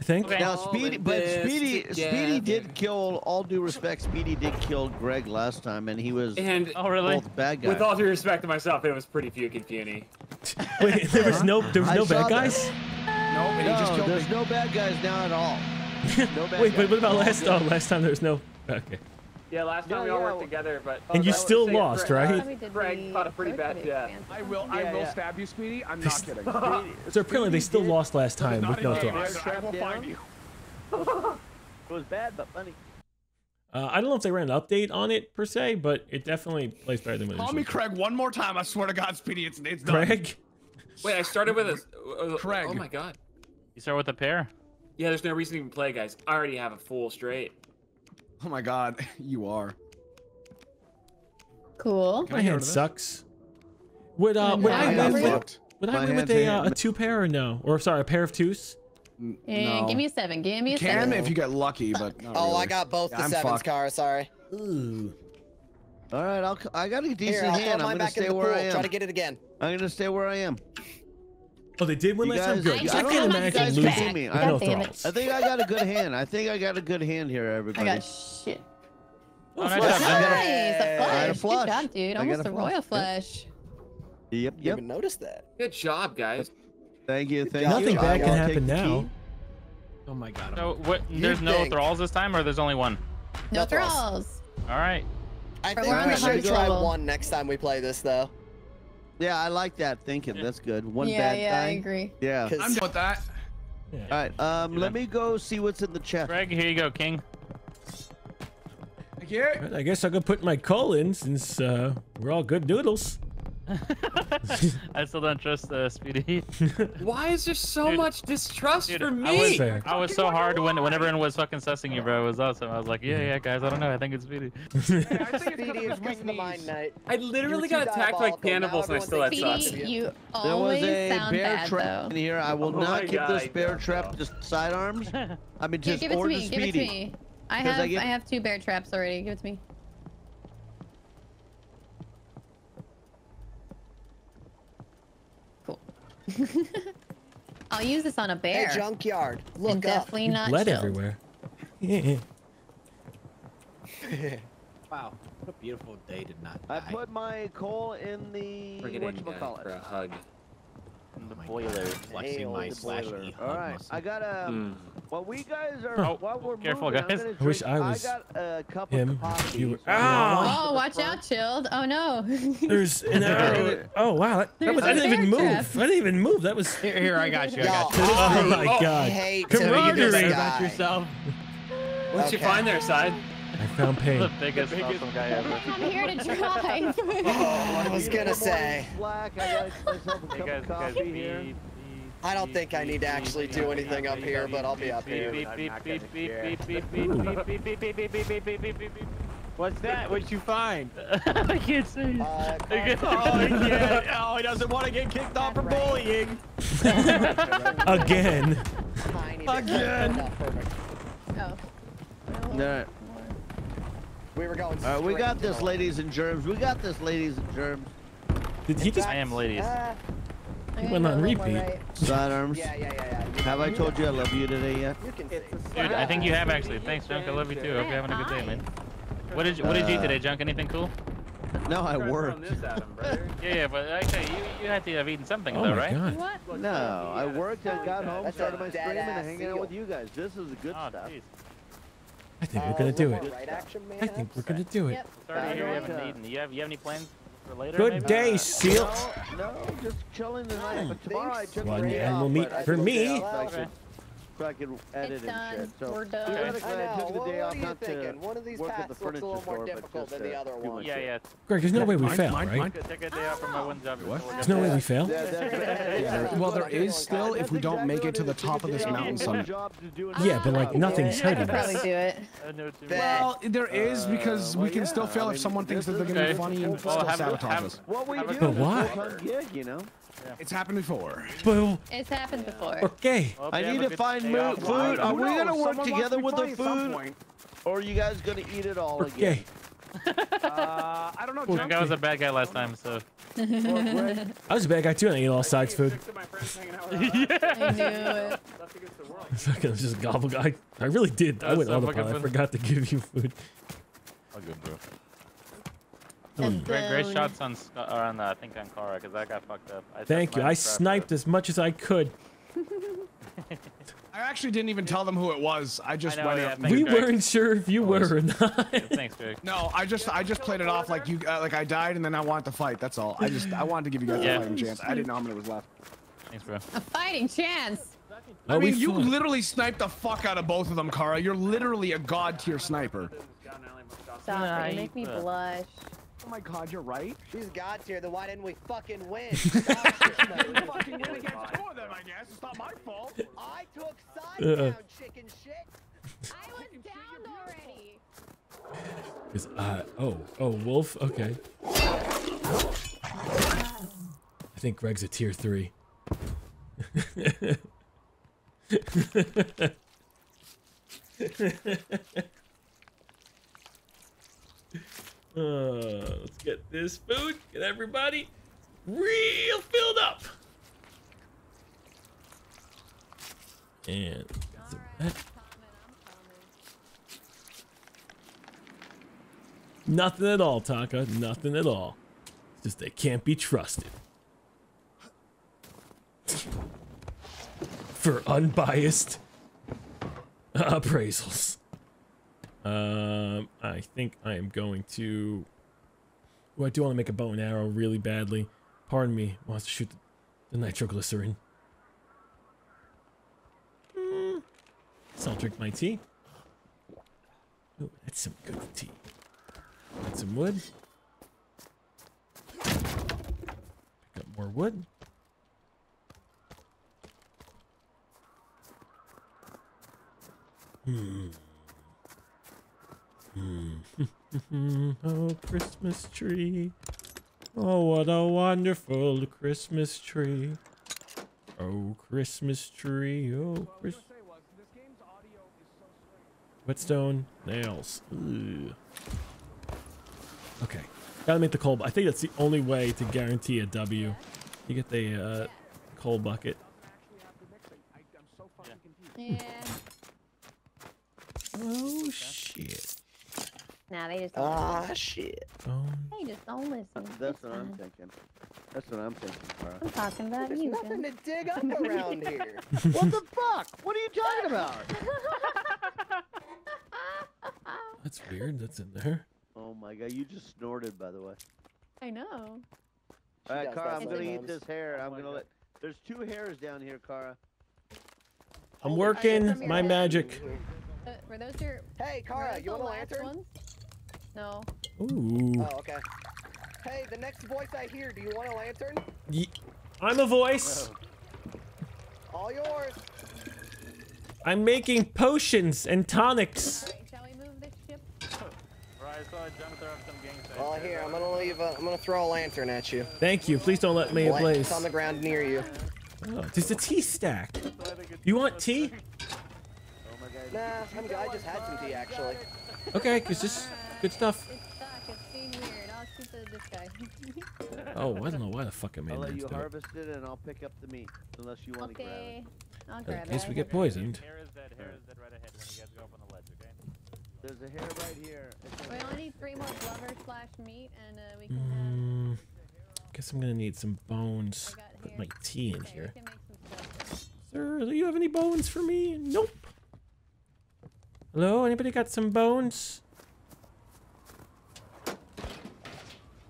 I think. Okay. Now, Speedy, but Speedy, together. Speedy did kill. All due respect, Speedy did kill Greg last time, and he was and oh, really? both bad guys. With all due respect to myself, it was pretty fucking puny. Wait, there was no, there was no bad guys. No, no, he just killed there's me. no bad guys now at all. No bad Wait, guys. but what about last? Oh, last time there was no. Okay. Yeah, last time no, we all yeah, worked together, but oh, and you still lost, Greg, right? Uh, Greg caught a pretty bad yeah. I will, I yeah, will yeah. stab you, Speedy. I'm not kidding. So apparently they still lost last time with no talks. I will find you. It was bad but funny. Uh, I don't know if they ran an update on it per se, but it definitely plays better than. Call me Craig one more time. I swear to God, Speedy, it's it's done. Craig. Wait, I started with a. Craig. Oh my God. You start with a pair. Yeah, there's no reason to even play, guys. I already have a full straight. Oh my God, you are. Cool. Can my hand sucks. Would uh, would I win with, would I win with a, uh, a two pair or no? Or sorry, a pair of twos? N no. Give me a seven. Give me a Can seven. Can if you get lucky, but not oh, really. I got both yeah, the I'm sevens, Kara. Sorry. Ooh. All right, I'll. I got a decent Here, hand. I'm gonna stay where I am. Try to get it again. I'm gonna stay where I am. Oh, they did win last time? Good. I, I don't imagine losing me. I, don't I think I got a good hand. I think I got a good hand here, everybody. I got shit. Oh, nice. Nice. I got a flush. Good job, dude. Almost a royal flush. Yep, yep. You haven't noticed that. Good job, guys. Thank you. Thank Nothing you. Nothing bad can happen now. Oh, my God. So, what, there's no think. thralls this time, or there's only one? No, no thralls. All right. I think we should try one next time we play this, though. Yeah, I like that thinking. That's good. One yeah, bad yeah, thing. Yeah, I agree. Yeah. I'm done with that. Yeah. All right. Um, yeah. Let me go see what's in the chat. Greg, here you go, King. Thank you. Right, I guess I could put my coal in since uh, we're all good noodles. I still don't trust uh, Speedy. Why is there so dude, much distrust dude, for me? I was, I I was so hard when, when everyone was fucking sussing you, bro. It was awesome. I was like, yeah, yeah, guys, I don't know. I think it's Speedy. Hey, I think Speedy is winning the mine night. I literally got attacked like cannibals and I still had suss. You always there was a sound bear bad, trap though. in here. I will oh not give God, this bear God, trap bro. just sidearms. I mean, just yeah, give or it to me. Give it to me. I have, I, get... I have two bear traps already. Give it to me. I'll use this on a bear. Hey, junkyard. Look and up. Definitely not blood chilled. everywhere. Yeah. Wow, what a beautiful day did not die. I put my coal in the whatchamacallit for a hug. In the oh boiler, flexing my slash E hug. All right, muscle. I got a. Mm. While we guys are, oh, while we're careful, moving, guys. Drink, I wish I was. I got a cup him. Of coffee. You were, oh, oh watch out, Chilled. Oh no. There's an arrow. Oh wow, that, that was, I didn't even move. Trap. I didn't even move. That was. Here, here I got you. I got you. Oh, oh my oh, God. Camaraderie about yourself. What'd okay. you find there, Side? I found pain. The biggest, the biggest awesome guy ever. I'm here to drive. Oh, I was gonna say. Black. I got myself a coffee here. I don't think I need to actually do anything up here, but I'll be up here. What's that? What'd you find? I can't say. Uh, oh, he can't. Oh, he doesn't want to get kicked off for bullying. Again. Again. Oh. No. We were going. All right, we got this, ladies and germs. We got this, ladies and germs. Did he just? I am, ladies. He went on repeat. Right. Sidearms. Yeah, yeah, yeah, yeah. Have I told you I love you today yet? Dude, I think you have actually. Thanks, Junk. I love you too. I hope you're having a good day, man. What did you, what did you eat today, Junk? Anything cool? No, I worked. yeah, yeah, but actually, you, you had to have eaten something, oh though, right? God. What? No, I worked and got home, That's started my stream, and hanging out with you guys. This is good oh, stuff. Geez. I think we're gonna do it. Right action, I think we're gonna do it. Sorry to hear you haven't eaten. You have you have any plans? Later, Good maybe? day, Seal. No, no, just chilling tonight. But tomorrow I took one animal meat for me. So I could edit and shit. So we're done. I took the day off not to one of these work at the furniture store, more difficult than the other one. Yeah, yeah. Greg, there's no way we fail, right? There's no way we fail. Well, there is still if we don't make it to the top of this mountain summit. Yeah, but like nothing's hurting us. Well, there is because we can still fail if someone thinks that they're gonna be funny and still sabotage us. But why? You know. Yeah. It's happened before. Boom. It's happened before. Okay. Well, I need to find food. food. Are we going to work together with the food? Or are you guys going to eat it all okay. again? uh, I don't know. That guy was a bad guy last time, so. I was a bad guy too, and I ate all Sykes food. Yeah. I knew it. Fucking just gobble guy. I really did. That's I went so on the pile. I forgot to give you food. I'll give you. Mm. Great, great shots on, or on uh, I think on Kara, because I got fucked up. I Thank you. I sniped as much as I could. I actually didn't even tell them who it was. I just I know, went yeah, up. We Drake. weren't sure if you were or not. Yeah, thanks, Drake. No, I just I just played it off like you uh, like I died and then I wanted to fight. That's all. I just I wanted to give you guys yeah. a fighting chance. I didn't know how many was left. Thanks, bro. A fighting chance. I oh, mean, you fun. literally sniped the fuck out of both of them, Kara. You're literally a god tier sniper. Stop right. it. Make me blush. Oh my god, you're right. She's god tier, then why didn't we fucking win? We fucking win against two of them, I guess. It's not my fault. I took side uh, down, chicken shit. I was down already. Cause I, oh, oh, Wolf? Okay. I think Greg's a tier three. Uh, let's get this food, get everybody real filled up. And that's right, I'm coming, I'm coming. Nothing at all, Taka, nothing at all. It's just they can't be trusted. For unbiased appraisals. Um, I think I am going to. Oh, I do want to make a bow and arrow really badly. Pardon me. Wants to shoot the, the nitroglycerin. Mm. So I'll drink my tea. Oh, that's some good tea. Got some wood. Pick up more wood. Hmm. Oh, Christmas tree. Oh, what a wonderful Christmas tree. Oh, Christmas tree. Oh, Christmas. Whetstone nails. Ugh. Okay. Gotta make the coal. I think that's the only way to guarantee a W. You get the uh, coal bucket. Yeah. Oh, shit. Nah, they just don't ah, listen. shit. Oh. They just don't listen. That's what I'm thinking. That's what I'm thinking, Kara. I'm talking about There's you. There's nothing then. to dig up around here. What the fuck? What are you talking about? That's weird. That's in there. Oh my god, you just snorted, by the way. I know. All right, Kara, I'm gonna eat this hair. I'm gonna let. There's two hairs down here, Kara. I'm working my magic. Uh, were those your? Hey, Kara, you want a lantern? Ones? No. Ooh. Oh, okay. Hey, the next voice I hear, do you want a lantern? Ye I'm a voice. Whoa. All yours. I'm making potions and tonics. All right, shall we move this ship? Right, so I jumped up some gang signs. Well, here, I'm gonna leave. A, I'm gonna throw a lantern at you. Thank you. Please don't let me ablaze. It's on the ground near you. Oh, there's a tea stack. You want tea? Nah, I'm good. I just had some tea actually. Okay, cause this. Good stuff. It's stuck. It's being weird. I'll shoot this guy. Oh, I don't know why the fuck I made I'll let you harvest it, and I'll pick up the meat unless you want to grab it. I'll grab it. In case we get poisoned. Hair is that hair is that right ahead when you guys go up on the ledge, okay? There's a hair right here. We only need three more blubber slash meat, and uh, we can mm, have. I guess I'm gonna need some bones. Put my tea in okay, here. We can make some Sir, do you have any bones for me? Nope. Hello? Anybody got some bones?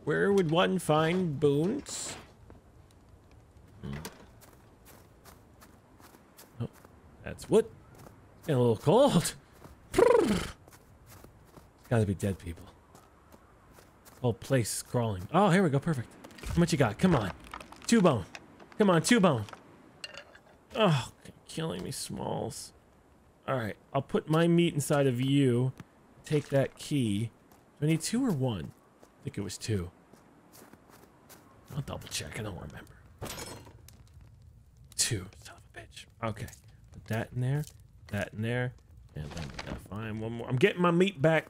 Where would one find bones? Hmm. Oh, that's wood. It's getting a little cold. Gotta be dead people. Whole place is crawling. Oh, here we go. Perfect. How much you got? Come on. Two bone. Come on, two bone. Oh, killing me, Smalls. All right. I'll put my meat inside of you. Take that key. Do I need two or one? I think it was two. I'll double check. I don't remember. Two. Son of a bitch. Okay. Put that in there. That in there. And then we gotta find one more. I'm getting my meat back.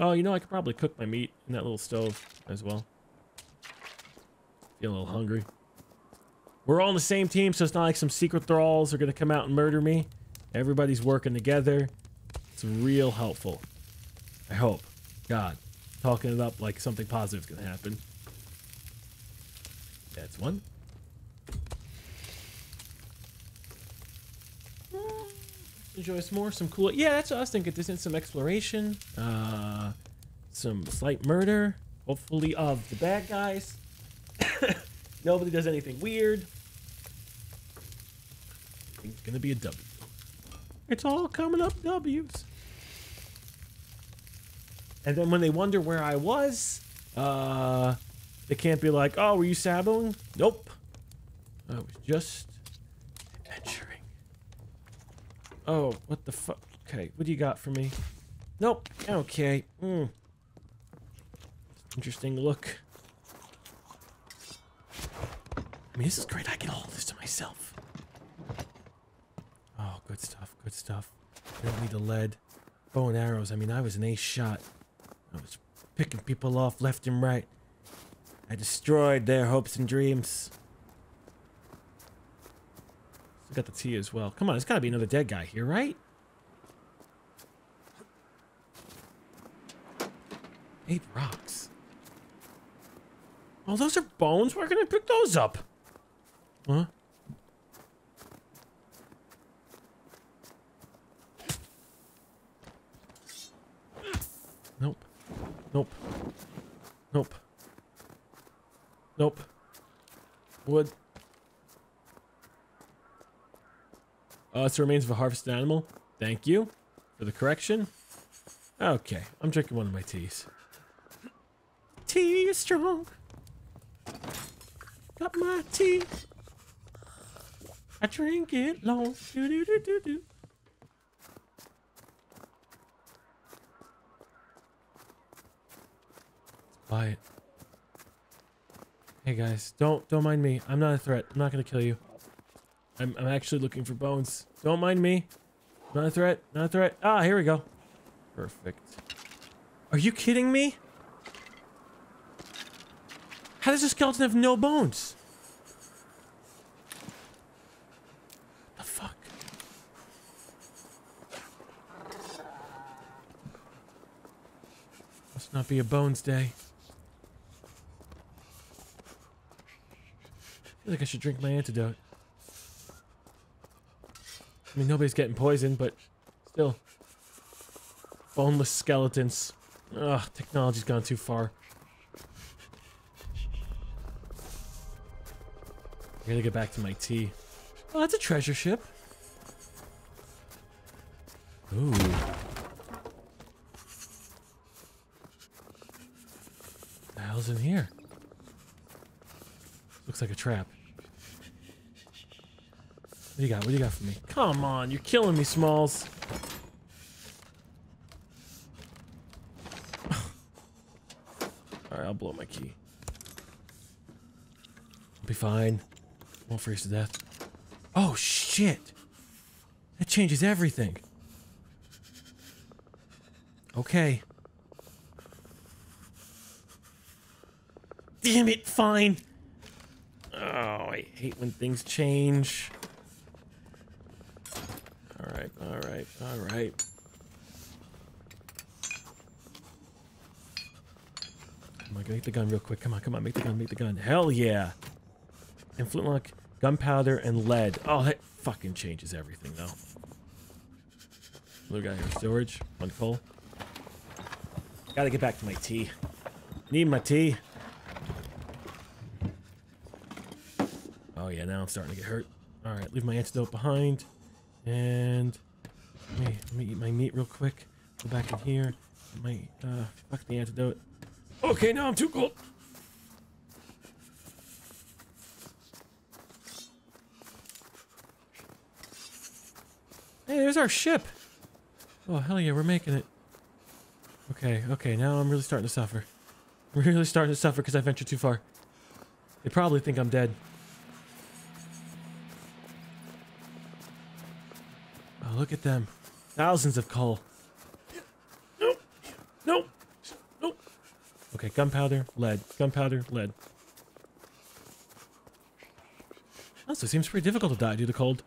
Oh, you know, I could probably cook my meat in that little stove as well. Feel a little hungry. We're all on the same team, so it's not like some secret thralls are going to come out and murder me. Everybody's working together. It's real helpful. I hope. God. Talking it up like something positive's going to happen. That's one. Enjoy some more, some cool... Yeah, that's what I was thinking. This is some exploration. Uh, some slight murder. Hopefully of the bad guys. Nobody does anything weird. It's going to be a W. It's all coming up W's. And then when they wonder where I was, uh, they can't be like, oh, were you saboing? Nope. I was just adventuring. Oh, what the fuck? Okay, what do you got for me? Nope. Okay. Mm. Interesting look. I mean, this is great. I can hold this to myself. Oh, good stuff. Good stuff. I don't need the lead. Bow and arrows. I mean, I was an ace shot. I was picking people off left and right. I destroyed their hopes and dreams. Still got the tea as well. Come on, there's got to be another dead guy here, right? Eight rocks. Oh, those are bones. Where can I pick those up? Huh? Nope. Nope. Nope. Nope. Wood. Uh, it's the remains of a harvested animal. Thank you for the correction. Okay, I'm drinking one of my teas. Tea is strong. Got my tea. I drink it long. Do do do do do. Buy it. Hey guys, don't don't mind me. I'm not a threat. I'm not gonna kill you. I'm I'm actually looking for bones. Don't mind me. Not a threat. Not a threat. Ah, here we go. Perfect. Are you kidding me? How does a skeleton have no bones? The fuck? Must not be a bones day. I feel like I should drink my antidote. I mean, nobody's getting poisoned, but still. Boneless skeletons. Ugh, technology's gone too far. I gotta get back to my tea. Oh, that's a treasure ship. Ooh. What the hell's in here? Looks like a trap. What do you got? What do you got for me? Come on, you're killing me, Smalls. Alright, I'll blow my key. I'll be fine. Won't freeze to death. Oh shit! That changes everything. Okay. Damn it, fine! Oh, I hate when things change. Alright, alright, alright. Come on, make the gun real quick. Come on, come on, make the gun, make the gun. Hell yeah! And flintlock, gunpowder, and lead. Oh, that fucking changes everything, though. Little guy here, storage. One coal. Gotta get back to my tea. Need my tea. Oh yeah, now I'm starting to get hurt. All right, leave my antidote behind, and let me, let me eat my meat real quick. Go back in here. My uh, fuck the antidote. Okay, now I'm too cold. Hey, there's our ship. Oh, hell yeah, we're making it. Okay, okay, now I'm really starting to suffer. I'm really starting to suffer because I ventured too far. They probably think I'm dead. Oh, look at them. Thousands of coal. Nope. Nope. Nope. Okay, gunpowder, lead. Gunpowder, lead. Also, it seems pretty difficult to die due to cold.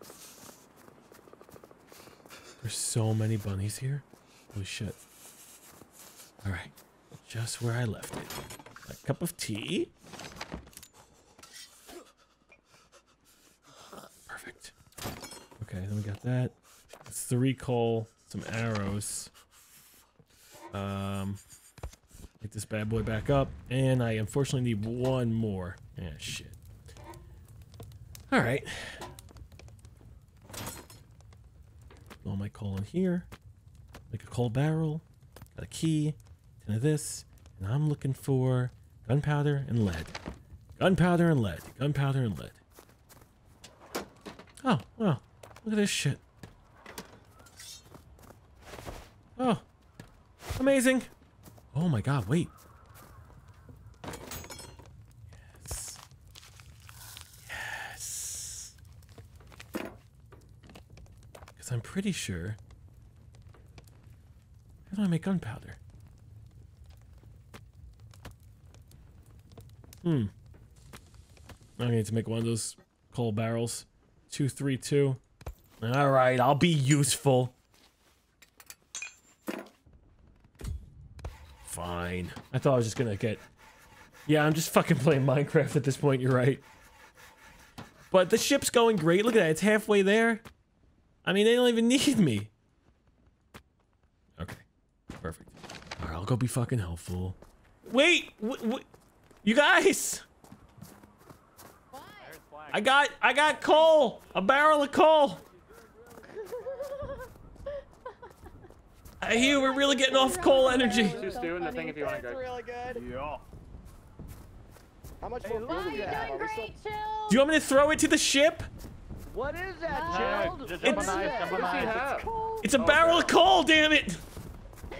There's so many bunnies here. Holy shit. Alright. Just where I left it. A cup of tea. Perfect. Okay, then we got that. It's three coal, some arrows. Um, get this bad boy back up. And I unfortunately need one more. Yeah, shit. Alright. All my coal in here. Make a coal barrel. Got a key. Ten of this. And I'm looking for gunpowder and lead. Gunpowder and lead. Gunpowder and lead. Oh, wow. Look at this shit. Oh. Amazing. Oh my god, wait. Yes. Yes. Because I'm pretty sure. How do I make gunpowder? Hmm. I need to make one of those coal barrels. Two, three, two. All right, I'll be useful. Fine. I thought I was just gonna get... Yeah, I'm just fucking playing Minecraft at this point, you're right. But the ship's going great. Look at that, it's halfway there. I mean, they don't even need me. Okay. Perfect. All right, I'll go be fucking helpful. Wait! Wait! You guys! I got, I got coal! A barrel of coal! I hear we're really getting off coal energy. Just doing the thing if you want to go. That's really good. Yeah. How much more fuel do you have? Do you want me to throw it to the ship? What is that, Child? It's, it's a barrel of coal, damn it!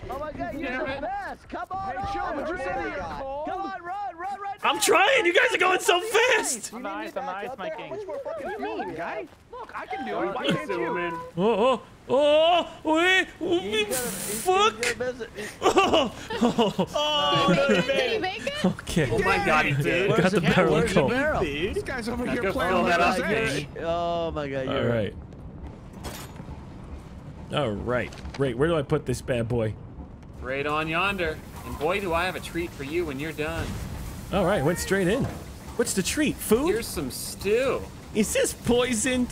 Oh my god, you're the best! Come on, hey, Child, would you say that you're coal? Come on, run, run, run! I'm trying! You guys are going so fast! I'm nice, I'm nice, my king. What do you mean, guy? Look, I can do it. Why can't you? Oh, oh. Oh, wait, wait, fuck! Oh, oh, oh, oh, no, okay. Oh my god, dude. Got the barrel of coal. These guys over here playing with us. Oh my god, you're right. All right, great. Where do I put this bad boy? Right on yonder. And boy, do I have a treat for you when you're done. All right, went straight in. What's the treat? Food? Here's some stew. Is this poisoned?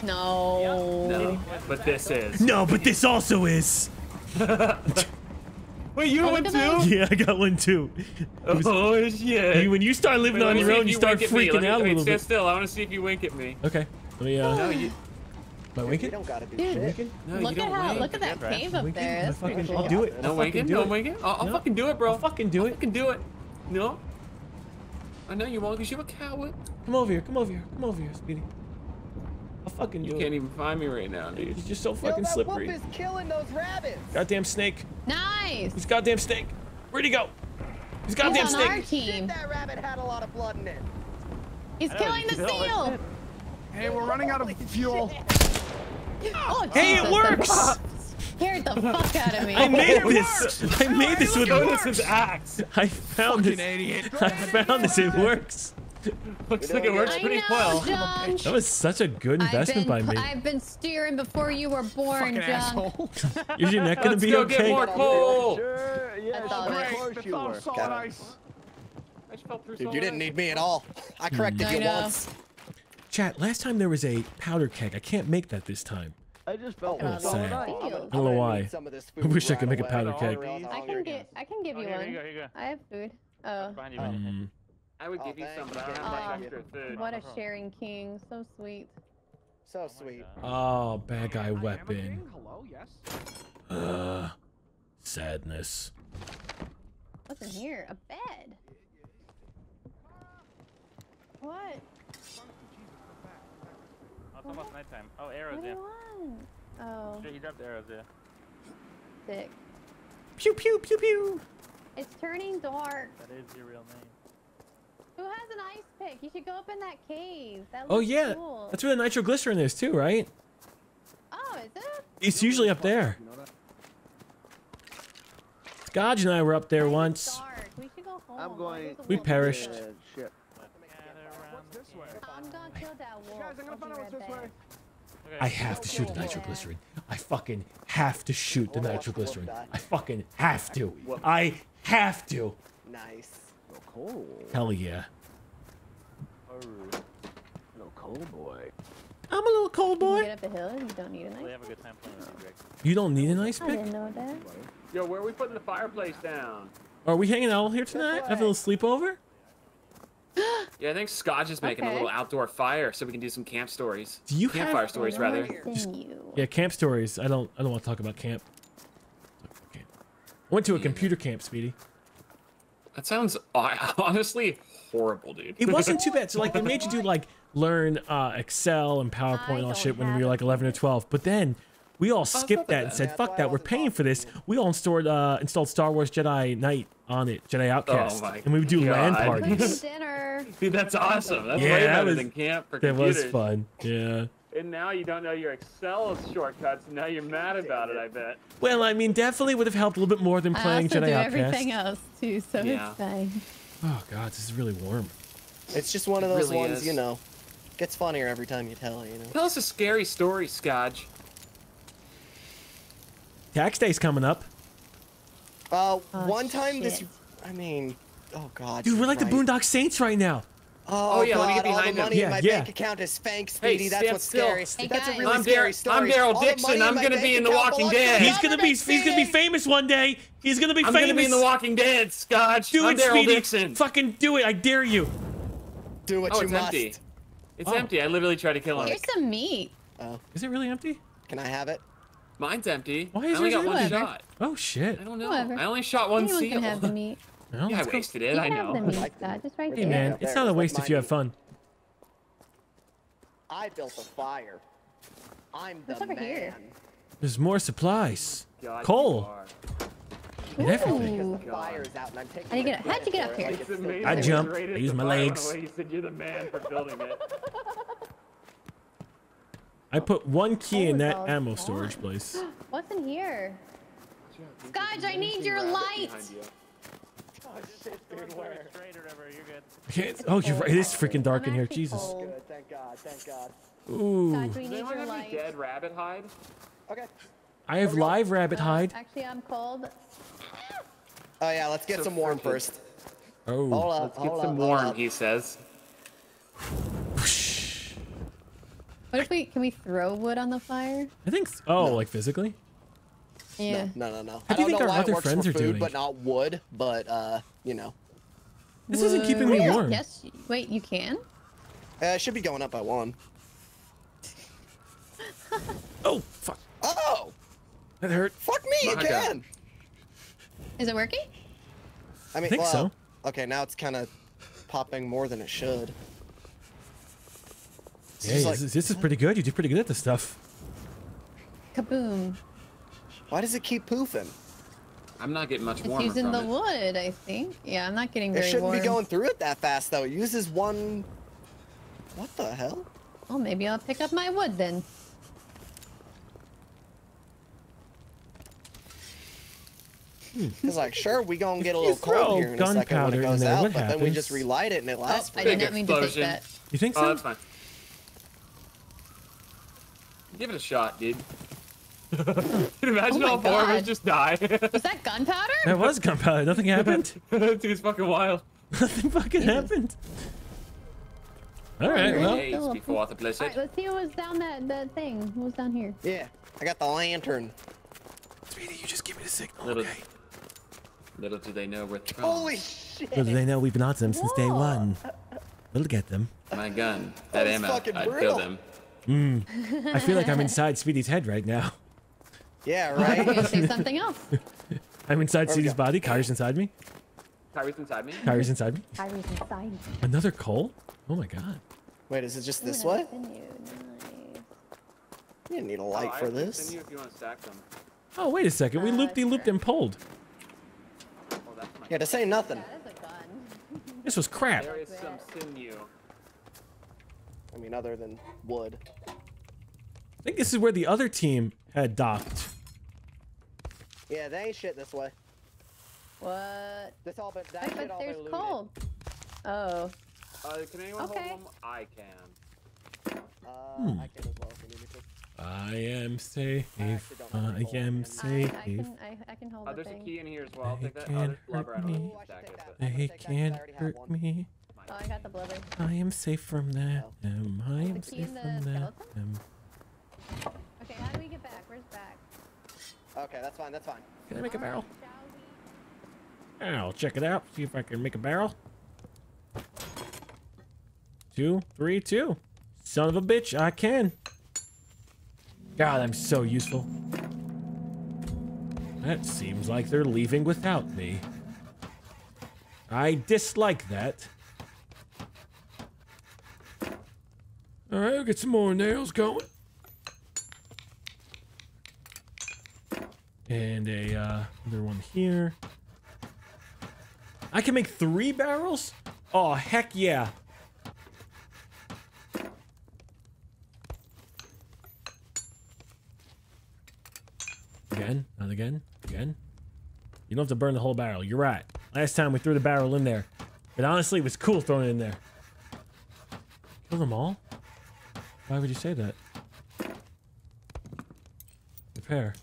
No. No, but this is. No, but this also is. Wait, you got one too? Yeah, I got one too. Was, oh shit! When you start living Wait, on your own, you, you start freaking me. out me, a little bit. Still, I want to see if you wink at me. Okay. Let me. Uh, no, you. Am I winking? Don't gotta do shit. No, look at how. Wink. Look at that yeah, cave up there. Fucking, I'll do it. No winking. No winking. I'll, I'll no. fucking do it, bro. I'll fucking do it. I'll fucking do it. No. I know you won't, cause you're a coward. Come over here. Come over here. Come over here, Speedy. I'll fucking do you it. Can't even find me right now, dude. He's just so fucking Yo, slippery. Is killing those rabbits. Goddamn snake. Nice. This goddamn snake. Where'd he go? This goddamn He's on snake. Our team. That rabbit had a lot of blood in it. He's killing the seal. Hey, we're running out of fuel. Oh, hey, it works. Scared the fuck out of me. I made this. I made this with Otis's axe. I found this. I found this. It works. Looks like it works I pretty know, well. John. That was such a good investment been, by me. I've been steering before you were born, John. Is your neck gonna Let's be go okay? Get more coal. Sure, yeah, I thought it. You, were. Ice. I Dude, you didn't need me at all. I corrected I you know. once. Chat. Last time there was a powder keg. I can't make that this time. I just felt oh, sad. I don't know why. I wish I could make a powder keg. I can get. I can give you one. I have food. Oh. Um, I would oh, give you some, but I don't have extra food. What a sharing king. So sweet. So sweet. Oh, bad guy weapon. Hello, yes. Uh, sadness. What's in here? A bed. What? Oh, it's almost nighttime. Oh, arrows in. Oh. He dropped arrows, yeah. Sick. Pew, pew, pew, pew. It's turning dark. That is your real name. Who has an ice pick? You should go up in that cave. That looks oh yeah, cool. That's where the nitroglycerin is too, right? Oh, is it? It's usually up there. Scodge and I were up there once. We should go home. I'm going. We perished. What's this way? I have to shoot the nitroglycerin. I fucking have to shoot the nitroglycerin. I fucking have to. I have to. Nice. Hell yeah. Little cold boy. I'm a little cold boy. You get up the hill and you don't need an ice pick. You don't need an ice pick? I didn't know that. Yo, where are we putting the fireplace down? Are we hanging out here tonight? Have a little sleepover? Yeah, I think Scotch is making okay. a little outdoor fire so we can do some camp stories. Do you Campfire have stories, rather. Just, yeah, camp stories. I don't I don't want to talk about camp. Okay. I went to a yeah. computer camp, Speedy. That sounds honestly horrible, dude. It wasn't too bad. So like they made you do like learn uh, Excel and PowerPoint and all shit when we were like eleven or twelve. But then we all skipped that and said, fuck that, we're paying for this. We all installed, uh, installed Star Wars Jedi Knight on it, Jedi Outcast. Oh and we would do God. LAN parties. Dude, that's awesome. That's yeah, way better that was, than camp for computers. It was fun, yeah. And now you don't know your Excel shortcuts, and now you're mad about it, I bet. Well, I mean, definitely would have helped a little bit more than playing Jedi Outcast. I also do everything else, too, so yeah. it's fine. Oh, God, this is really warm. It's just one of those really ones, is. you know, gets funnier every time you tell it, you know. Tell us a scary story, Scotch. Tax day's coming up. Uh, oh, one time shit. this, I mean, oh god. Dude, we're like right. the Boondock Saints right now. Oh, oh yeah, god, let me get behind all the money them. in yeah, my yeah. bank account is Fank, Speedy. Hey, that's what's scary. Hey, that's a really I'm scary story. I'm Daryl Dixon. I'm gonna be in The Walking Dead. He's gonna be, he's gonna be famous one day. He's gonna be I'm famous. I'm gonna be in The Walking Dead, Scotch. Do I'm it, Daryl Dixon. Fucking do it. I dare you. Do what oh, you it's must. Empty. It's oh. empty. I literally tried to kill him. Here's some meat. Oh, is it really empty? Can I have it? Mine's empty. Why is I only got one whatever. shot. Oh shit. I don't know. Whatever. I only shot one seal. Anyone can have the meat. Well, yeah, I wasted it, I know. Meat, just right hey there. man, it's not a waste if you have fun. I built a fire. I'm the What's man. Over here? There's more supplies. God, coal. And everything. How'd you get up, you get up here? Like I jumped. I used my legs. You said you're the man for building it. I put one key oh, in that ammo God. storage place. What's in here? Scotch, I need your light! You. Oh, okay. Oh, you're right. It is freaking dark I'm in here. Jesus. Cold. Good. Thank God. Thank God. Ooh. Scotch, we need your light. Dead rabbit hide? Okay. I have live rabbit hide. Oh, actually, I'm cold. Oh, yeah. Let's get so some warm first. Oh. Hold up, let's get hold some up, warm, he says. What if we can we throw wood on the fire? I think so. Oh, no. like physically? Yeah. No, no, no. no. I, I don't do you think know our other friends are food, doing? But not wood, but uh, you know. This wood. isn't keeping me warm. Yes. Wait, you can? Uh, I should be going up by one. Oh, fuck. Oh. That hurt. Fuck me again. again. Is it working? I mean, I think well, so. Okay, now it's kind of popping more than it should. Yeah, this, like, is, this is pretty good. You do pretty good at this stuff. Kaboom. Why does it keep poofing? I'm not getting much warmer. It's using the it. wood, I think. Yeah, I'm not getting very warm. It shouldn't warm. be going through it that fast, though. It uses one... What the hell? Well, maybe I'll pick up my wood, then. It's like, sure, we gonna get a little cold here in a second when it goes out, but happens? then we just relight it and it lasts oh, for I did not mean to take that. You think so? Oh, that's fine. Give it a shot, dude. Imagine all four of us just die. Was that gunpowder? That was gunpowder. Nothing happened. Dude's fucking wild. Nothing fucking Jesus. happened. All right, well. All right, let's see what's down that, that thing. What's down here? Yeah, I got the lantern. Speedy, you just give me the signal. Little, okay. little do they know we're trying. Holy shit. Little do they know we've been on them since Whoa. day one. Little get them. My gun. That, that ammo. I'd brutal. kill them. Mm. I feel like I'm inside Speedy's head right now. Yeah, right? You're gonna say something else. I'm inside Speedy's body. Kyrie's inside me. Kyrie's inside me. Kyrie's inside me. Kyrie's inside me. Another coal? Oh my god. Wait, is it just this way? Nice. You didn't need a light oh, for this. You if you want to stack them. Oh, wait a second. We looped, uh, looped sure. and pulled. Oh, yeah, this ain't nothing. Yeah, that's a gun. This was crap. There is some sinew. I mean, other than wood. I think this is where the other team had docked. Yeah, they ain't shit this way. What? This all but that Wait, shit but all there's cold. Oh. Uh, can anyone okay. hold them? I can. Hmm. I can as well if you need me to. I am safe. I, I am safe. I, I, can, I, I can hold uh, the thing. There's a key in here as well. I'll take that. Oh, there's blubber. Me. I don't know. They can't hurt me. Oh, I got the blubber. I am safe from that. Oh. Um, I am safe from that. Um, okay, how do we get back? Where's back? Okay, that's fine. That's fine. Can I make a barrel? I'll check it out. See if I can make a barrel. Two, three, two. Son of a bitch, I can. God, I'm so useful. That seems like they're leaving without me. I dislike that. All right, we'll get some more nails going. And a uh, other one here. I can make three barrels? Oh, heck yeah. Again, not again, again. You don't have to burn the whole barrel. You're right. Last time we threw the barrel in there. But honestly, it was cool throwing it in there. Kill them all? Why would you say that? Repair.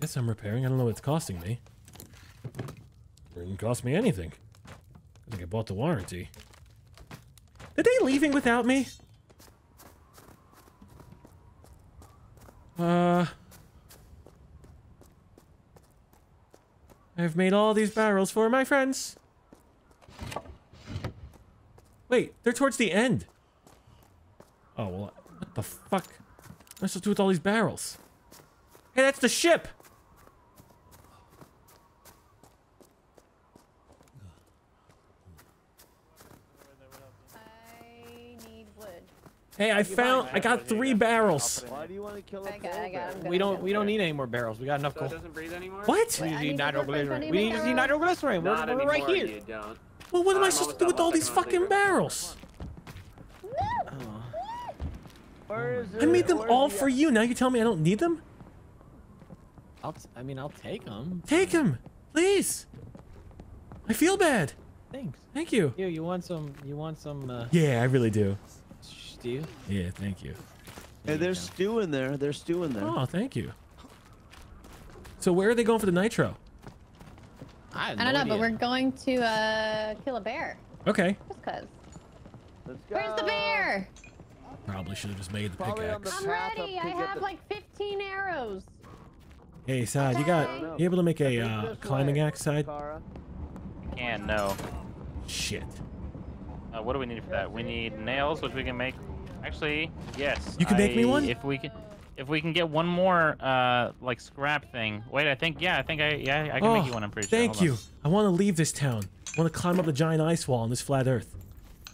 Guess I'm repairing. I don't know what it's costing me. It didn't cost me anything. I think I bought the warranty. Are they leaving without me? Uh... I've made all these barrels for my friends. Wait, they're towards the end. Oh, well, what the fuck? What am I supposed to do with all these barrels? Hey, that's the ship! Hey, I found. I got three barrels. Why do you want to kill a I got, I got, we don't. We don't need any more barrels. We got enough. So gold. Doesn't breathe anymore? What? We need nitroglycerin. We just need nitroglycerin. We're, we're right here. Well, what am I supposed to do with all these fucking barrels? Oh. Where is it? I made them all for you. Now you tell me I don't need them? I'll. T I mean, I'll take them. Take them, please. I feel bad. Thanks. Thank you. You. You want some? You want some? Uh... Yeah, I really do. Stew? Yeah, thank you. There hey, you there's go. stew in there. There's stew in there. Oh, thank you. So where are they going for the nitro? I, have I don't no know, idea. But we're going to uh, kill a bear. Okay. Just cause. Let's go. Where's the bear? Probably should have just made the Probably pickaxe. The I'm ready. I have the... like fifteen arrows. Hey, Side, you got? You able to make a uh, climbing axe, Side? Can no. Shit. Uh, what do we need for that? We need nails, which we can make. Actually, yes. You can I, make me one. If we can, if we can get one more, uh, like scrap thing. Wait, I think yeah, I think I yeah I can oh, make you one. I'm pretty sure. Thank Hold you. On. I want to leave this town. I want to climb up the giant ice wall on this flat Earth.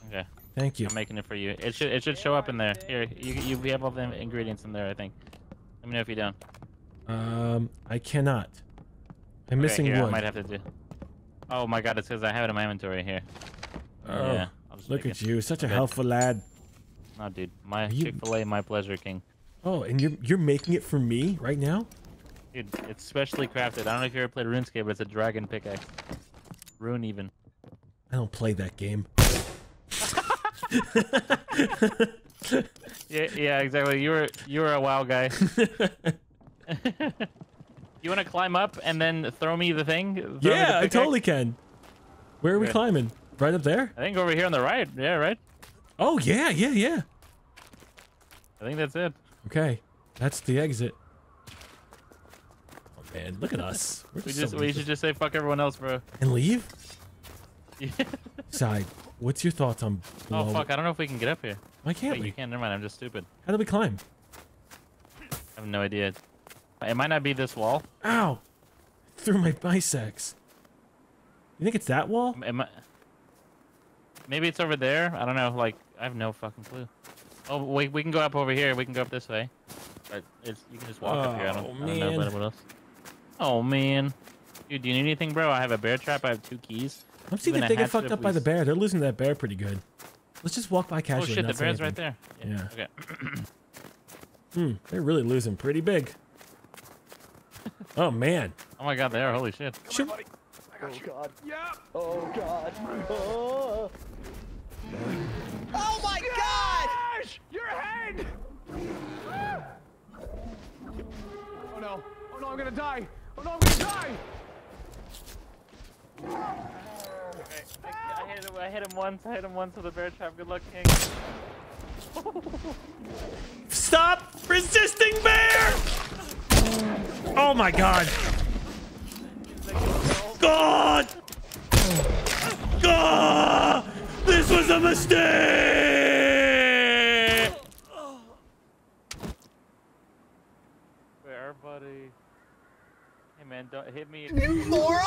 Okay. Thank you. I'm making it for you. It should it should show up in there. Here, you you we have all the ingredients in there. I think. Let me know if you don't. Um, I cannot. I'm okay, missing here, one. I might have to do. Oh my God, it's because I have it in my inventory here. Oh. Yeah. Look at you, such a helpful lad. Nah, dude, my Chick-fil-A, my pleasure, king. Oh, and you're you're making it for me right now? Dude, it's specially crafted. I don't know if you ever played RuneScape, but it's a dragon pickaxe. Rune even. I don't play that game. yeah, yeah, exactly. You were you were a WoW guy. You want to climb up and then throw me the thing? Throw yeah, the I totally can. Where are we Good. climbing? Right up there? I think over here on the right. Yeah, right? Oh, yeah, yeah, yeah. I think that's it. Okay. That's the exit. Oh, man. Look at us. We're we just, so we should just say fuck everyone else, bro. And leave? Yeah. Side, what's your thoughts on... Below? Oh, fuck. I don't know if we can get up here. Why can't Wait, we? You can't. Never mind. I'm just stupid. How do we climb? I have no idea. It might not be this wall. Ow. Through my biceps. You think it's that wall? Am I... Maybe it's over there. I don't know. Like, I have no fucking clue. Oh, wait, we can go up over here. We can go up this way. But it's, you can just walk oh, up here. I don't, I don't know about what else. Oh, man. Dude, do you need anything, bro? I have a bear trap. I have two keys. I'm seeing that they get fucked up by the bear. They're losing that bear pretty good. Let's just walk by casually. Oh, shit. The bear's right there. Yeah. yeah. Okay. hmm. They're really losing pretty big. Oh, man. Oh, my God. They are. Holy shit. Shoot. Oh, God. Yeah. Oh, God. Oh. die! Oh no, I'm gonna die! Alright, I, I, hit him, I hit him once, I hit him once with a bear trap. Good luck, King. Stop resisting bear! Oh my god. God! God! This was a mistake! Where, buddy? Hey man, don't hit me. You moron!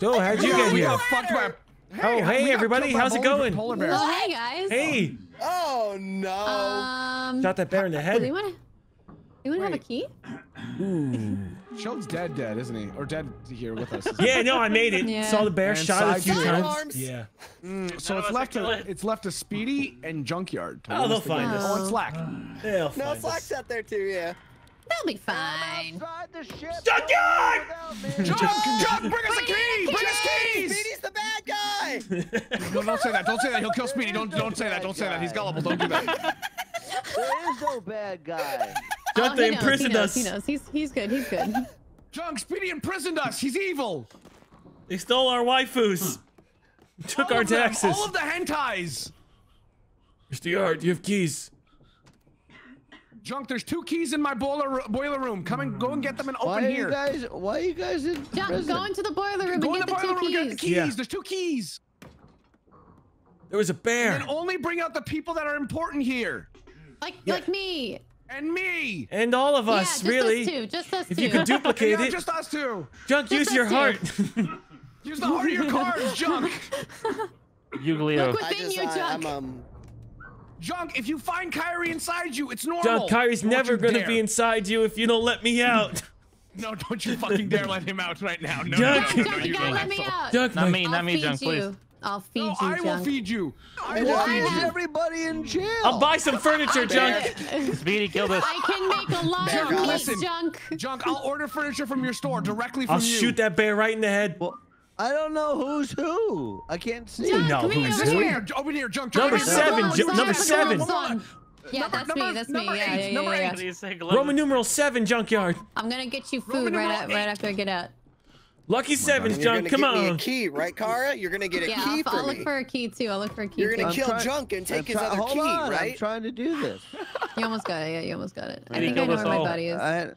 So, how'd you get here? By... Hey, oh, hey everybody, how's it going? Well, hey guys. Hey. Oh no. Um, Shot that bear in the head. Do you want to have a key? Ooh. Sheldon's dead, dead, isn't he? Or dead here with us? Yeah, no, I made it. Yeah. Saw the bear, and shot it a few times. Yeah. Mm, so no, it's left to it's left to Speedy and Junkyard. To oh, they'll find us. Oh, it's Slack. They'll find no, Slack's us. Out there too. Yeah. They'll be fine. Junkyard! Junk, Junk, bring us a key! Bring us keys! Speedy's the bad guy. No, don't say that. Don't say that. He'll kill Speedy. Don't don't say that. Don't say that. He's gullible. Don't do that. There is no bad guy. Junk, oh, they knows, imprisoned he knows, us. He knows. He's, he's good. He's good. Junk, Speedy imprisoned us. He's evil. They stole our waifus. Took all our taxes. Them, all of the hentais. Mister Yard, you have keys. Junk, there's two keys in my boiler boiler room. Come and go and get them and open why are here. You guys, why are you guys in Junk, prison? Go into the boiler room go and get the, the two room, keys. Get the keys. Yeah. There's two keys. There was a bear. And only bring out the people that are important here. Like, yeah. like me. And me! And all of us, yeah, just really. Us two, just us if two. You could duplicate yeah, it. Just us two. Junk, just use your two. Heart. Use the heart of your cards, Junk. Yu-Gi-Oh. Look within just, you, I, Junk. I'm, um... Junk, if you find Kairi inside you, it's normal. Junk, Kairi's don't never gonna dare. Be inside you if you don't let me out. No, don't you fucking dare let him out right now. No, Junk, no, no, Junk, no, you gotta let me out. Junk, not me, not me, Junk, please. I'll feed no, you, I Junk. Will feed you. I will feed you. Everybody in jail. I'll buy some furniture, Junk. Speedy, kill this. I can make a lot of meat, listen, Junk. Junk, I'll order furniture from your store directly from I'll you. I'll shoot that bear right in the head. Well, I don't know who's who. I can't see. Junk, no, who's who? Here. Over here, Junk. Number Junk. seven. Gloves, Junk. Number seven. On. Yeah, number, that's number, me. That's number me. Eight, yeah, yeah, number yeah, yeah, yeah. Roman numeral seven, Junkyard. I'm gonna get you food right after I get out. Lucky sevens, Junk. Come on. You're gonna get me a key, right, Kara? You're gonna get a yeah, key I'll, for I'll me. I'll look for a key too. I'll look for a key. You're gonna too. kill trying, Junk and take I'm his try, other hold key, on, right? I'm trying to do this. You almost got it. Yeah, you almost got it. I, I think I know where all. my body is. I...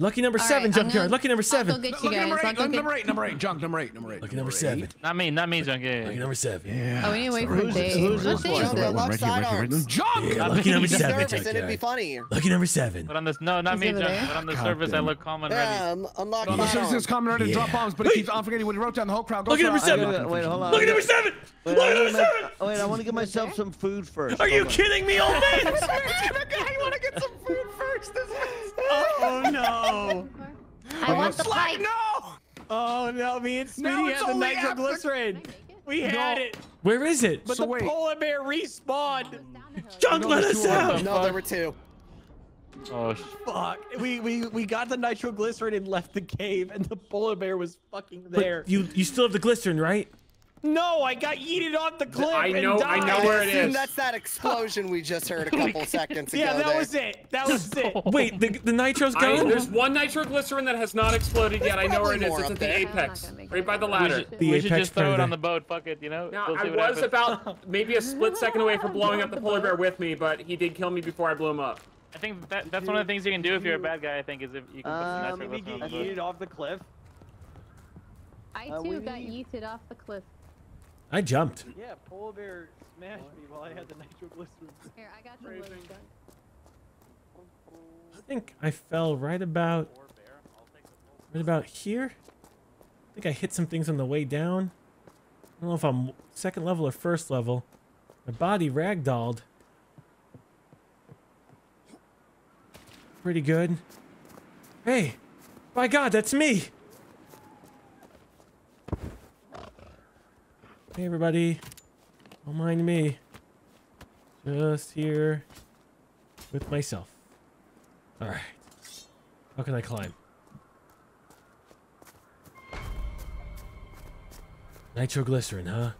Lucky number all seven, right, Junk. Gonna, Lucky number seven. I'll go get you guys. Number eight, get... number eight, number eight, Junk. Number eight, number eight. Lucky number seven. Not me, not me, Junk. Yeah. Lucky number seven. Yeah. Oh, we need to wait for a day. Who's this one? Junk. Lucky number seven. It'd be funny. Lucky number seven. But on this, no, not me, Junk. But on the surface, I look calm and ready. Unlock bombs. He says he's coming ready to drop bombs, but he keeps on forgetting when he wrote down the whole crowd. Look at number seven. Wait, hold on. Look at number seven. Look at number seven. Wait, I want to get myself some food first. Are you kidding me, old man? I want to get some food first. Oh no! I want the pipe. No! Oh no! Me and Speedy no, had the nitroglycerin. We had no. it. Where is it? But so the wait. polar bear respawned. Junk, no, let us out! No, there were two. Oh fuck! We we we got the nitroglycerin and left the cave, and the polar bear was fucking there. But you you still have the glycerin, right? No, I got yeeted off the cliff. I know, and died. I know where it is. That's that explosion we just heard a couple seconds ago. Yeah, that there. was it. That was it. Wait, the, the nitro's gone? I, there's one nitroglycerin that has not exploded there's yet. I know where it is. It's at the apex, right by the ladder. We should, we should just throw it on the boat. Fuck it, you know? Now, we'll I was happens. about maybe a split second away from blowing up the polar bear with me, but he did kill me before I blew him up. I think that, that's one of the things you can do if you're a bad guy, I think, is if you can um, put the nitroglycerin on the boat. Maybe get yeeted off the cliff. I, too, got yeeted off the cliff. I jumped. Yeah, polar bear smashed me while I had the nitroglycerin. Here, I got the loading gun. I think I fell right about, right about here. I think I hit some things on the way down. I don't know if I'm second level or first level. My body ragdolled. Pretty good. Hey, by God, that's me. Hey everybody, don't mind me, just here with myself. All right, how can I climb? Nitroglycerin, huh?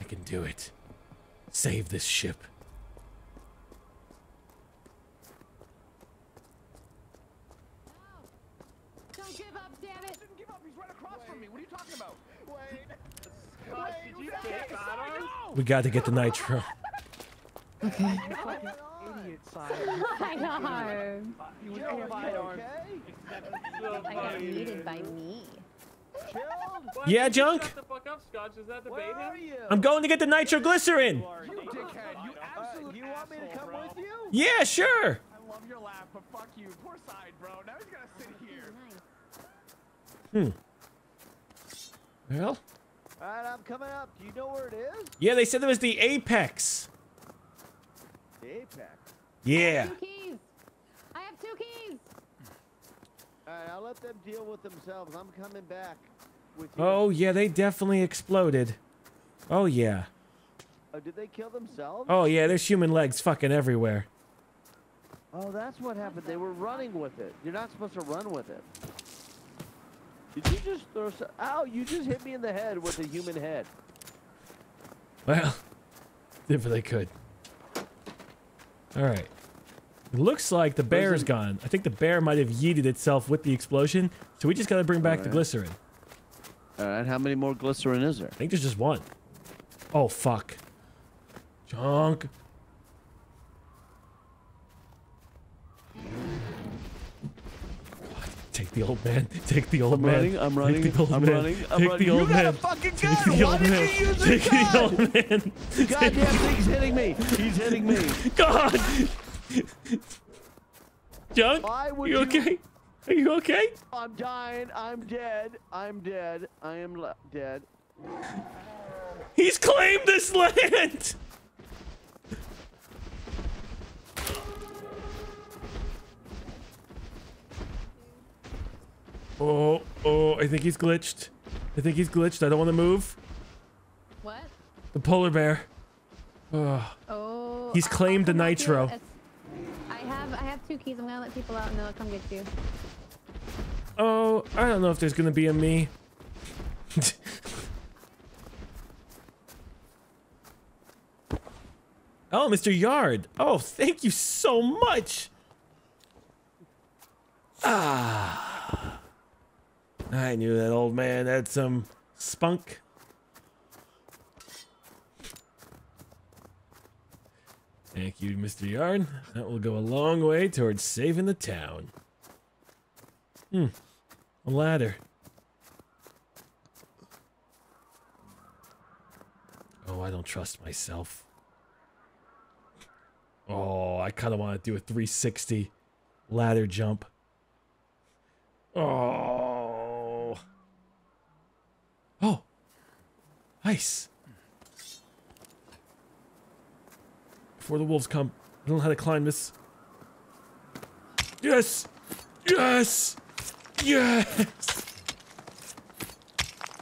I can do it. Save this ship. We got to get the nitro. Okay. I know. I got muted by me. Yeah, Junk? Shut the fuck up, Scotch. Is that the baby? I'm going to get the nitroglycerin. You dickhead. You absolute you want me to come with you? Yeah, sure. I love your laugh, but fuck you. Poor side, bro. Now he's gonna sit here. Hmm. Well. Alright, I'm coming up. Do you know where it is? Yeah, they said it was the Apex. The Apex? Yeah. I have two keys. I have two keys. Alright, I'll let them deal with themselves. I'm coming back with you. Oh, yeah, they definitely exploded. Oh, yeah. Oh, did they kill themselves? Oh, yeah, there's human legs fucking everywhere. Oh, that's what happened. They were running with it. You're not supposed to run with it. Did you just throw some... Ow, you just hit me in the head with a human head. Well, if they could. Alright. It looks like the bear's gone. I think the bear might have yeeted itself with the explosion, so we just gotta bring back right. the glycerin. Alright, how many more glycerin is there? I think there's just one. Oh, fuck. Junk. Take the old man. Take the old I'm man. Running, I'm running. Take the old I'm man. running. I'm Take running. The old you man. Got a fucking gun. Take the Why old man. Did you use Take the old man. Goddamn thing's hitting me. He's hitting me. God. John, you, you okay? Are you okay? I'm dying. I'm dead. I'm dead. I am le dead. He's claimed this land. Oh, oh, I think he's glitched. I think he's glitched. I don't want to move. What? The polar bear. Oh. oh he's claimed the nitro. I have, I have two keys. I'm going to let people out and they'll come get you. Oh, I don't know if there's going to be a me. Oh, Mister Yard. Oh, thank you so much. Ah. I knew that old man had some spunk. Thank you, Mister Yard. That will go a long way towards saving the town. Hmm. A ladder. Oh, I don't trust myself. Oh, I kind of want to do a three sixty ladder jump. Oh. Oh, ice. Before the wolves come. I don't know how to climb this. Yes, yes, yes.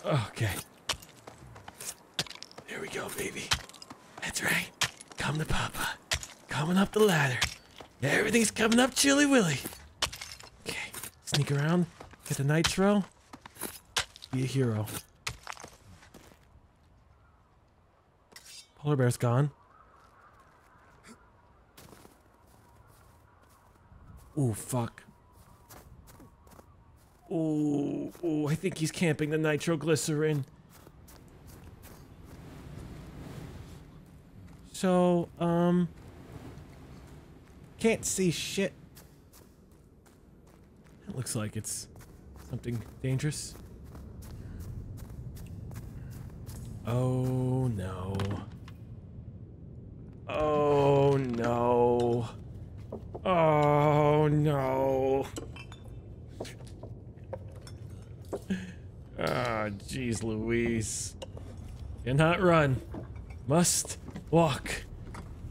Okay. There we go, baby. That's right. Come to Papa. Coming up the ladder. Everything's coming up chilly willy. Okay, sneak around. Get the nitro. Be a hero. Polar bear's gone. Oh, fuck. Oh, oh, I think he's camping the nitroglycerin. So, um... can't see shit. That looks like it's something dangerous. Oh, no. Oh no. Oh no. Ah, oh, jeez Louise. Cannot run. Must walk.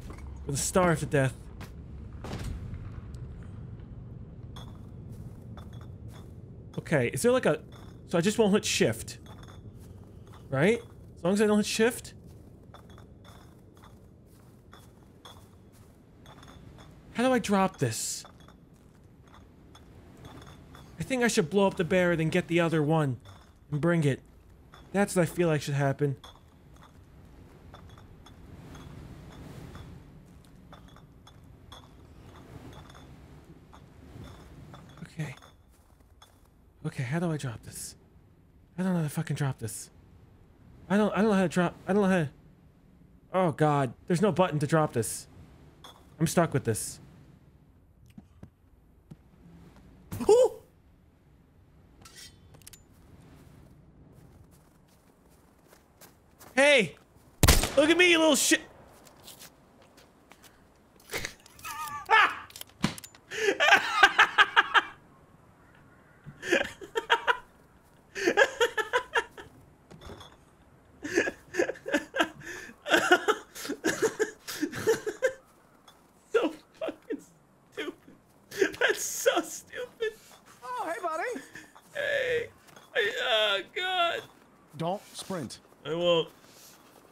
I'm gonna starve to death. Okay, is there like a... So I just won't hit shift. Right? As long as I don't hit shift. How do I drop this? I think I should blow up the bear and then get the other one and bring it. That's what I feel like should happen. Okay. Okay, how do I drop this? I don't know how to fucking drop this. I don't I don't know how to drop I don't know how to Oh God, there's no button to drop this. I'm stuck with this. Ooh! Hey, look at me, you little shit.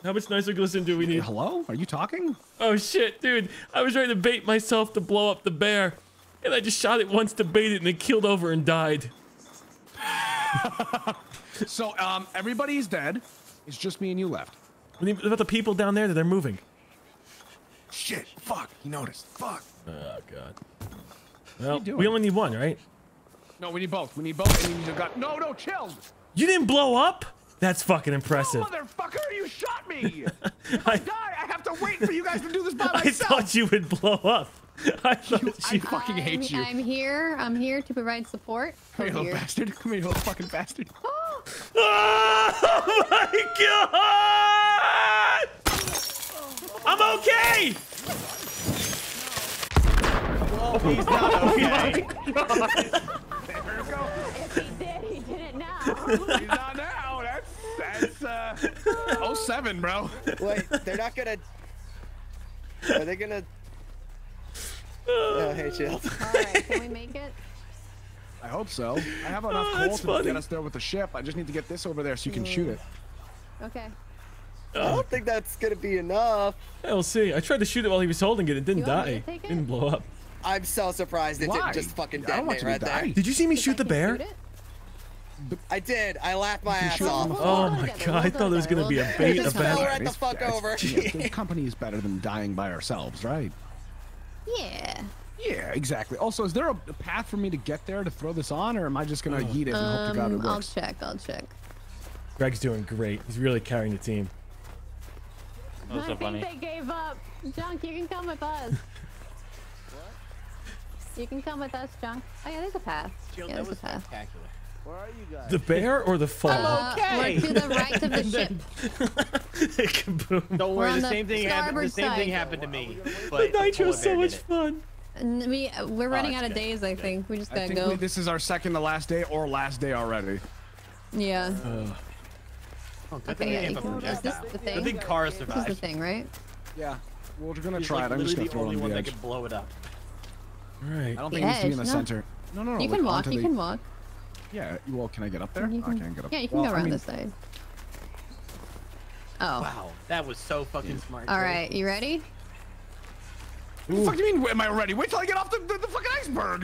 How much nicer glisten do we need? Hello? Are you talking? Oh shit, dude. I was trying to bait myself to blow up the bear, and I just shot it once to bait it, and it keeled over and died. So, um, everybody's dead. It's just me and you left. What about the people down there that they're moving? Shit, fuck, he noticed. Fuck. Oh god. Well, we only need one, right? No, we need both. We need both. And you got... No, no, chill! You didn't blow up? That's fucking impressive. No, motherfucker, you shot me! If I, I die, I have to wait for you guys to do this by myself! I thought you would blow up. I thought you, I you fucking hate I'm, you. I'm here. I'm here to provide support. Come here, little bastard. Come here, little fucking bastard. Oh, oh my God! I'm okay! Oh, he's not okay. Oh, there we go. If he did, he did it now. He's not now. That's uh oh seven, bro. Wait, they're not gonna... Are they gonna... Oh, hey, chill. Alright, can we make it? I hope so. I have enough oh, coal to funny. get us there with the ship. I just need to get this over there so you can mm. shoot it. Okay. I don't think that's gonna be enough. Yeah, we'll see. I tried to shoot it while he was holding it. It didn't die. It? Didn't blow up. I'm so surprised it Why? didn't just fucking detonate right die. there. Did you see me Did shoot I the bear? Shoot I did. I laughed my ass off. Oh my god! I thought it was gonna be a bait. Just throw her the fuck over. The company is better than dying by ourselves, right? Yeah. Yeah, exactly. Also, is there a path for me to get there to throw this on, or am I just gonna eat it and hope to God it works? I'll check. I'll check. Greg's doing great. He's really carrying the team. I think they gave up. Junk, you can come with us. What? You can come with us, Junk. Oh yeah, there's a path. Yeah, there's a path. Spectacular. Where are you guys? The bear or the fall? Uh, okay. We're to the right of the ship. Don't worry, the, the same thing happened. The same thing happened to me. The nitro's so much fun. We we're running oh, out of good. days. I good. think we just gotta I think go. We, this is our second to last day or last day already. Yeah. Uh, oh, okay. Yeah, yeah, is this the thing? I think Kara survived. This is the thing, right? Yeah. Well, we're gonna She's try like it. I'm just gonna throw it on the edge. The only one that could blow it up. All right. I don't think he's in the center. No, no, no. You can walk. You can walk. Yeah, well, can I get up there? Can, I can't get up there. Yeah, you can well, go around I mean, this side. Oh. Wow, that was so fucking yeah. smart. Alright, you ready? What the fuck do you mean, am I ready? Wait till I get off the, the, the fucking iceberg!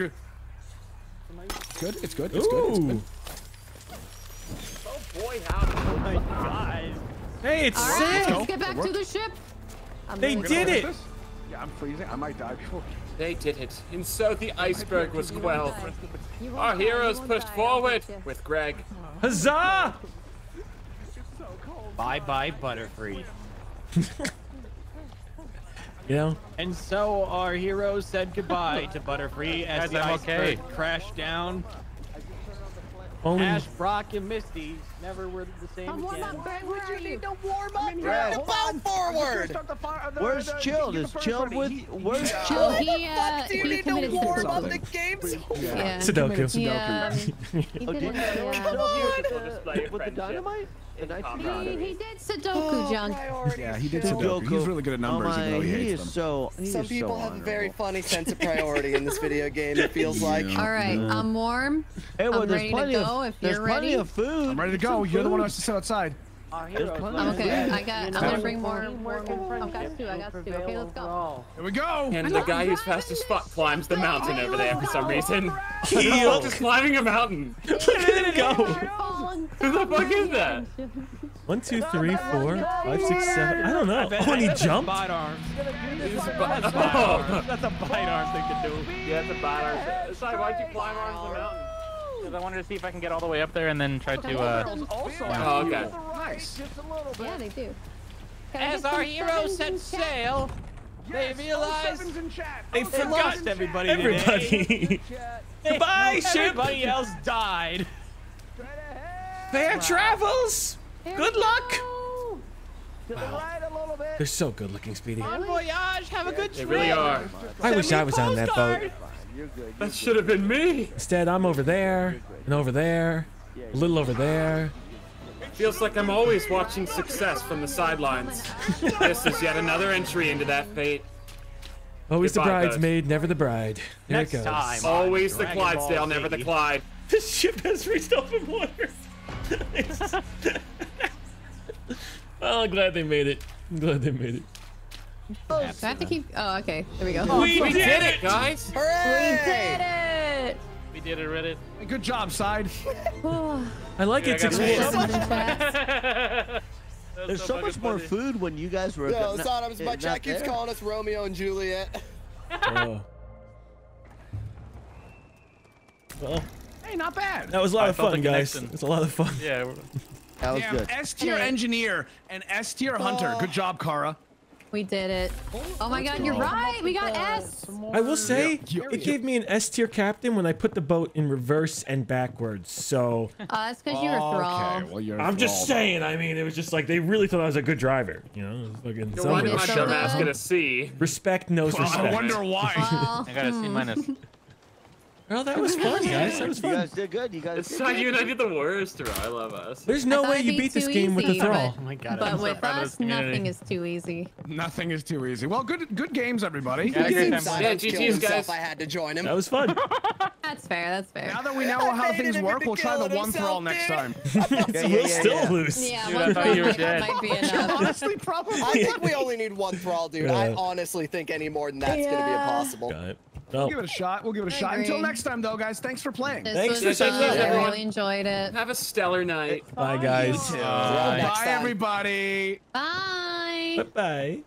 Good, it's good, it's Ooh. good, it's good. Oh boy, how oh my god. Hey, it's safe! Alright, let's get back to the ship! I'm they did it! This. Yeah, I'm freezing, I might die before. They did it, and so the iceberg was quelled. Our heroes pushed forward with Greg. Huzzah! Bye-bye, Butterfree. You know? And so our heroes said goodbye to Butterfree as the iceberg okay. crashed down. Only... Ash, Brock, and Misty never were the same I'm again. Warm up, Ben. Would you need to warm up? Greg, bow forward. Where's Chilled? Is Chilled with? Where's yeah. Chilled? He, uh, do you need to warm up the game? Yeah. Sudoku. Yeah. Oh, did you? Come on. With the dynamite? He, he did Sudoku, Junk. Oh, yeah, he did Sudoku. He's really good at numbers, oh even though he, he hates is them. So, he Some is people so have honorable. a very funny sense of priority in this video game, it feels yeah. like. All right, yeah. I'm warm. Hey, well, I'm ready to go of, if you're ready. There's plenty of food. I'm ready to go. You're the one who has to sit outside. Okay, I got, I'm going to bring more. I've got two, I got two. Okay, let's go. Here we go. And the guy who's fastest spot climbs the mountain over there for some reason. He's just climbing a mountain. Look at him go. Who the fuck is that? One, two, three, four, five, six, seven. I don't know. I oh, and he jumped? Arms. That's, a arms. that's a bite arm thing to do. Yeah, that's a bite arm. Sai, why'd you climb arms the mountain? Because I wanted to see if I can get all the way up there and then try to, uh... Oh, okay. Nice. Yeah, they do. As our heroes set sail, yes, they realized in chat. They, they forgot in everybody. Everybody. Goodbye, ship. Everybody else died. Fair wow. travels. There good luck. Go. To wow. the right a little bit. They're so good looking, Speedy. Bon voyage. Have a good trip. They really are. I wish I was on that boat. You're good, you're that should have been me. Instead, I'm over there and over there, a little over there. Feels like I'm always watching success from the sidelines. This is yet another entry into that fate. Always Goodbye, the bridesmaid, never the bride. There Next it goes. Time, always the Clydesdale, never the Clyde. This ship has reached open water. Well, I'm glad they made it. I'm glad they made it. Oh, do I have to keep? Oh, okay. There we go. Oh, we, we did, did it, guys! Hooray! We did it! We did it, Reddit. Hey, good job, side. I like Dude, it. I to There's so, so much more funny. food when you guys were. Yo, no, Sodom's my chat keeps there. calling us Romeo and Juliet. Oh. Well. Hey, not bad. That was a lot I of fun, guys. It's a lot of fun. Yeah. That was Damn, good. S tier yeah. engineer and S tier oh. hunter. Good job, Kara. We did it. Oh my god, you're right. We got S. I will say, it gave me an S tier captain when I put the boat in reverse and backwards. So. Uh, that's because you were thrall. Okay, well, you're I'm thrall. just saying. I mean, it was just like they really thought I was a good driver. You know, fucking. No wonder my dumbass got a C. Respect knows well, respect. I wonder why. Well, I got a C minus. Well, that was fun, guys. That was fun. You guys did good. You guys did good. You and I did the worst, or I love us. There's no way you beat this game with the thrall. Oh my god. But with us, nothing is too easy. Nothing is too easy. Well, good, good games, everybody. Yeah, G Gs, guys. I had to join him. That was fun. That's fair. That's fair. Now that we know how things work, we'll try the one thrall next time. We'll still lose. Yeah, one thrall might be enough. Honestly, probably. I think we only need one thrall, dude. I honestly think any more than that's gonna be impossible. We'll give it a shot. We'll give it a I shot. Agree. Until next time, though, guys. Thanks for playing. This thanks for taking us, everyone. I really enjoyed it. Have a stellar night. Bye, guys. Bye, Bye everybody. Bye. Bye. Bye.